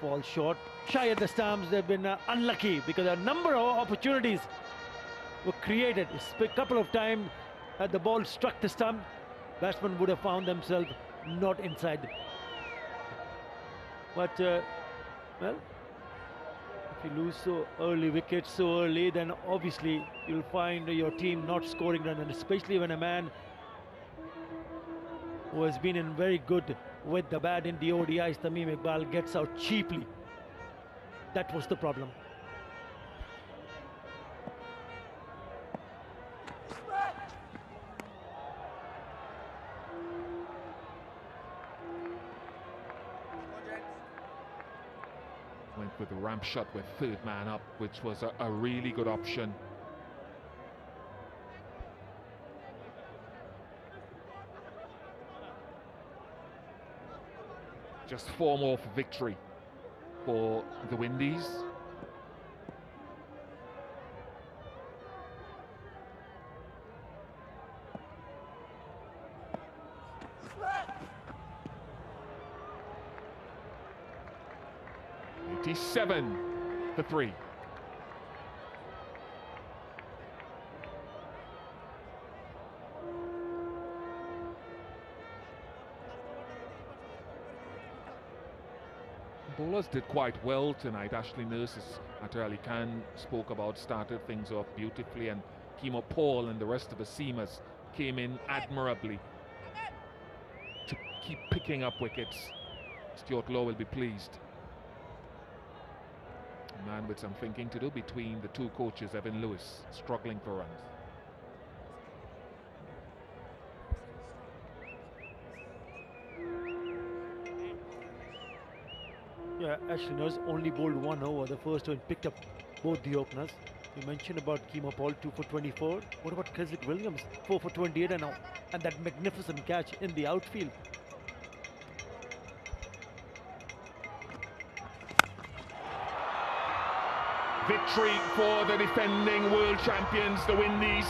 Ball short, shy at the stumps. They've been uh, unlucky because a number of opportunities were created. A couple of times uh, the ball struck the stump, batsmen would have found themselves not inside. But uh, well, if you lose so early wickets so early, then obviously you'll find your team not scoring runs, and especially when a man who has been in very good with the bat in the O D Is, Tamim Iqbal, gets out cheaply. That was the problem. Went with a ramp shot with third man up, which was a, a really good option. Just four more for victory for the Windies. eighty-seven for three. Bowlers did quite well tonight. Ashley Nurse, Atahar Ali Khan spoke about, started things off beautifully, and Kemar Paul and the rest of the seamers came in admirably to keep picking up wickets. Stuart Law will be pleased. A man with some thinking to do between the two coaches. Evin Lewis struggling for runs. Yeah, Ashley Nurse only bowled one over. The first one picked up both the openers. You mentioned about Kemar Paul, two for twenty-four. What about Kesrick Williams, four for twenty-eight, and, and that magnificent catch in the outfield. Victory for the defending world champions, the Windies.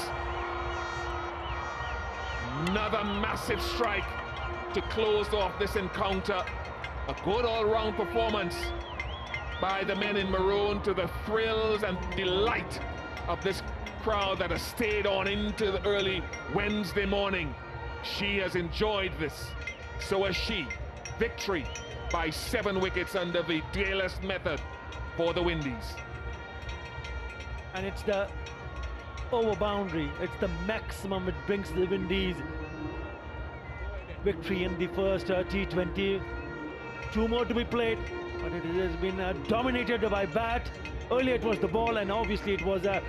Another massive strike to close off this encounter. A good all-round performance by the men in maroon, to the thrills and delight of this crowd that has stayed on into the early Wednesday morning. She has enjoyed this, so has she. Victory by seven wickets under the Dallas method for the Windies. And it's the over boundary, it's the maximum it brings the Windies. Victory in the first uh, T twenty. Two more to be played, but it has been uh, dominated by bat. Earlier it was the ball, and obviously it was uh,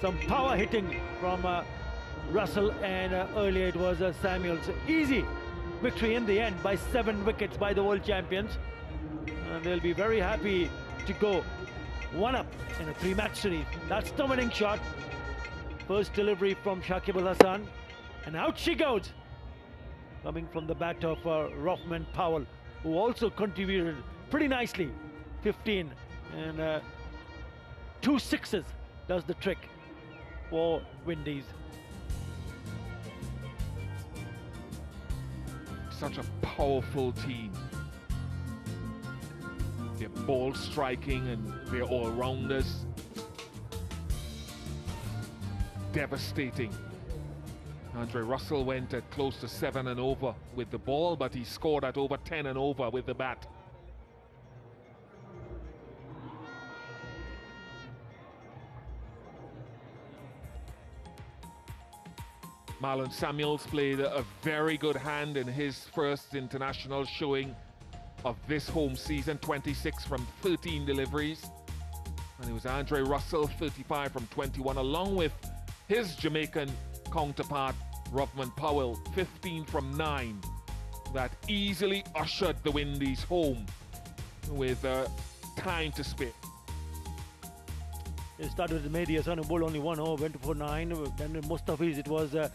some power hitting from uh, Russell, and uh, earlier it was uh, Samuels. Easy victory in the end by seven wickets by the world champions. And they'll be very happy to go one up in a three-match series. That's the winning shot. First delivery from Shakib Al Hasan, and out she goes, coming from the bat of uh, Rovman Paul, who also contributed pretty nicely. Fifteen and uh, two sixes does the trick for Windies. Such a powerful team. They're ball striking and they're all-rounders. Devastating. Andre Russell went at close to seven and over with the ball, but he scored at over ten and over with the bat. Marlon Samuels played a very good hand in his first international showing of this home season, twenty-six from thirteen deliveries. And it was Andre Russell, thirty-five from twenty-one, along with his Jamaican counterpart, Rovman Paul, fifteen from nine. That easily ushered the Windies home with uh, time to spare. It started with Mehedi Hasan, who bowled only one over, went for nine. Then Mustafizur, it was uh,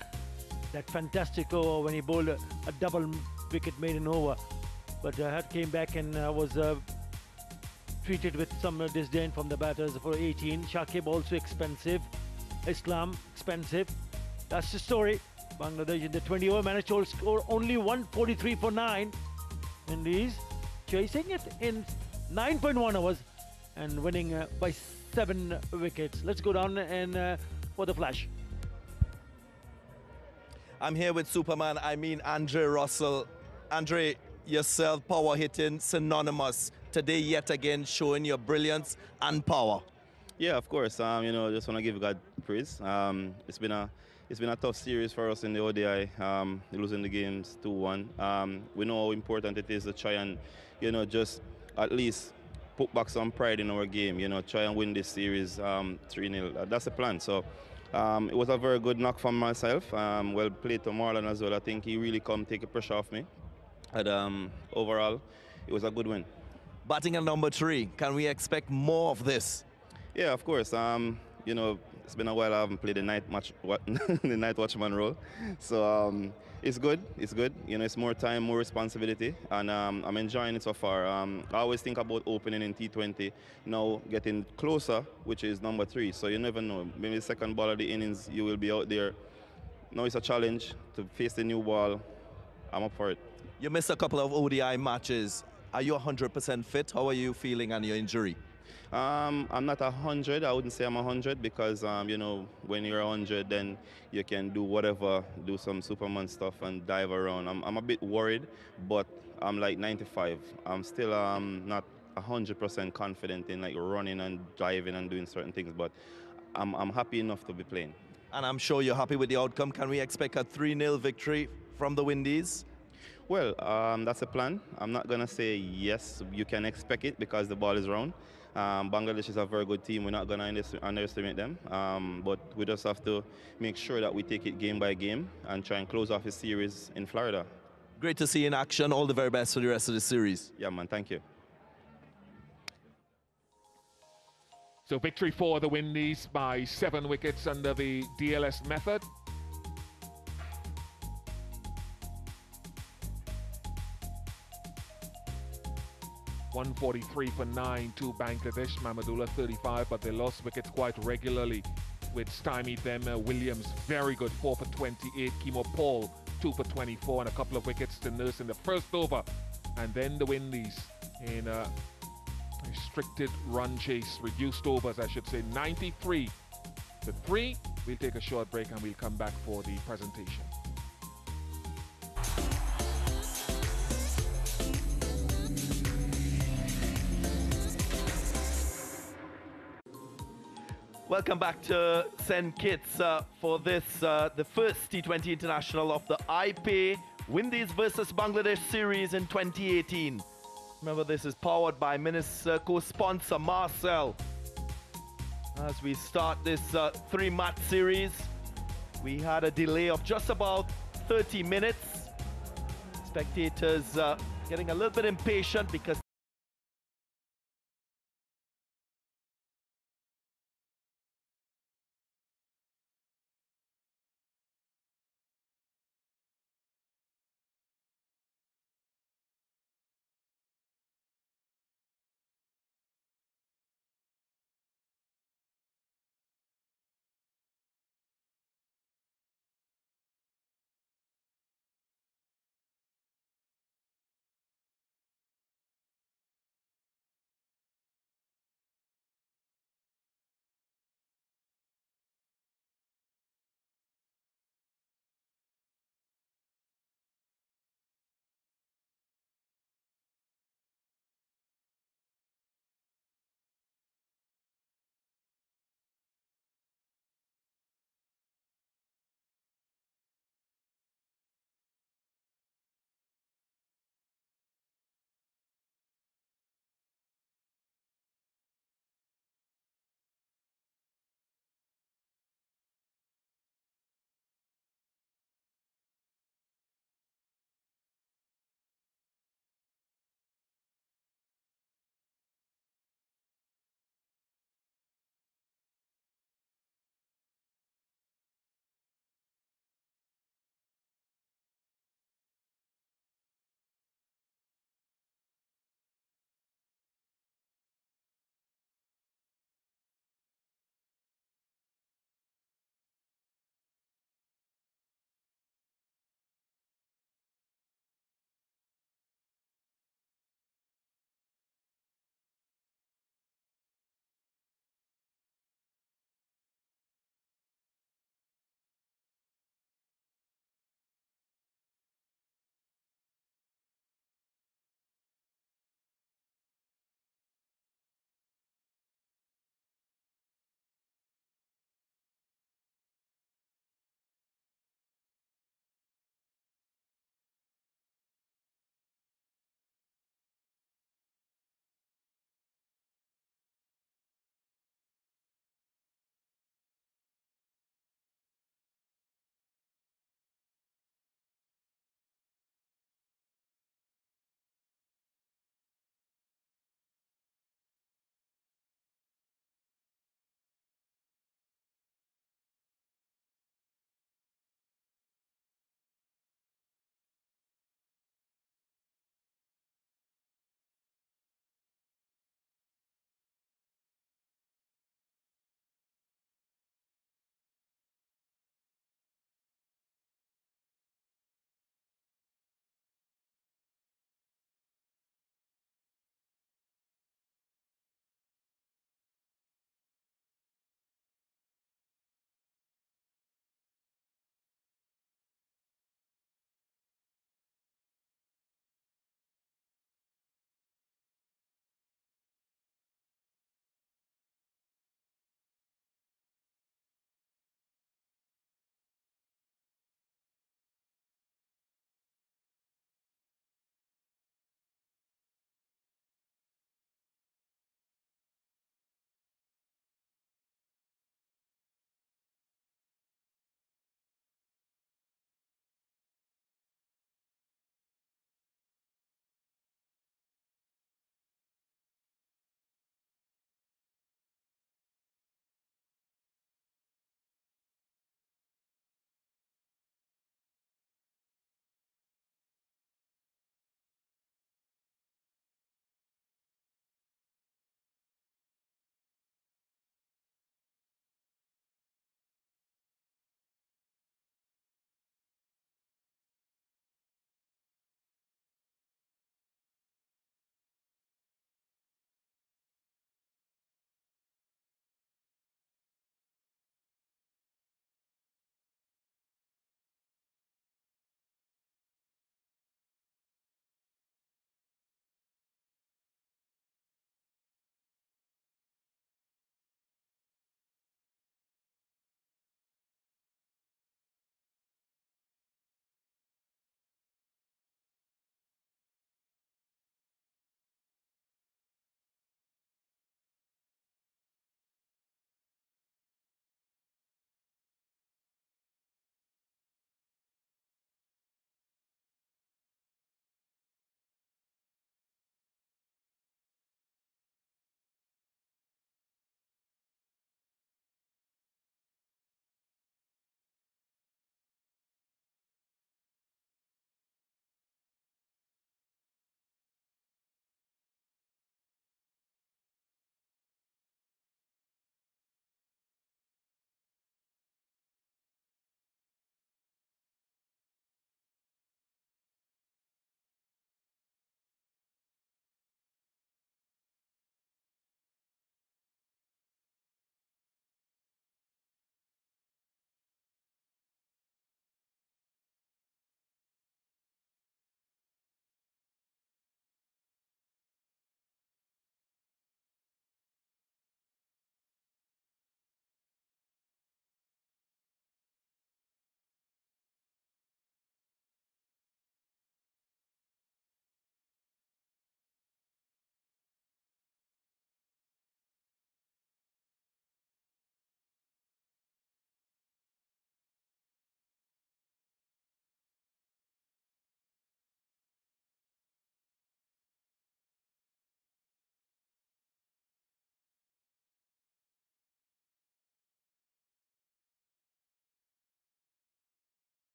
that fantastic over when he bowled a, a double wicket maiden over. But uh, Haque came back and uh, was uh, treated with some uh, disdain from the batters for eighteen. Shakib also expensive. Islam expensive. That's the story. Bangladesh in the twenty over managed to score only one forty-three for nine. And he's chasing it in nine point one overs and winning uh, by seven wickets. Let's go down and uh, for the flash. I'm here with Superman, I mean Andre Russell. Andre, yourself, power hitting, synonymous. Today, yet again, showing your brilliance and power. Yeah, of course. Um, you know, just want to give God praise. Um, it's been a, it's been a tough series for us in the O D I, um, losing the games two one. Um, we know how important it is to try and, you know, just at least put back some pride in our game, you know, try and win this series um, three nil. That's the plan. So um, it was a very good knock from myself. Um, well played to Marlon as well. I think he really come take the pressure off me. And um, overall, it was a good win. Batting at number three, can we expect more of this? Yeah, of course. Um, you know, it's been a while I haven't played the night match, the night watchman role. So um, it's good. It's good. You know, it's more time, more responsibility, and um, I'm enjoying it so far. Um, I always think about opening in T twenty. Now getting closer, which is number three. So you never know. Maybe the second ball of the innings, you will be out there. Now it's a challenge to face the new ball. I'm up for it. You missed a couple of O D I matches. Are you one hundred percent fit? How are you feeling on your injury? Um, I'm not one hundred. I wouldn't say I'm one hundred because, um, you know, when you're one hundred, then you can do whatever, do some Superman stuff and dive around. I'm, I'm a bit worried, but I'm like ninety-five. I'm still um, not one hundred percent confident in like running and driving and doing certain things, but I'm, I'm happy enough to be playing. And I'm sure you're happy with the outcome. Can we expect a three nil victory from the Windies? Well, um, that's the plan. I'm not going to say yes, you can expect it because the ball is round. Um, Bangladesh is a very good team. We're not going to underestimate them. Um, but we just have to make sure that we take it game by game and try and close off the series in Florida. Great to see you in action. All the very best for the rest of the series. Yeah, man. Thank you. So victory for the Windies by seven wickets under the D L S method. one forty-three for nine to Bangladesh, Mahmudullah thirty-five, but they lost wickets quite regularly, which stymied them. Uh, Williams, very good, four for twenty-eight. Kemar Paul, two for twenty-four, and a couple of wickets to Nurse in the first over. And then the Windies in a restricted run chase, reduced overs, I should say, ninety-three to three. We'll take a short break and we'll come back for the presentation. Welcome back to Saint Kitts uh, for this, uh, the first T twenty International of the I P A Windies versus Bangladesh series in twenty eighteen. Remember, this is powered by Minister co-sponsor Marcel. As we start this uh, three-match series, we had a delay of just about thirty minutes. Spectators uh, getting a little bit impatient because